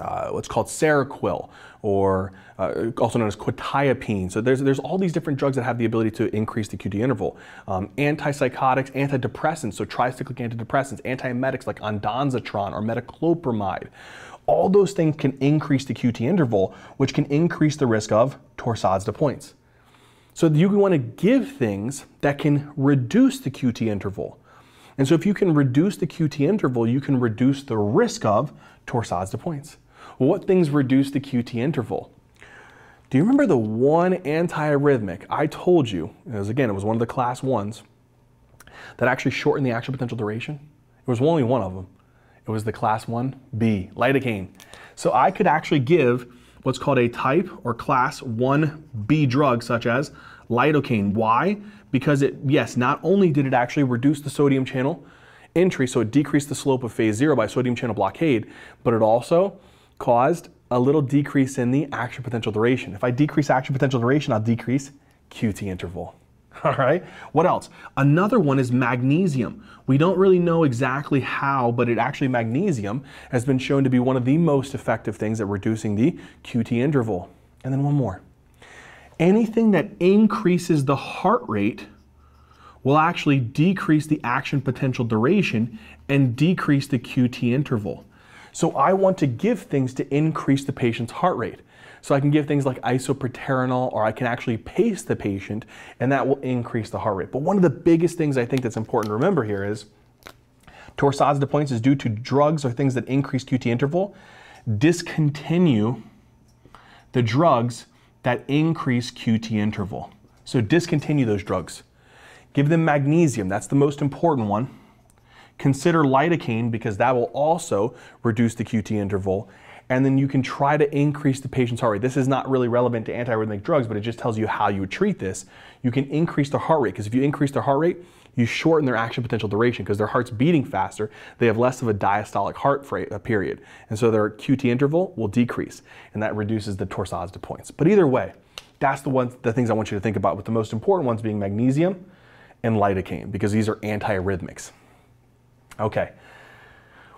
uh, what's called Seroquel, or uh, also known as quetiapine. So there's, there's all these different drugs that have the ability to increase the Q T interval. Um, antipsychotics, antidepressants, so tricyclic antidepressants, antiemetics like ondansetron or metoclopramide. All those things can increase the Q T interval, which can increase the risk of torsades de pointes. So you want to give things that can reduce the Q T interval. And so if you can reduce the Q T interval, you can reduce the risk of torsades de pointes. Well, what things reduce the Q T interval? Do you remember the one antiarrhythmic I told you, it was, again, it was one of the class ones, that actually shortened the action potential duration? It was only one of them. It was the class one B, lidocaine. So I could actually give what's called a type or class one B drug such as lidocaine. Why? Because it, yes, not only did it actually reduce the sodium channel entry, so it decreased the slope of phase zero by sodium channel blockade, but it also caused a little decrease in the action potential duration. If I decrease action potential duration, I'll decrease Q T interval. All right, what else? Another one is magnesium. We don't really know exactly how, but it actually, magnesium has been shown to be one of the most effective things at reducing the Q T interval. And then one more. Anything that increases the heart rate will actually decrease the action potential duration and decrease the Q T interval. So I want to give things to increase the patient's heart rate. So I can give things like isoproterenol, or I can actually pace the patient, and that will increase the heart rate. But one of the biggest things I think that's important to remember here is torsades de pointes is due to drugs or things that increase Q T interval. Discontinue the drugs that increase Q T interval. So discontinue those drugs. Give them magnesium, that's the most important one. Consider lidocaine, because that will also reduce the Q T interval. And then you can try to increase the patient's heart rate. This is not really relevant to antiarrhythmic drugs, but it just tells you how you would treat this. You can increase their heart rate, because if you increase their heart rate, you shorten their action potential duration, because their heart's beating faster, they have less of a diastolic heart period. And so their Q T interval will decrease, and that reduces the torsades de pointes. But either way, that's the one, the things I want you to think about, with the most important ones being magnesium and lidocaine, because these are antiarrhythmics. Okay.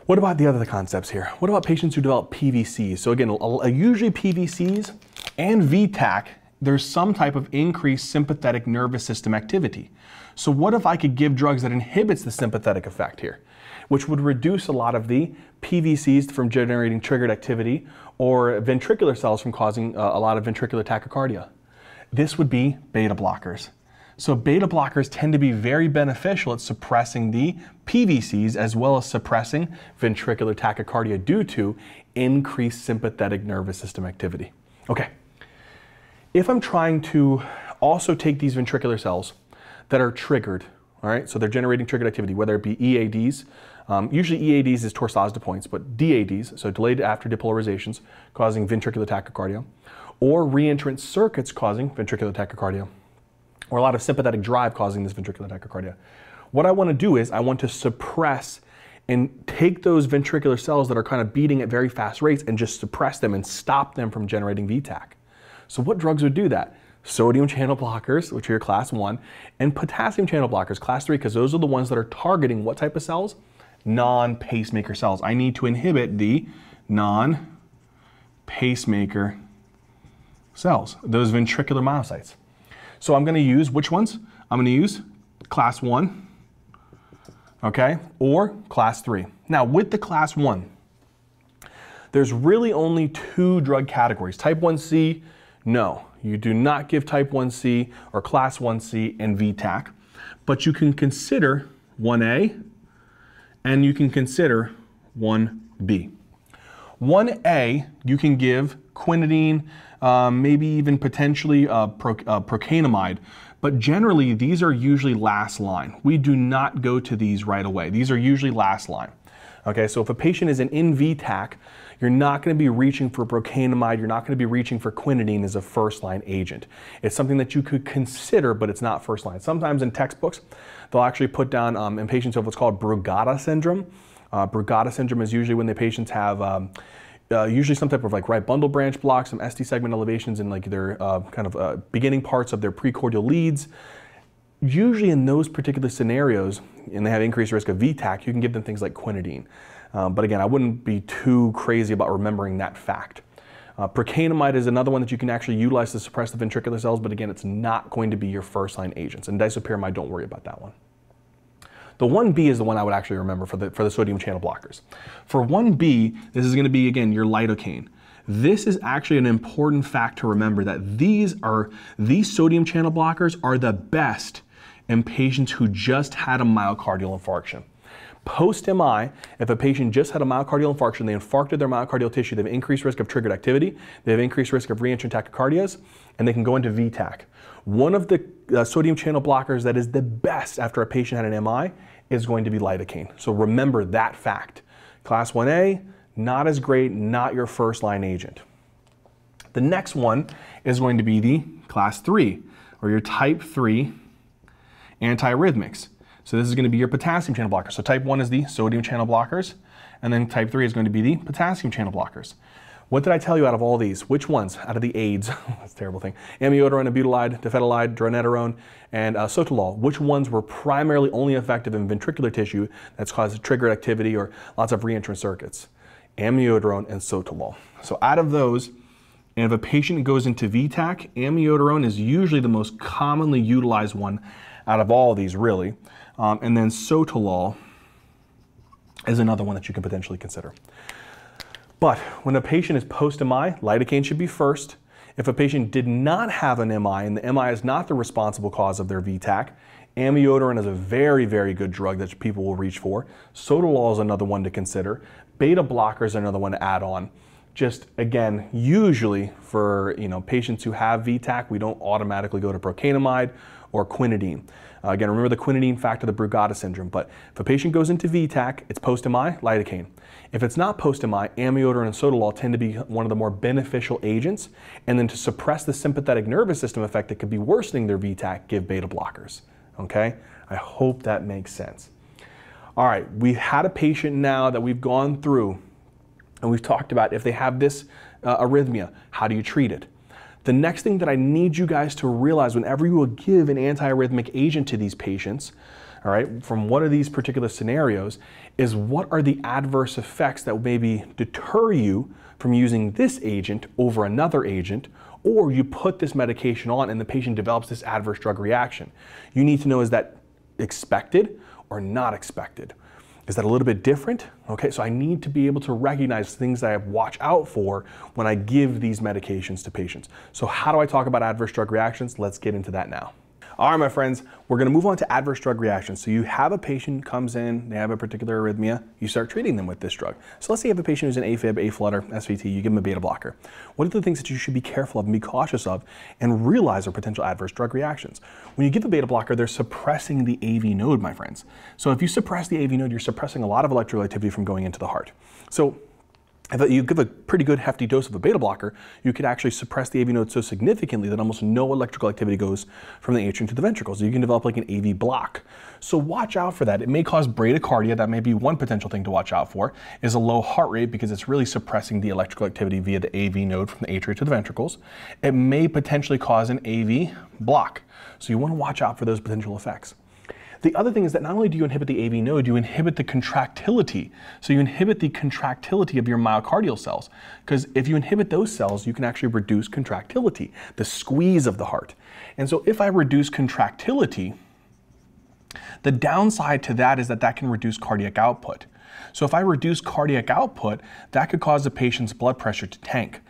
What about the other concepts here? What about patients who develop P V Cs? So again, usually P V Cs and V TAC, there's some type of increased sympathetic nervous system activity. So what if I could give drugs that inhibits the sympathetic effect here, which would reduce a lot of the P V Cs from generating triggered activity, or ventricular cells from causing a lot of ventricular tachycardia? This would be beta blockers. So beta blockers tend to be very beneficial at suppressing the P V Cs as well as suppressing ventricular tachycardia due to increased sympathetic nervous system activity. Okay, if I'm trying to also take these ventricular cells that are triggered, all right, so they're generating triggered activity, whether it be E A Ds, um, usually E A Ds is torsades de pointes, but D A Ds, so delayed after depolarizations causing ventricular tachycardia, or reentrant circuits causing ventricular tachycardia, or a lot of sympathetic drive causing this ventricular tachycardia. What I want to do is I want to suppress and take those ventricular cells that are kind of beating at very fast rates and just suppress them and stop them from generating V TAC. So what drugs would do that? Sodium channel blockers, which are your class one, and potassium channel blockers, class three, because those are the ones that are targeting what type of cells? Non-pacemaker cells. I need to inhibit the non-pacemaker cells, those ventricular myocytes. So I'm going to use which ones? I'm going to use class one, okay, or class three. Now with the class one, there's really only two drug categories. Type one C, no, you do not give type one C or class one C and V TAC, but you can consider one A and you can consider one B. one A, you can give quinidine, Um, maybe even potentially uh, pro, uh, procainamide, but generally these are usually last line. We do not go to these right away. These are usually last line. Okay, so if a patient is an V TAC, you're not going to be reaching for procainamide, you're not going to be reaching for quinidine as a first line agent. It's something that you could consider, but it's not first line. Sometimes in textbooks, they'll actually put down um, in patients who have what's called Brugada syndrome. Uh, Brugada syndrome is usually when the patients have um, Uh, usually some type of like right bundle branch block, some S T segment elevations in like their uh, kind of uh, beginning parts of their precordial leads. Usually in those particular scenarios, and they have increased risk of V TAC, you can give them things like quinidine. Um, but again, I wouldn't be too crazy about remembering that fact. Uh, procainamide is another one that you can actually utilize to suppress the ventricular cells, but again, it's not going to be your first line agents. And disopyramide, don't worry about that one. The one B is the one I would actually remember for the, for the sodium channel blockers. For one B, this is going to be, again, your lidocaine. This is actually an important fact to remember, that these are, these sodium channel blockers are the best in patients who just had a myocardial infarction. Post-M I, if a patient just had a myocardial infarction, they infarcted their myocardial tissue, they have increased risk of triggered activity, they have increased risk of reentrant tachycardias, and they can go into V TAC. One of the uh, sodium channel blockers that is the best after a patient had an M I is going to be lidocaine. So remember that fact. Class one A, not as great, not your first line agent. The next one is going to be the class three, or your type three antiarrhythmics. So this is going to be your potassium channel blockers. So type one is the sodium channel blockers, and then type three is going to be the potassium channel blockers. What did I tell you out of all these? Which ones? Out of the A I Ds, that's a terrible thing, amiodarone, adenosine, dofetilide, dronedarone, and uh, sotalol, which ones were primarily only effective in ventricular tissue that's caused triggered activity or lots of reentrant circuits? Amiodarone and sotalol. So out of those, and if a patient goes into V TAC, amiodarone is usually the most commonly utilized one out of all of these, really. Um, and then sotalol is another one that you can potentially consider. But when a patient is post-M I, lidocaine should be first. If a patient did not have an M I and the M I is not the responsible cause of their V TAC, amiodarone is a very, very good drug that people will reach for. Sotalol is another one to consider. Beta blockers are another one to add on. Just again, usually for you know patients who have V TAC, we don't automatically go to procainamide or quinidine. Uh, again, remember the quinidine factor, the Brugada syndrome. But if a patient goes into V TAC, it's post-M I, lidocaine. If it's not post-M I, amiodarone and sotalol tend to be one of the more beneficial agents. And then to suppress the sympathetic nervous system effect that could be worsening their V TAC, give beta blockers. Okay, I hope that makes sense. All right, we've had a patient now that we've gone through and we've talked about if they have this uh, arrhythmia, how do you treat it? The next thing that I need you guys to realize whenever you will give an antiarrhythmic agent to these patients, all right, from one of these particular scenarios, is what are the adverse effects that maybe deter you from using this agent over another agent, or you put this medication on and the patient develops this adverse drug reaction. You need to know, is that expected or not expected? Is that a little bit different? Okay, so I need to be able to recognize things that I watch out for when I give these medications to patients. So how do I talk about adverse drug reactions? Let's get into that now. All right, my friends, we're gonna move on to adverse drug reactions. So you have a patient comes in, they have a particular arrhythmia, you start treating them with this drug. So let's say you have a patient who's an AFib, AFlutter, S V T, you give them a beta blocker. What are the things that you should be careful of and be cautious of and realize are potential adverse drug reactions? When you give a beta blocker, they're suppressing the A V node, my friends. So if you suppress the A V node, you're suppressing a lot of electrical activity from going into the heart. So if you give a pretty good hefty dose of a beta blocker, you could actually suppress the A V node so significantly that almost no electrical activity goes from the atrium to the ventricles. You can develop like an A V block. So watch out for that. It may cause bradycardia. That may be one potential thing to watch out for, is a low heart rate, because it's really suppressing the electrical activity via the A V node from the atria to the ventricles. It may potentially cause an A V block. So you want to watch out for those potential effects. The other thing is that not only do you inhibit the A V node, you inhibit the contractility. So you inhibit the contractility of your myocardial cells, because if you inhibit those cells, you can actually reduce contractility, the squeeze of the heart. And so if I reduce contractility, the downside to that is that that can reduce cardiac output. So if I reduce cardiac output, that could cause the patient's blood pressure to tank.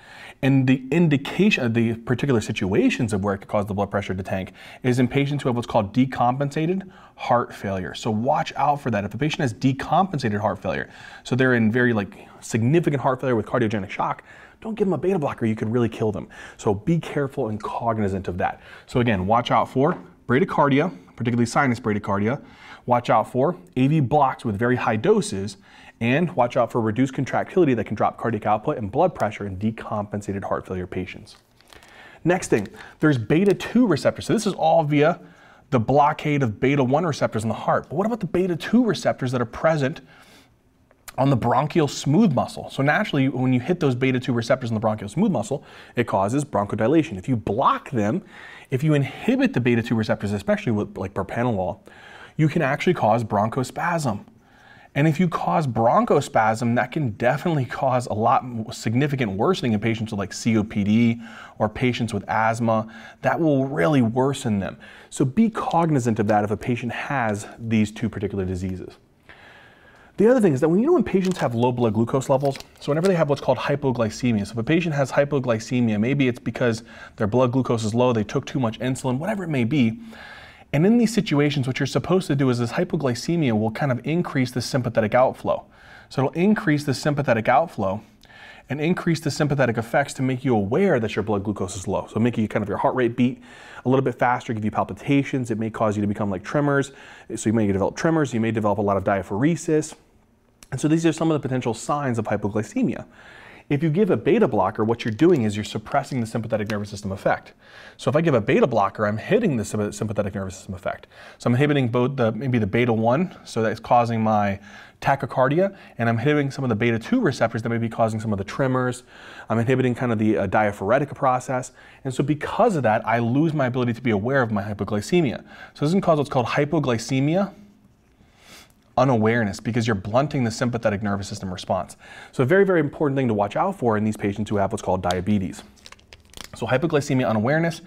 And the indication of the particular situations of where it could cause the blood pressure to tank is in patients who have what's called decompensated heart failure. So watch out for that. If a patient has decompensated heart failure, so they're in very like significant heart failure with cardiogenic shock, don't give them a beta blocker, you could really kill them. So be careful and cognizant of that. So again, watch out for bradycardia, particularly sinus bradycardia. Watch out for A V blocks with very high doses, and watch out for reduced contractility that can drop cardiac output and blood pressure in decompensated heart failure patients. Next thing, there's beta two receptors. So this is all via the blockade of beta one receptors in the heart. But what about the beta two receptors that are present on the bronchial smooth muscle? So naturally, when you hit those beta two receptors in the bronchial smooth muscle, it causes bronchodilation. If you block them, if you inhibit the beta two receptors, especially with like propranolol, you can actually cause bronchospasm. And if you cause bronchospasm, that can definitely cause a lot significant worsening in patients with like C O P D or patients with asthma. That will really worsen them. So be cognizant of that if a patient has these two particular diseases. The other thing is that when you know when patients have low blood glucose levels, so whenever they have what's called hypoglycemia, so if a patient has hypoglycemia, maybe it's because their blood glucose is low, they took too much insulin, whatever it may be. And in these situations, what you're supposed to do is this hypoglycemia will kind of increase the sympathetic outflow. So it'll increase the sympathetic outflow and increase the sympathetic effects to make you aware that your blood glucose is low. So making you kind of your heart rate beat a little bit faster, give you palpitations. It may cause you to become like tremors. So you may develop tremors. You may develop a lot of diaphoresis. And so these are some of the potential signs of hypoglycemia. If you give a beta blocker, what you're doing is you're suppressing the sympathetic nervous system effect. So if I give a beta blocker, I'm hitting the sympathetic nervous system effect. So I'm inhibiting both the, maybe the beta one, so that's causing my tachycardia, and I'm inhibiting some of the beta two receptors that may be causing some of the tremors. I'm inhibiting kind of the uh, diaphoretic process. And so because of that, I lose my ability to be aware of my hypoglycemia. So this can cause what's called hypoglycemia unawareness, because you're blunting the sympathetic nervous system response. So a very, very important thing to watch out for in these patients who have what's called diabetes. So hypoglycemia unawareness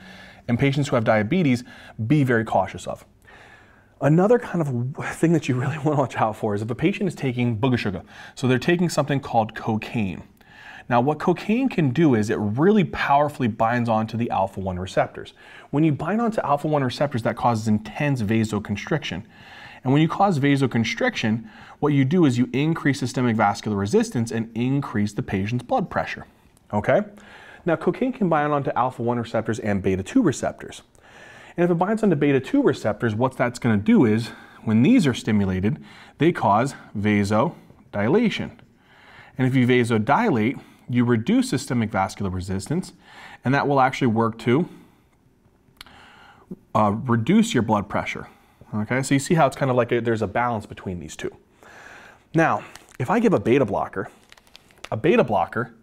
in patients who have diabetes, be very cautious of. Another kind of thing that you really want to watch out for is if a patient is taking boogashuga. So they're taking something called cocaine. Now what cocaine can do is it really powerfully binds onto the alpha one receptors. When you bind onto alpha one receptors, that causes intense vasoconstriction. And when you cause vasoconstriction, what you do is you increase systemic vascular resistance and increase the patient's blood pressure, okay? Now, cocaine can bind onto alpha one receptors and beta two receptors. And if it binds onto beta two receptors, what that's gonna do is, when these are stimulated, they cause vasodilation. And if you vasodilate, you reduce systemic vascular resistance, and that will actually work to uh, reduce your blood pressure. Okay, so you see how it's kind of like a, there's a balance between these two. Now, if I give a beta blocker, a beta blocker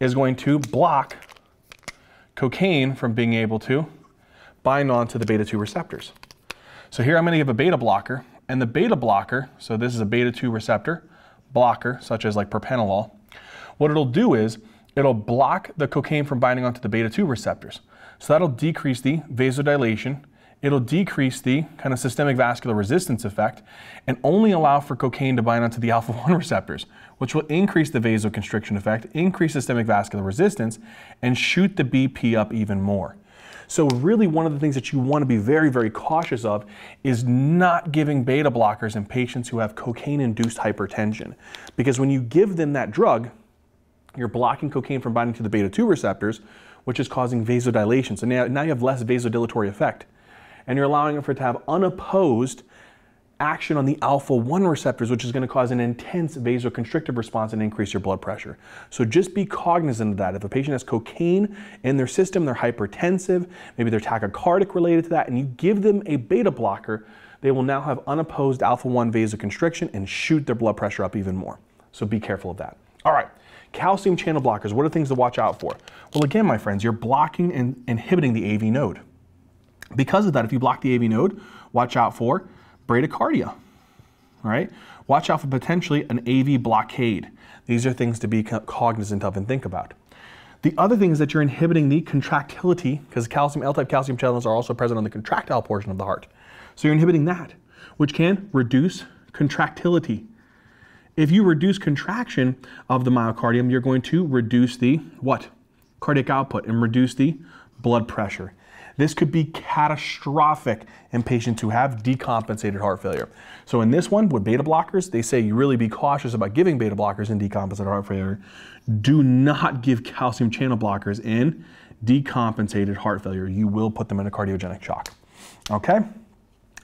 is going to block cocaine from being able to bind onto the beta two receptors. So here I'm going to give a beta blocker, and the beta blocker, so this is a beta two receptor blocker, such as like propanolol. What it'll do is it'll block the cocaine from binding onto the beta two receptors. So that'll decrease the vasodilation. It'll decrease the kind of systemic vascular resistance effect and only allow for cocaine to bind onto the alpha one receptors, which will increase the vasoconstriction effect, increase systemic vascular resistance, and shoot the B P up even more. So really one of the things that you want to be very, very cautious of is not giving beta blockers in patients who have cocaine-induced hypertension. Because when you give them that drug, you're blocking cocaine from binding to the beta two receptors, which is causing vasodilation. So now, now you have less vasodilatory effect, and you're allowing it for it to have unopposed action on the alpha one receptors, which is going to cause an intense vasoconstrictive response and increase your blood pressure. So just be cognizant of that. If a patient has cocaine in their system, they're hypertensive, maybe they're tachycardic related to that, and you give them a beta blocker, they will now have unopposed alpha one vasoconstriction and shoot their blood pressure up even more. So be careful of that. All right, calcium channel blockers, what are things to watch out for? Well, again, my friends, you're blocking and inhibiting the A V node. Because of that, if you block the A V node, watch out for bradycardia, right? Watch out for potentially an A V blockade. These are things to be cognizant of and think about. The other thing is that you're inhibiting the contractility, because calcium, L-type calcium channels are also present on the contractile portion of the heart. So you're inhibiting that, which can reduce contractility. If you reduce contraction of the myocardium, you're going to reduce the what? Cardiac output, and reduce the blood pressure. This could be catastrophic in patients who have decompensated heart failure. So in this one, with beta blockers, they say you really be cautious about giving beta blockers in decompensated heart failure. Do not give calcium channel blockers in decompensated heart failure. You will put them in a cardiogenic shock, okay?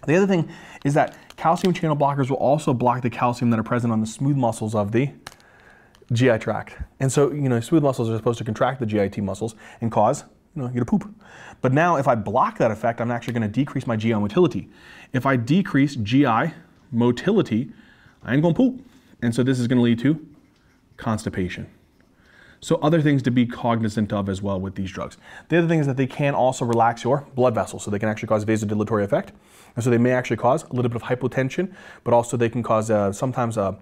The other thing is that calcium channel blockers will also block the calcium that are present on the smooth muscles of the G I tract. And so, you know, smooth muscles are supposed to contract the G I T muscles and cause you know, you get a poop. But now if I block that effect, I'm actually going to decrease my G I motility. If I decrease G I motility, I ain't going to poop. And so this is going to lead to constipation. So other things to be cognizant of as well with these drugs. The other thing is that they can also relax your blood vessels, so they can actually cause vasodilatory effect. And so they may actually cause a little bit of hypotension, but also they can cause uh, sometimes uh,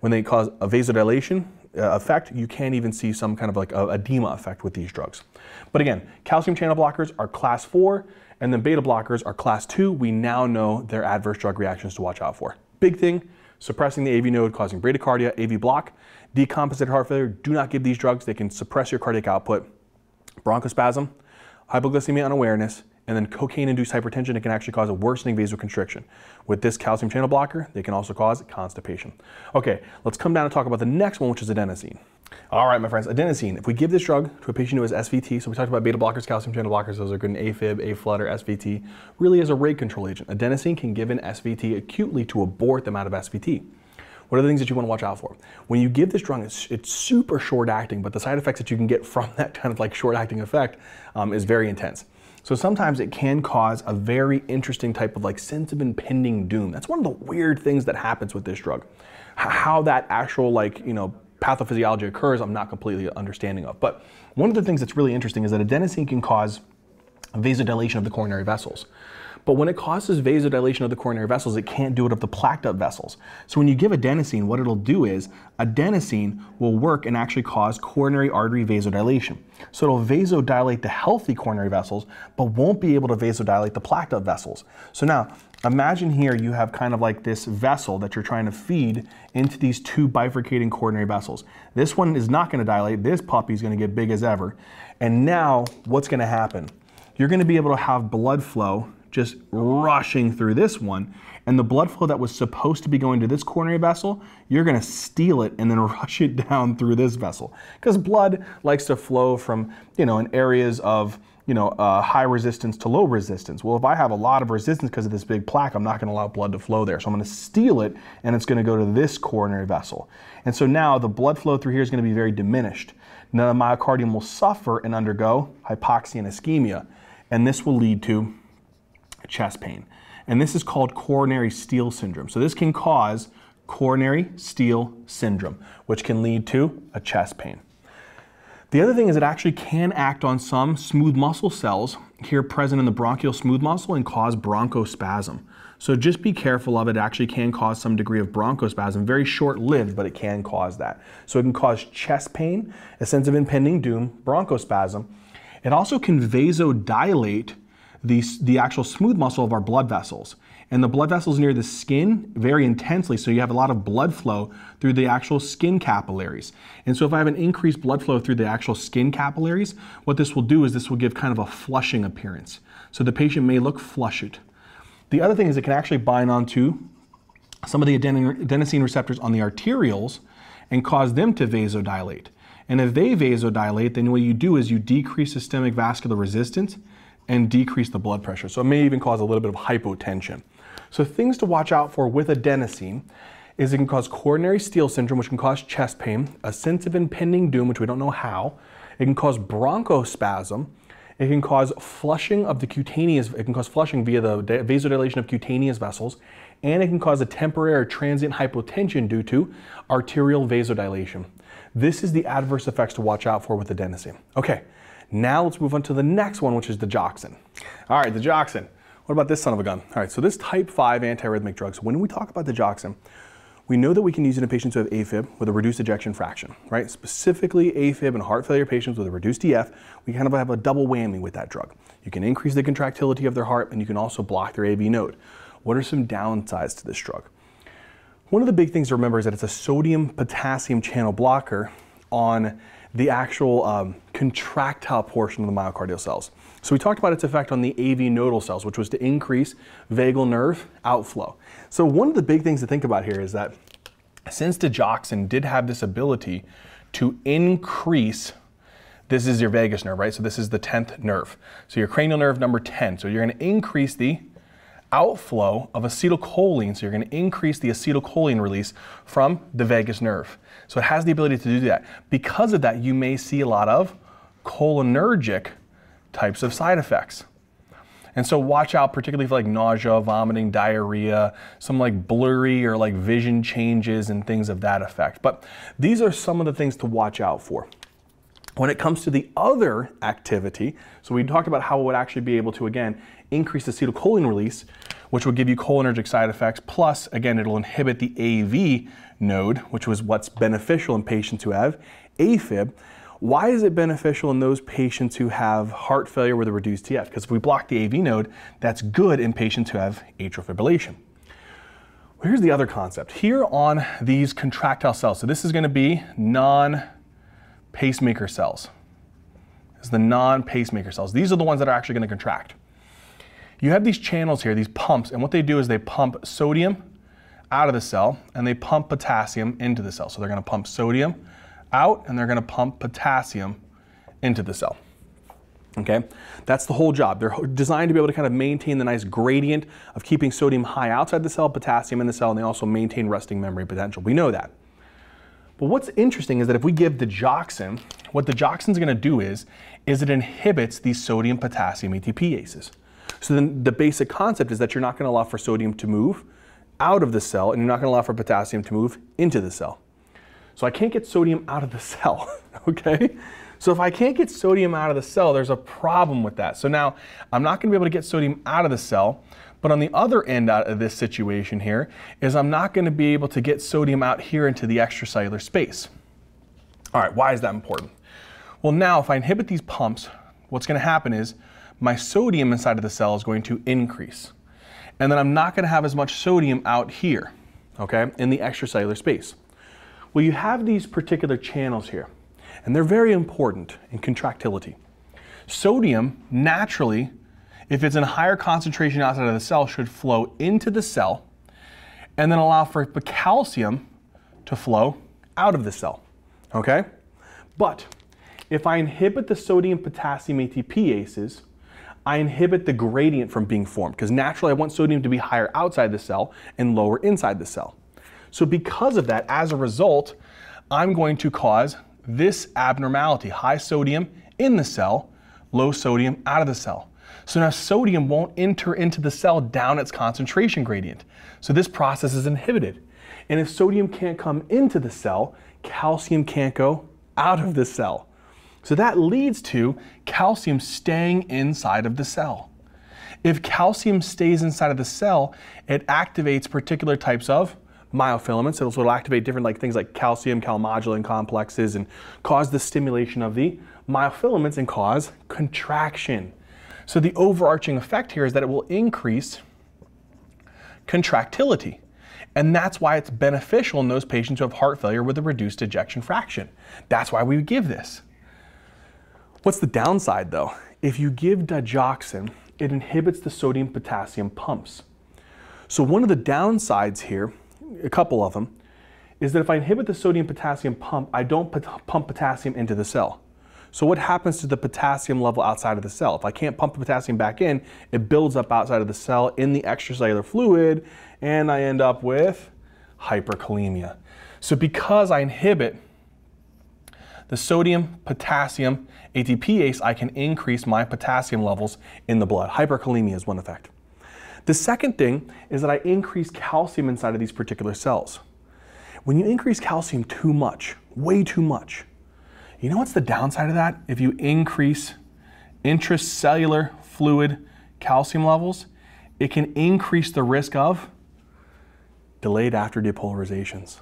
when they cause a vasodilation uh, effect, you can even see some kind of like a edema effect with these drugs. But again, calcium channel blockers are class four, and then beta blockers are class two. We now know their adverse drug reactions to watch out for. Big thing, suppressing the A V node, causing bradycardia, A V block, decompensated heart failure. Do not give these drugs. They can suppress your cardiac output, bronchospasm, hypoglycemia unawareness, and then cocaine-induced hypertension. It can actually cause a worsening vasoconstriction. With this calcium channel blocker, they can also cause constipation. Okay, let's come down and talk about the next one, which is adenosine. All right, my friends, adenosine. If we give this drug to a patient who has S V T, so we talked about beta blockers, calcium channel blockers, those are good in AFib, AFlutter, S V T, really as a rate control agent. Adenosine can give an S V T acutely to abort them out of S V T. What are the things that you want to watch out for? When you give this drug, it's, it's super short acting, but the side effects that you can get from that kind of like short acting effect um, is very intense. So sometimes it can cause a very interesting type of like sense of impending doom. That's one of the weird things that happens with this drug. How that actual like, you know, pathophysiology occurs, I'm not completely understanding of. But one of the things that's really interesting is that adenosine can cause vasodilation of the coronary vessels. But when it causes vasodilation of the coronary vessels, it can't do it of the plaqued up vessels. So when you give adenosine, what it'll do is adenosine will work and actually cause coronary artery vasodilation. So it'll vasodilate the healthy coronary vessels, but won't be able to vasodilate the plaqued up vessels. So now, imagine here you have kind of like this vessel that you're trying to feed into these two bifurcating coronary vessels. This one is not going to dilate. This puppy's going to get big as ever. And now what's going to happen? You're going to be able to have blood flow just rushing through this one, and the blood flow that was supposed to be going to this coronary vessel, you're gonna steal it and then rush it down through this vessel. Because blood likes to flow from, you know, in areas of, you know, uh, high resistance to low resistance. Well, if I have a lot of resistance because of this big plaque, I'm not gonna allow blood to flow there. So I'm gonna steal it, and it's gonna go to this coronary vessel. And so now the blood flow through here is gonna be very diminished. Now the myocardium will suffer and undergo hypoxia and ischemia, and this will lead to chest pain. And this is called coronary steal syndrome. So this can cause coronary steal syndrome, which can lead to a chest pain. The other thing is it actually can act on some smooth muscle cells here present in the bronchial smooth muscle and cause bronchospasm. So just be careful of it. It actually can cause some degree of bronchospasm, very short-lived, but it can cause that. So it can cause chest pain, a sense of impending doom, bronchospasm. It also can vasodilate The, the actual smooth muscle of our blood vessels. And the blood vessels near the skin very intensely, so you have a lot of blood flow through the actual skin capillaries. And so if I have an increased blood flow through the actual skin capillaries, what this will do is this will give kind of a flushing appearance. So the patient may look flushed. The other thing is it can actually bind onto some of the aden- adenosine receptors on the arterioles and cause them to vasodilate. And if they vasodilate, then what you do is you decrease systemic vascular resistance and decrease the blood pressure. So it may even cause a little bit of hypotension. So things to watch out for with adenosine is it can cause coronary steal syndrome, which can cause chest pain, a sense of impending doom, which we don't know how. It can cause bronchospasm. It can cause flushing of the cutaneous, it can cause flushing via the vasodilation of cutaneous vessels, and it can cause a temporary transient hypotension due to arterial vasodilation. This is the adverse effects to watch out for with adenosine. Okay. Now let's move on to the next one, which is digoxin. All right, digoxin. What about this son of a gun? All right, so this type five antiarrhythmic drugs, when we talk about digoxin, we know that we can use it in patients who have AFib with a reduced ejection fraction, right? Specifically AFib and heart failure patients with a reduced E F, we kind of have a double whammy with that drug. You can increase the contractility of their heart, and you can also block their A V node. What are some downsides to this drug? One of the big things to remember is that it's a sodium potassium channel blocker on the actual um, contractile portion of the myocardial cells. So we talked about its effect on the A V nodal cells, which was to increase vagal nerve outflow. So one of the big things to think about here is that since digoxin did have this ability to increase, this is your vagus nerve, right? So this is the tenth nerve. So your cranial nerve number ten. So you're gonna increase the outflow of acetylcholine, so you're going to increase the acetylcholine release from the vagus nerve. So it has the ability to do that. Because of that, you may see a lot of cholinergic types of side effects. And so watch out, particularly for like nausea, vomiting, diarrhea, some like blurry or like vision changes and things of that effect. But these are some of the things to watch out for. When it comes to the other activity, so we talked about how it would actually be able to, again, increase acetylcholine release, which will give you cholinergic side effects, plus, again, it'll inhibit the A V node, which was what's beneficial in patients who have AFib. Why is it beneficial in those patients who have heart failure with a reduced T F? Because if we block the A V node, that's good in patients who have atrial fibrillation. Well, here's the other concept. Here on these contractile cells, so this is going to be non- pacemaker cells. This is the non-pacemaker cells. These are the ones that are actually going to contract. You have these channels here, these pumps, and what they do is they pump sodium out of the cell and they pump potassium into the cell. So they're going to pump sodium out and they're going to pump potassium into the cell. Okay? That's the whole job. They're designed to be able to kind of maintain the nice gradient of keeping sodium high outside the cell, potassium in the cell, and they also maintain resting memory potential. We know that. But what's interesting is that if we give digoxin, what digoxin's going to do is, is it inhibits these sodium potassium ATPases. So then the basic concept is that you're not going to allow for sodium to move out of the cell and you're not going to allow for potassium to move into the cell. So I can't get sodium out of the cell, okay? So if I can't get sodium out of the cell, there's a problem with that. So now I'm not going to be able to get sodium out of the cell. But on the other end out of this situation here is I'm not going to be able to get sodium out here into the extracellular space. All right, why is that important? Well, now if I inhibit these pumps, what's going to happen is my sodium inside of the cell is going to increase. And then I'm not going to have as much sodium out here, okay, in the extracellular space. Well, you have these particular channels here, and they're very important in contractility. Sodium naturally, if it's in a higher concentration outside of the cell, should flow into the cell and then allow for calcium to flow out of the cell, okay? But if I inhibit the sodium potassium ATPases, I inhibit the gradient from being formed because naturally I want sodium to be higher outside the cell and lower inside the cell. So because of that, as a result, I'm going to cause this abnormality, high sodium in the cell, low sodium out of the cell. So now sodium won't enter into the cell down its concentration gradient. So this process is inhibited. And if sodium can't come into the cell, calcium can't go out of the cell. So that leads to calcium staying inside of the cell. If calcium stays inside of the cell, it activates particular types of myofilaments. So it'll activate different like things like calcium, calmodulin complexes and cause the stimulation of the myofilaments and cause contraction. So the overarching effect here is that it will increase contractility. And that's why it's beneficial in those patients who have heart failure with a reduced ejection fraction. That's why we give this. What's the downside though? If you give digoxin, it inhibits the sodium potassium pumps. So one of the downsides here, a couple of them, is that if I inhibit the sodium potassium pump, I don't pump potassium into the cell. So what happens to the potassium level outside of the cell? If I can't pump the potassium back in, it builds up outside of the cell in the extracellular fluid, and I end up with hyperkalemia. So because I inhibit the sodium potassium ATPase, I can increase my potassium levels in the blood. Hyperkalemia is one effect. The second thing is that I increase calcium inside of these particular cells. When you increase calcium too much, way too much, you know what's the downside of that? If you increase intracellular fluid calcium levels, it can increase the risk of delayed after depolarizations.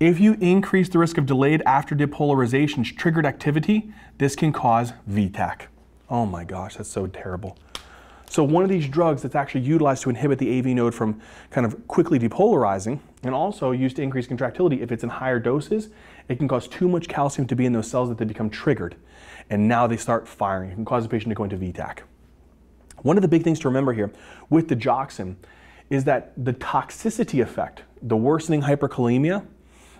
If you increase the risk of delayed after depolarizations, triggered activity, this can cause V TAC. Oh my gosh, that's so terrible. So one of these drugs that's actually utilized to inhibit the A V node from kind of quickly depolarizing and also used to increase contractility, if it's in higher doses, it can cause too much calcium to be in those cells that they become triggered. And now they start firing. It can cause the patient to go into V TAC. One of the big things to remember here with digoxin is that the toxicity effect, the worsening hyperkalemia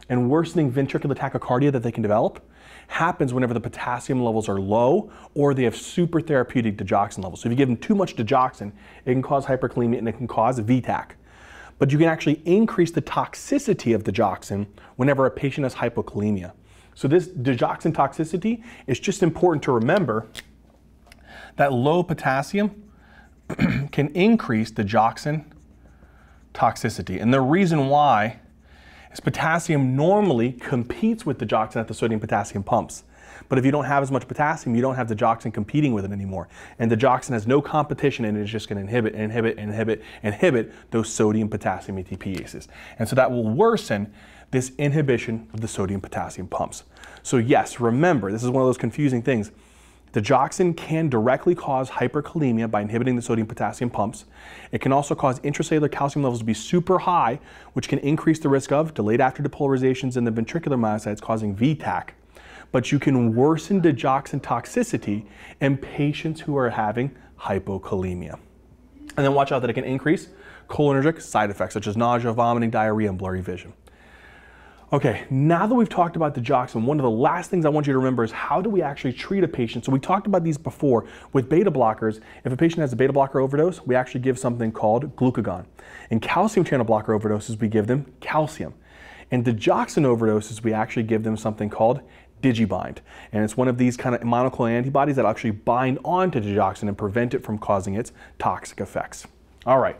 and worsening ventricular tachycardia that they can develop, happens whenever the potassium levels are low or they have super therapeutic digoxin levels. So if you give them too much digoxin, it can cause hyperkalemia and it can cause V TAC. But you can actually increase the toxicity of digoxin whenever a patient has hypokalemia. So this digoxin toxicity is just important to remember that low potassium can increase digoxin toxicity. And the reason why is potassium normally competes with digoxin at the sodium potassium pumps. But if you don't have as much potassium, you don't have digoxin competing with it anymore. And digoxin has no competition, and it's just going to inhibit, inhibit, inhibit, inhibit those sodium potassium ATPases. And so that will worsen this inhibition of the sodium potassium pumps. So yes, remember, this is one of those confusing things. Digoxin can directly cause hyperkalemia by inhibiting the sodium potassium pumps. It can also cause intracellular calcium levels to be super high, which can increase the risk of delayed after depolarizations in the ventricular myocytes causing V TAC. But you can worsen digoxin toxicity in patients who are having hypokalemia. And then watch out that it can increase cholinergic side effects such as nausea, vomiting, diarrhea, and blurry vision. Okay, now that we've talked about digoxin, one of the last things I want you to remember is how do we actually treat a patient? So we talked about these before with beta blockers. If a patient has a beta blocker overdose, we actually give something called glucagon. In calcium channel blocker overdoses, we give them calcium. In digoxin overdoses, we actually give them something called digibind. And it's one of these kind of monoclonal antibodies that actually bind onto digoxin and prevent it from causing its toxic effects. All right.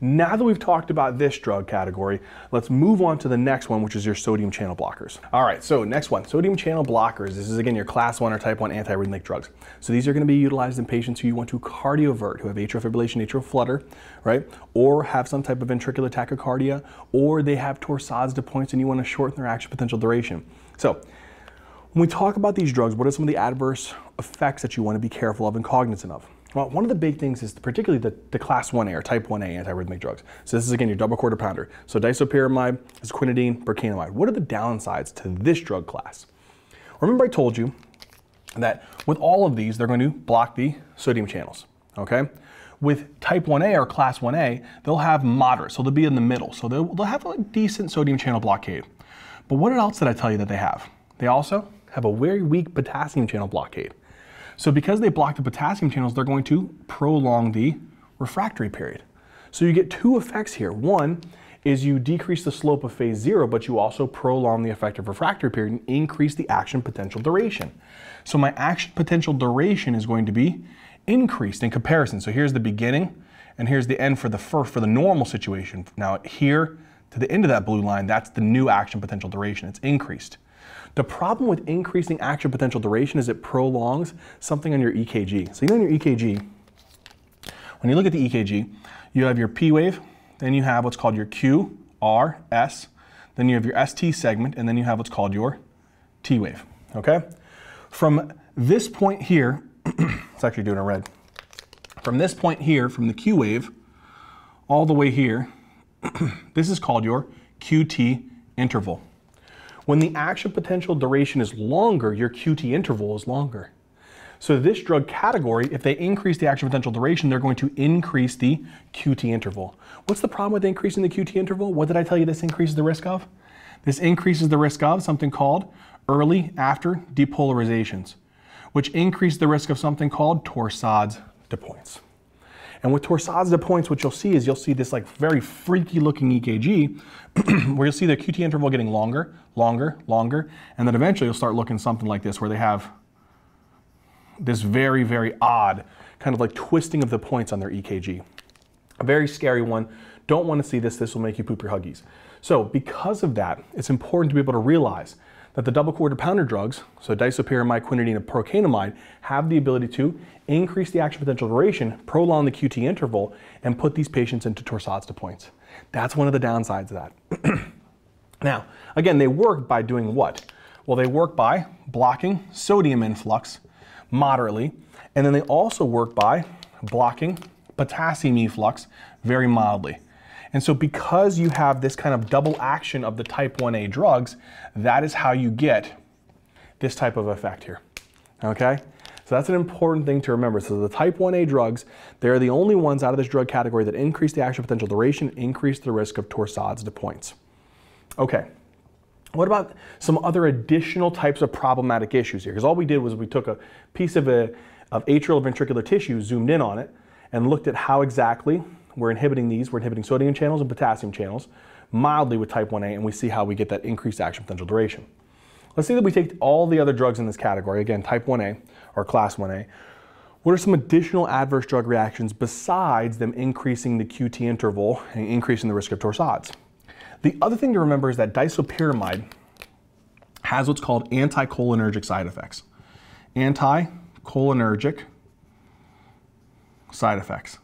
Now that we've talked about this drug category, let's move on to the next one, which is your sodium channel blockers. All right, so next one, sodium channel blockers. This is again your class one or type one antiarrhythmic drugs. So these are going to be utilized in patients who you want to cardiovert, who have atrial fibrillation, atrial flutter, right? Or have some type of ventricular tachycardia, or they have torsades de pointes and you want to shorten their action potential duration. So when we talk about these drugs, what are some of the adverse effects that you want to be careful of and cognizant of? Well, one of the big things is particularly the, the class one A or type one A antiarrhythmic drugs. So this is again your double quarter pounder. So disopyramide is quinidine, procainamide. What are the downsides to this drug class? Remember I told you that with all of these, they're going to block the sodium channels, okay? With type one A or class one A, they'll have moderate, so they'll be in the middle. So they'll, they'll have a like, decent sodium channel blockade. But what else did I tell you that they have? They also have a very weak potassium channel blockade. So because they block the potassium channels, they're going to prolong the refractory period. So you get two effects here. One is you decrease the slope of phase zero, but you also prolong the effective refractory period and increase the action potential duration. So my action potential duration is going to be increased in comparison. So here's the beginning and here's the end for the first, for the normal situation. Now here to the end of that blue line, that's the new action potential duration. It's increased. The problem with increasing action potential duration is it prolongs something on your E K G. So you know in your E K G, when you look at the E K G, you have your P wave, then you have what's called your Q, R, S, then you have your S T segment, and then you have what's called your T wave, okay? From this point here, it's actually doing a red. From this point here, from the Q wave, all the way here, this is called your Q T interval. When the action potential duration is longer, your Q T interval is longer. So this drug category, if they increase the action potential duration, they're going to increase the Q T interval. What's the problem with increasing the Q T interval? What did I tell you this increases the risk of? This increases the risk of something called early after depolarizations, which increases the risk of something called torsades de pointes. And with torsades de pointes, what you'll see is you'll see this like very freaky looking E K G where you'll see the Q T interval getting longer, longer, longer, and then eventually you'll start looking something like this where they have this very, very odd kind of like twisting of the points on their E K G. A very scary one. Don't want to see this. This will make you poop your Huggies. So because of that, it's important to be able to realize that the double quarter pounder drugs, so disopyramide, quinidine, and procainamide, have the ability to increase the action potential duration, prolong the Q T interval, and put these patients into torsades de pointes. That's one of the downsides of that. Now, again, they work by doing what? Well, they work by blocking sodium influx moderately, and then they also work by blocking potassium efflux very mildly. And so because you have this kind of double action of the type one A drugs, that is how you get this type of effect here, okay? So that's an important thing to remember. So the type one A drugs, they're the only ones out of this drug category that increase the action potential duration, increase the risk of torsades de pointes. Okay, what about some other additional types of problematic issues here? Because all we did was we took a piece of, a, of atrial ventricular tissue, zoomed in on it, and looked at how exactly we're inhibiting these, we're inhibiting sodium channels and potassium channels mildly with type one A, and we see how we get that increased action potential duration. Let's say that we take all the other drugs in this category, again, type one A or class one A. What are some additional adverse drug reactions besides them increasing the Q T interval and increasing the risk of torsades? The other thing to remember is that disopyramide has what's called anticholinergic side effects. anticholinergic side effects.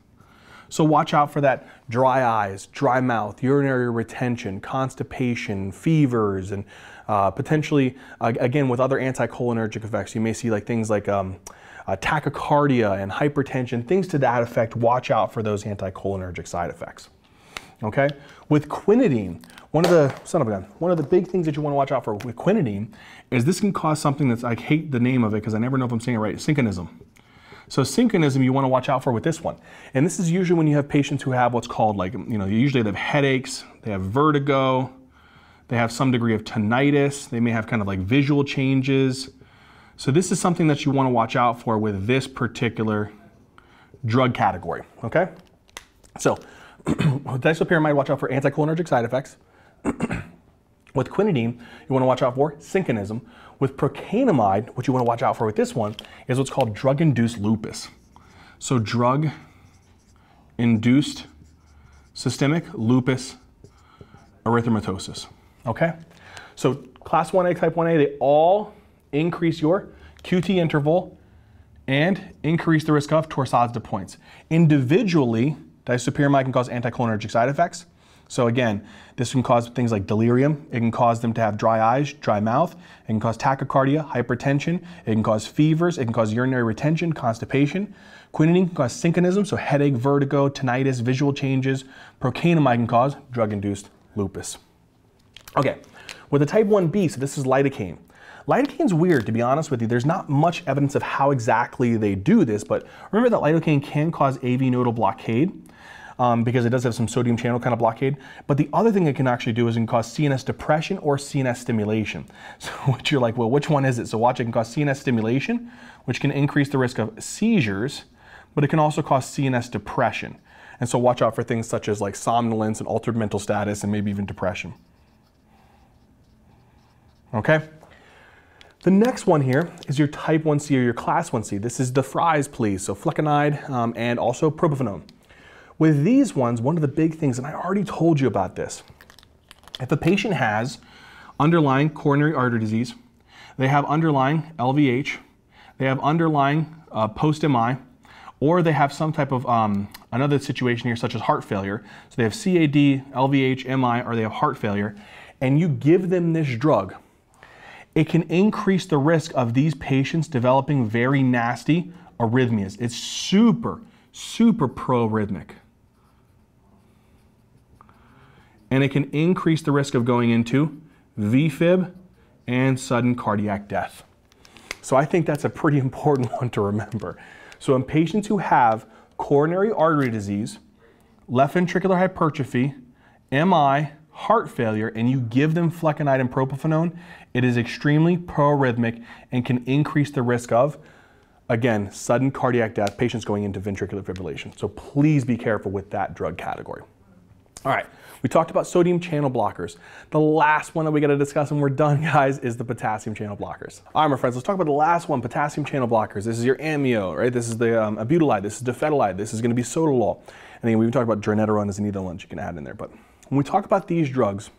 So watch out for that dry eyes, dry mouth, urinary retention, constipation, fevers, and uh, potentially, uh, again, with other anticholinergic effects, you may see like things like um, uh, tachycardia and hypertension, things to that effect. Watch out for those anticholinergic side effects. Okay? With quinidine, one of the, son of a gun, one of the big things that you want to watch out for with quinidine is this can cause something that's, I hate the name of it because I never know if I'm saying it right, synchronism. So synchronism you want to watch out for with this one. And this is usually when you have patients who have what's called like, you know, usually they have headaches, they have vertigo, they have some degree of tinnitus, they may have kind of like visual changes. So this is something that you want to watch out for with this particular drug category, okay? So with disopyramide, watch out for anticholinergic side effects. With quinidine, you want to watch out for synchronism. With procainamide, what you want to watch out for with this one is what's called drug-induced lupus. So drug-induced systemic lupus erythematosus, okay? So class one A, type one A, they all increase your Q T interval and increase the risk of torsades de pointes. Individually, disopyramide can cause anticholinergic side effects. So again, this can cause things like delirium, it can cause them to have dry eyes, dry mouth, it can cause tachycardia, hypertension, it can cause fevers, it can cause urinary retention, constipation. Quinidine can cause synchronism, so headache, vertigo, tinnitus, visual changes. Procainamide can cause drug-induced lupus. Okay, with a type one B, so this is lidocaine. Lidocaine's weird, to be honest with you. There's not much evidence of how exactly they do this, but remember that lidocaine can cause A V nodal blockade. Um, because it does have some sodium channel kind of blockade. But the other thing it can actually do is it can cause C N S depression or C N S stimulation. So which you're like, well, which one is it? So watch, it can cause C N S stimulation, which can increase the risk of seizures, but it can also cause C N S depression. And so watch out for things such as like somnolence and altered mental status and maybe even depression. Okay? The next one here is your type one C or your class one C. This is D F R Is, please. So flecainide um, and also propafenone. With these ones, one of the big things, and I already told you about this, if a patient has underlying coronary artery disease, they have underlying L V H, they have underlying uh, post M I, or they have some type of um, another situation here such as heart failure, so they have C A D, L V H, M I, or they have heart failure, and you give them this drug, it can increase the risk of these patients developing very nasty arrhythmias. It's super, super pro-arrhythmic. And it can increase the risk of going into V fib and sudden cardiac death. So I think that's a pretty important one to remember. So in patients who have coronary artery disease, left ventricular hypertrophy, M I, heart failure, and you give them flecainide and propafenone, it is extremely pro-arrhythmic and can increase the risk of, again, sudden cardiac death, patients going into ventricular fibrillation. So please be careful with that drug category. All right, we talked about sodium channel blockers. The last one that we gotta discuss and we're done, guys, is the potassium channel blockers. All right, my friends, let's talk about the last one, potassium channel blockers. This is your amio, right? This is the um, abutilide, this is dofetilide, this is gonna be sotalol. And then we've talked about dronedarone as another one you can add in there. But when we talk about these drugs,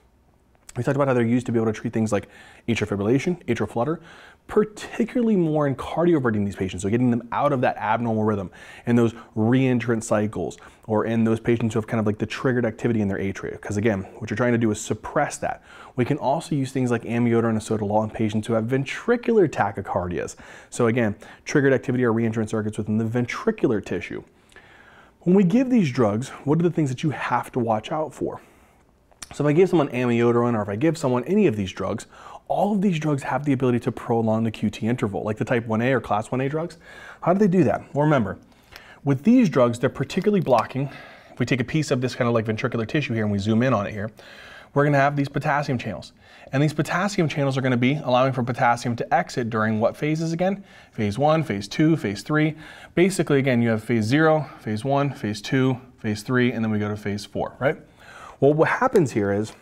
we talked about how they're used to be able to treat things like atrial fibrillation, atrial flutter, particularly more in cardioverting these patients, so getting them out of that abnormal rhythm and those reentrant cycles, or in those patients who have kind of like the triggered activity in their atria, because again, what you're trying to do is suppress that. We can also use things like amiodarone and sotalol in patients who have ventricular tachycardias. So again, triggered activity or reentrant circuits within the ventricular tissue. When we give these drugs, what are the things that you have to watch out for? So if I give someone amiodarone or if I give someone any of these drugs, all of these drugs have the ability to prolong the Q T interval, like the type one A or class one A drugs. How do they do that? Well, remember, with these drugs, they're particularly blocking, if we take a piece of this kind of like ventricular tissue here and we zoom in on it here, we're gonna have these potassium channels. And these potassium channels are gonna be allowing for potassium to exit during what phases again? Phase one, phase two, phase three. Basically, again, you have phase zero, phase one, phase two, phase three, and then we go to phase four, right? Well, what happens here is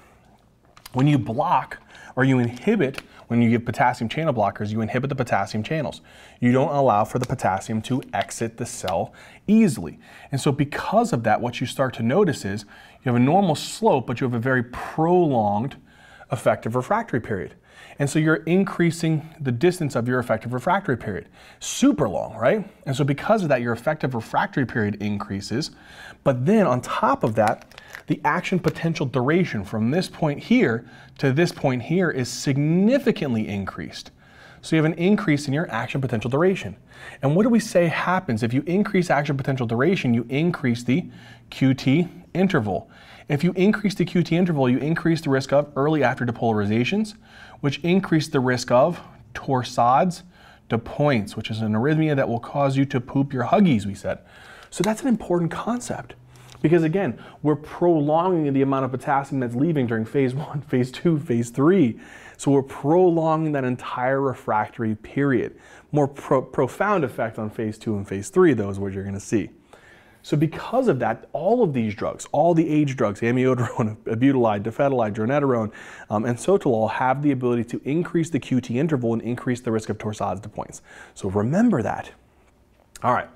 when you block or you inhibit, when you give potassium channel blockers, you inhibit the potassium channels. You don't allow for the potassium to exit the cell easily. And so because of that, what you start to notice is you have a normal slope, but you have a very prolonged effective refractory period. And so you're increasing the distance of your effective refractory period. Super long, right? And so because of that, your effective refractory period increases. But then on top of that, the action potential duration from this point here to this point here is significantly increased. So you have an increase in your action potential duration. And what do we say happens? If you increase action potential duration, you increase the Q T interval. If you increase the Q T interval, you increase the risk of early after depolarizations, which increase the risk of torsades de pointes, which is an arrhythmia that will cause you to poop your huggies, we said. So that's an important concept. Because again, we're prolonging the amount of potassium that's leaving during phase one, phase two, phase three. So we're prolonging that entire refractory period. More pro profound effect on phase two and phase three, though, is what you're gonna see. So because of that, all of these drugs, all the age drugs, amiodarone, abutilide, dofetilide, dronedarone, um, and sotalol have the ability to increase the Q T interval and increase the risk of torsades de pointes. So remember that. All right.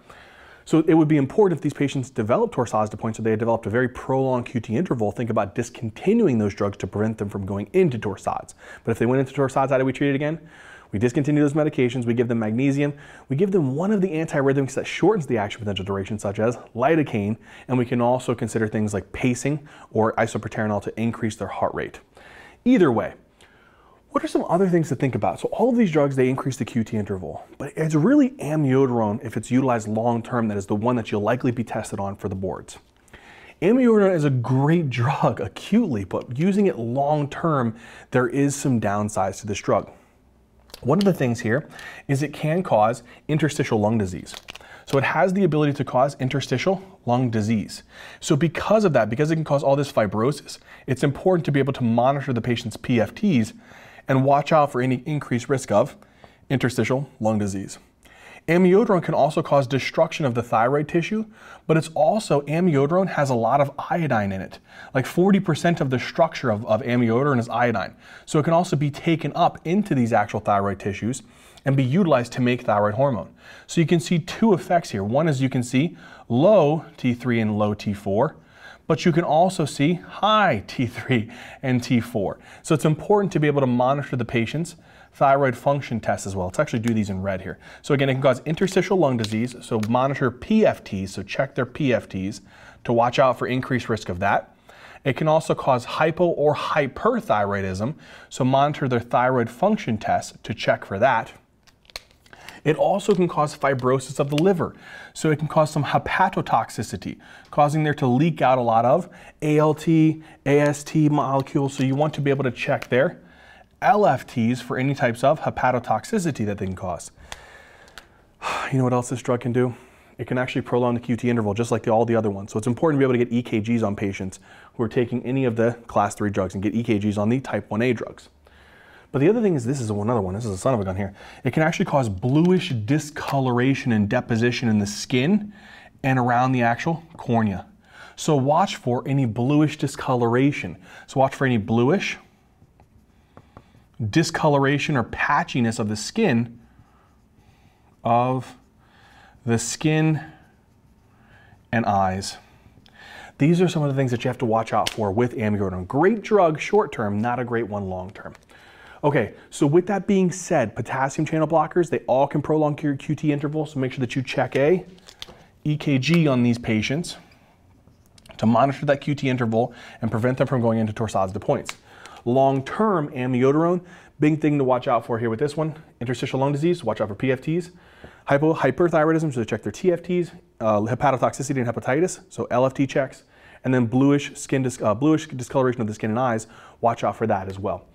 So it would be important if these patients developed torsades de pointes or they had developed a very prolonged Q T interval, think about discontinuing those drugs to prevent them from going into torsades. But if they went into torsades, how do we treat it again? We discontinue those medications, we give them magnesium, we give them one of the antiarrhythmics that shortens the action potential duration, such as lidocaine, and we can also consider things like pacing or isoproterenol to increase their heart rate. Either way, what are some other things to think about? So all of these drugs, they increase the Q T interval, but it's really amiodarone, if it's utilized long-term, that is the one that you'll likely be tested on for the boards. Amiodarone is a great drug acutely, but using it long-term, there is some downsides to this drug. One of the things here is it can cause interstitial lung disease. So it has the ability to cause interstitial lung disease. So because of that, because it can cause all this fibrosis, it's important to be able to monitor the patient's P F Ts and watch out for any increased risk of interstitial lung disease. Amiodarone can also cause destruction of the thyroid tissue, but it's also, amiodarone has a lot of iodine in it. Like forty percent of the structure of, of amiodarone is iodine. So it can also be taken up into these actual thyroid tissues and be utilized to make thyroid hormone. So you can see two effects here. One is you can see low T three and low T four, but you can also see high T three and T four. So it's important to be able to monitor the patient's thyroid function tests as well. Let's actually do these in red here. So again, it can cause interstitial lung disease, so monitor P F Ts, so check their P F Ts to watch out for increased risk of that. It can also cause hypo or hyperthyroidism, so monitor their thyroid function tests to check for that. It also can cause fibrosis of the liver. So it can cause some hepatotoxicity, causing there to leak out a lot of A L T, A S T molecules. So you want to be able to check their L F Ts for any types of hepatotoxicity that they can cause. You know what else this drug can do? It can actually prolong the Q T interval, just like the, all the other ones. So it's important to be able to get E K Gs on patients who are taking any of the class three drugs and get E K Gs on the type one A drugs. But the other thing is, this is another one, this is a son of a gun here. It can actually cause bluish discoloration and deposition in the skin and around the actual cornea. So watch for any bluish discoloration. So watch for any bluish discoloration or patchiness of the skin, of the skin and eyes. These are some of the things that you have to watch out for with amiodarone. Great drug short-term, not a great one long-term. Okay, so with that being said, potassium channel blockers, they all can prolong your Q T interval, so make sure that you check a E K G on these patients to monitor that Q T interval and prevent them from going into torsades de pointes. Long-term amiodarone, big thing to watch out for here with this one, interstitial lung disease, watch out for P F Ts, hypo, hyperthyroidism, so check their T F Ts, uh, hepatotoxicity and hepatitis, so L F T checks, and then bluish skin dis uh, bluish discoloration of the skin and eyes, watch out for that as well.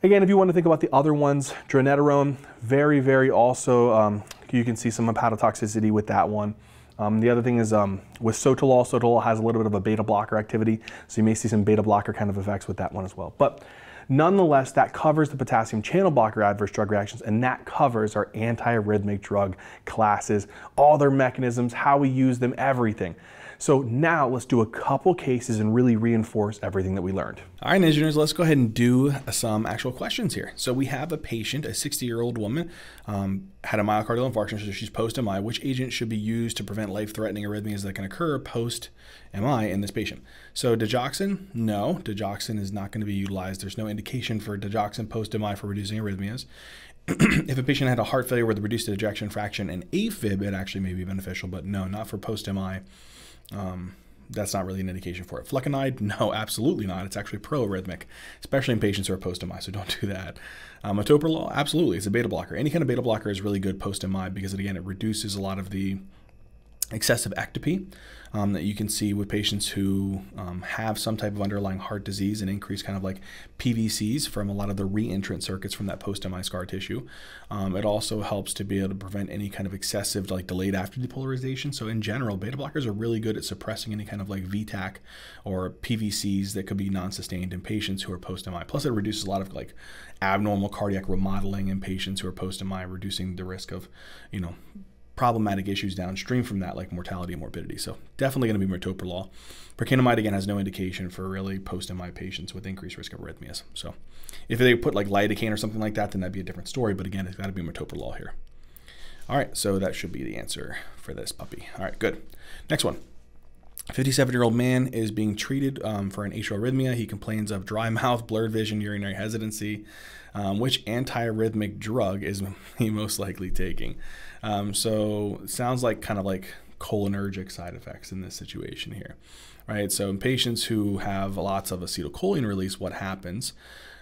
Again, if you want to think about the other ones, dronedarone, very, very also, um, you can see some hepatotoxicity with that one. Um, the other thing is um, with sotalol, sotalol has a little bit of a beta blocker activity, so you may see some beta blocker kind of effects with that one as well. But nonetheless, that covers the potassium channel blocker adverse drug reactions, and that covers our antiarrhythmic drug classes, all their mechanisms, how we use them, everything. So now let's do a couple cases and really reinforce everything that we learned. All right, engineers, let's go ahead and do some actual questions here. So we have a patient, a sixty-year-old woman, um, had a myocardial infarction, so she's post-M I. Which agent should be used to prevent life-threatening arrhythmias that can occur post-M I in this patient? So digoxin, no. Digoxin is not going to be utilized. There's no indication for digoxin post-M I for reducing arrhythmias. If a patient had a heart failure with a reduced ejection fraction and AFib, it actually may be beneficial, but no, not for post-M I. Um, that's not really an indication for it. Flecainide, no, absolutely not. It's actually pro-arrhythmic, especially in patients who are post-M I, so don't do that. Um, metoprolol, absolutely, it's a beta blocker. Any kind of beta blocker is really good post-M I because, it, again, it reduces a lot of the excessive ectopy um, that you can see with patients who um, have some type of underlying heart disease and increase kind of like P V Cs from a lot of the re-entrant circuits from that post-M I scar tissue. Um, it also helps to be able to prevent any kind of excessive like delayed after depolarization. So in general, beta blockers are really good at suppressing any kind of like V TAC or P V Cs that could be non-sustained in patients who are post-M I. Plus it reduces a lot of like abnormal cardiac remodeling in patients who are post-M I, reducing the risk of, you know, problematic issues downstream from that, like mortality and morbidity. So definitely going to be metoprolol. Procainamide, again, has no indication for really post-M I patients with increased risk of arrhythmias. So if they put like lidocaine or something like that, then that'd be a different story. But again, it's got to be metoprolol here. All right, so that should be the answer for this puppy. All right, good. Next one. fifty-seven-year-old man is being treated um, for an atrial arrhythmia. He complains of dry mouth, blurred vision, urinary hesitancy. Um, which antiarrhythmic drug is he most likely taking? Um, so sounds like kind of like cholinergic side effects in this situation here, right? So in patients who have lots of acetylcholine release, what happens?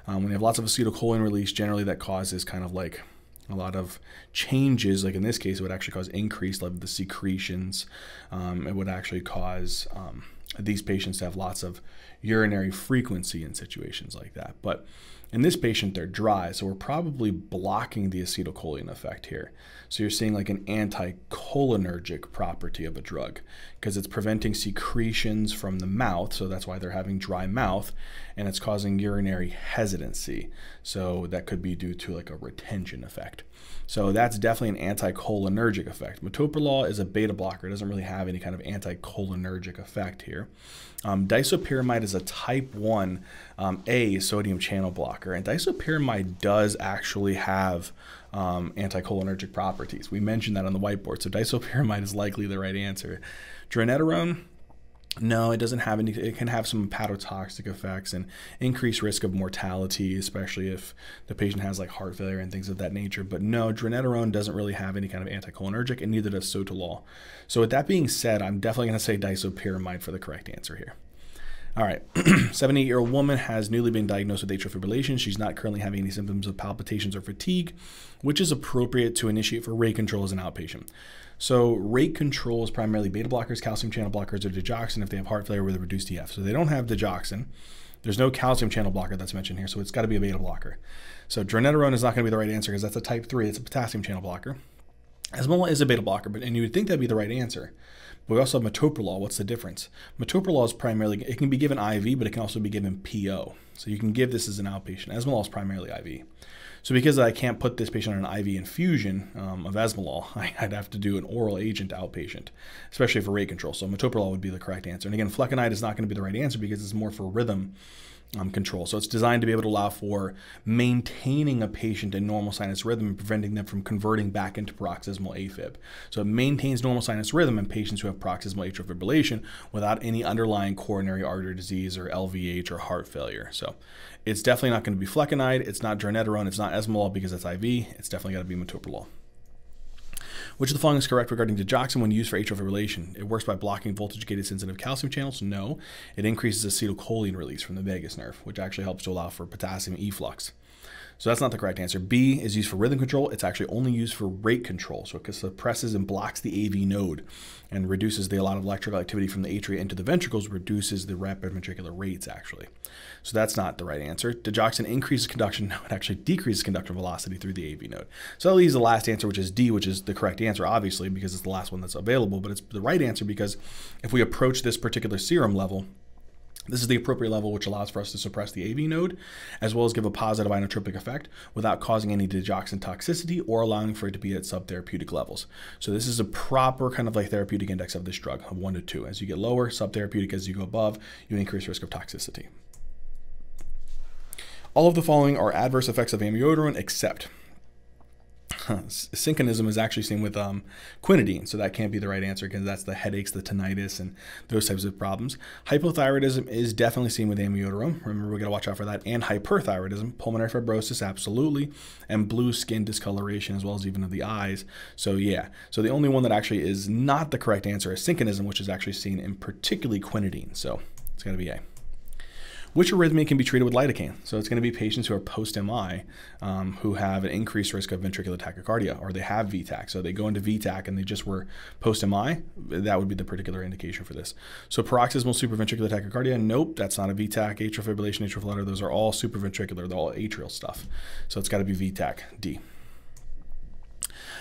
Um, when you have lots of acetylcholine release, generally that causes kind of like a lot of changes, like in this case, it would actually cause increased level of the secretions. Um, it would actually cause um, these patients to have lots of urinary frequency in situations like that. But in this patient, they're dry, so we're probably blocking the acetylcholine effect here. So you're seeing like an anticholinergic property of a drug because it's preventing secretions from the mouth, so that's why they're having dry mouth, and it's causing urinary hesitancy. So that could be due to like a retention effect. So that's definitely an anticholinergic effect. Metoprolol is a beta blocker. It doesn't really have any kind of anticholinergic effect here. Um, disopyramide is a type one um, A sodium channel blocker, and disopyramide does actually have um, anticholinergic properties. We mentioned that on the whiteboard, so disopyramide is likely the right answer. Dronedarone, no, it doesn't have any. It can have some hepatotoxic effects and increased risk of mortality, especially if the patient has like heart failure and things of that nature. But no, dronedarone doesn't really have any kind of anticholinergic, and neither does sotalol. So with that being said, I'm definitely going to say disopyramide for the correct answer here. All right, seventy-eight-year-old woman has newly been diagnosed with atrial fibrillation. She's not currently having any symptoms of palpitations or fatigue, which is appropriate to initiate for rate control as an outpatient. So rate control is primarily beta blockers, calcium channel blockers, or digoxin if they have heart failure with a reduced E F. So they don't have digoxin. There's no calcium channel blocker that's mentioned here, so it's got to be a beta blocker. So dronedarone is not going to be the right answer because that's a type three. It's a potassium channel blocker. Esmolol is a beta blocker, but and you would think that'd be the right answer. But we also have metoprolol. What's the difference? Metoprolol is primarily, it can be given I V, but it can also be given P O. So you can give this as an outpatient. Esmolol is primarily I V. So because I can't put this patient on an I V infusion um, of esmolol, I'd have to do an oral agent outpatient, especially for rate control. So metoprolol would be the correct answer. And again, flecainide is not going to be the right answer because it's more for rhythm um, control. So it's designed to be able to allow for maintaining a patient in normal sinus rhythm and preventing them from converting back into paroxysmal AFib. So it maintains normal sinus rhythm in patients who have paroxysmal atrial fibrillation without any underlying coronary artery disease or L V H or heart failure. So it's definitely not going to be flecainide. It's not dronedarone. It's not esmolol because it's I V. It's definitely got to be metoprolol. Which of the following is correct regarding digoxin when used for atrial fibrillation? It works by blocking voltage-gated sensitive calcium channels? No. It increases acetylcholine release from the vagus nerve, which actually helps to allow for potassium efflux. So that's not the correct answer. B is used for rhythm control. It's actually only used for rate control. So it suppresses and blocks the A V node and reduces the amount of electrical activity from the atria into the ventricles, reduces the rapid ventricular rates actually. So that's not the right answer. Digoxin increases conduction. No, it actually decreases conductor velocity through the A V node. So that leaves the last answer, which is D, which is the correct answer, obviously, because it's the last one that's available, but it's the right answer because if we approach this particular serum level, this is the appropriate level, which allows for us to suppress the A V node, as well as give a positive inotropic effect without causing any digoxin toxicity or allowing for it to be at subtherapeutic levels. So this is a proper kind of like therapeutic index of this drug, one to two. As you get lower, subtherapeutic as you go above, you increase risk of toxicity. All of the following are adverse effects of amiodarone except synchronism is actually seen with um, quinidine, so that can't be the right answer because that's the headaches, the tinnitus, and those types of problems. Hypothyroidism is definitely seen with amiodarone. Remember, we got to watch out for that. And hyperthyroidism, pulmonary fibrosis, absolutely, and blue skin discoloration as well as even of the eyes. So yeah, so the only one that actually is not the correct answer is synchronism, which is actually seen in particularly quinidine. So it's going to be A. Which arrhythmia can be treated with lidocaine? So it's going to be patients who are post-M I um, who have an increased risk of ventricular tachycardia, or they have V TAC. So they go into V TAC and they just were post-M I, that would be the particular indication for this. So paroxysmal supraventricular tachycardia, nope, that's not a V TAC. Atrial fibrillation, atrial flutter, those are all supraventricular, they're all atrial stuff. So it's got to be V TAC, D.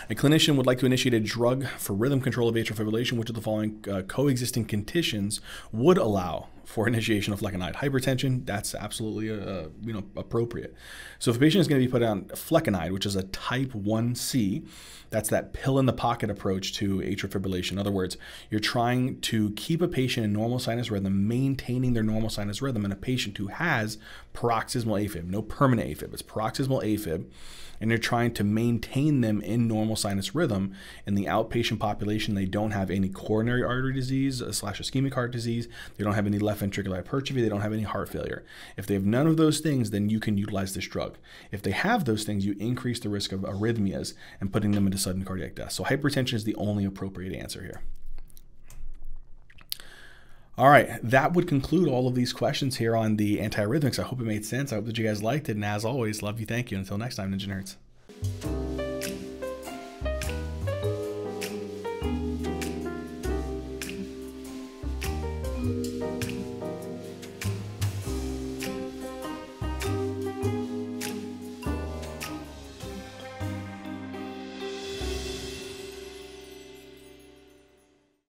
A clinician would like to initiate a drug for rhythm control of atrial fibrillation. Which of the following uh, coexisting conditions would allow for initiation of flecainide? Hypertension, that's absolutely uh, you know, appropriate. So if a patient is going to be put on flecainide, which is a type one C, that's that pill in the pocket approach to atrial fibrillation. In other words, you're trying to keep a patient in normal sinus rhythm, maintaining their normal sinus rhythm, and a patient who has paroxysmal AFib, no permanent AFib, it's paroxysmal AFib, and you're trying to maintain them in normal sinus rhythm. In the outpatient population, they don't have any coronary artery disease slash ischemic heart disease, they don't have any left ventricular hypertrophy, they don't have any heart failure. If they have none of those things, then you can utilize this drug. If they have those things, you increase the risk of arrhythmias and putting them into sudden cardiac death. So hypertension is the only appropriate answer here. All right, that would conclude all of these questions here on the antiarrhythmics. I hope it made sense. I hope that you guys liked it. And as always, love you, thank you. Until next time, Ninja Nerds.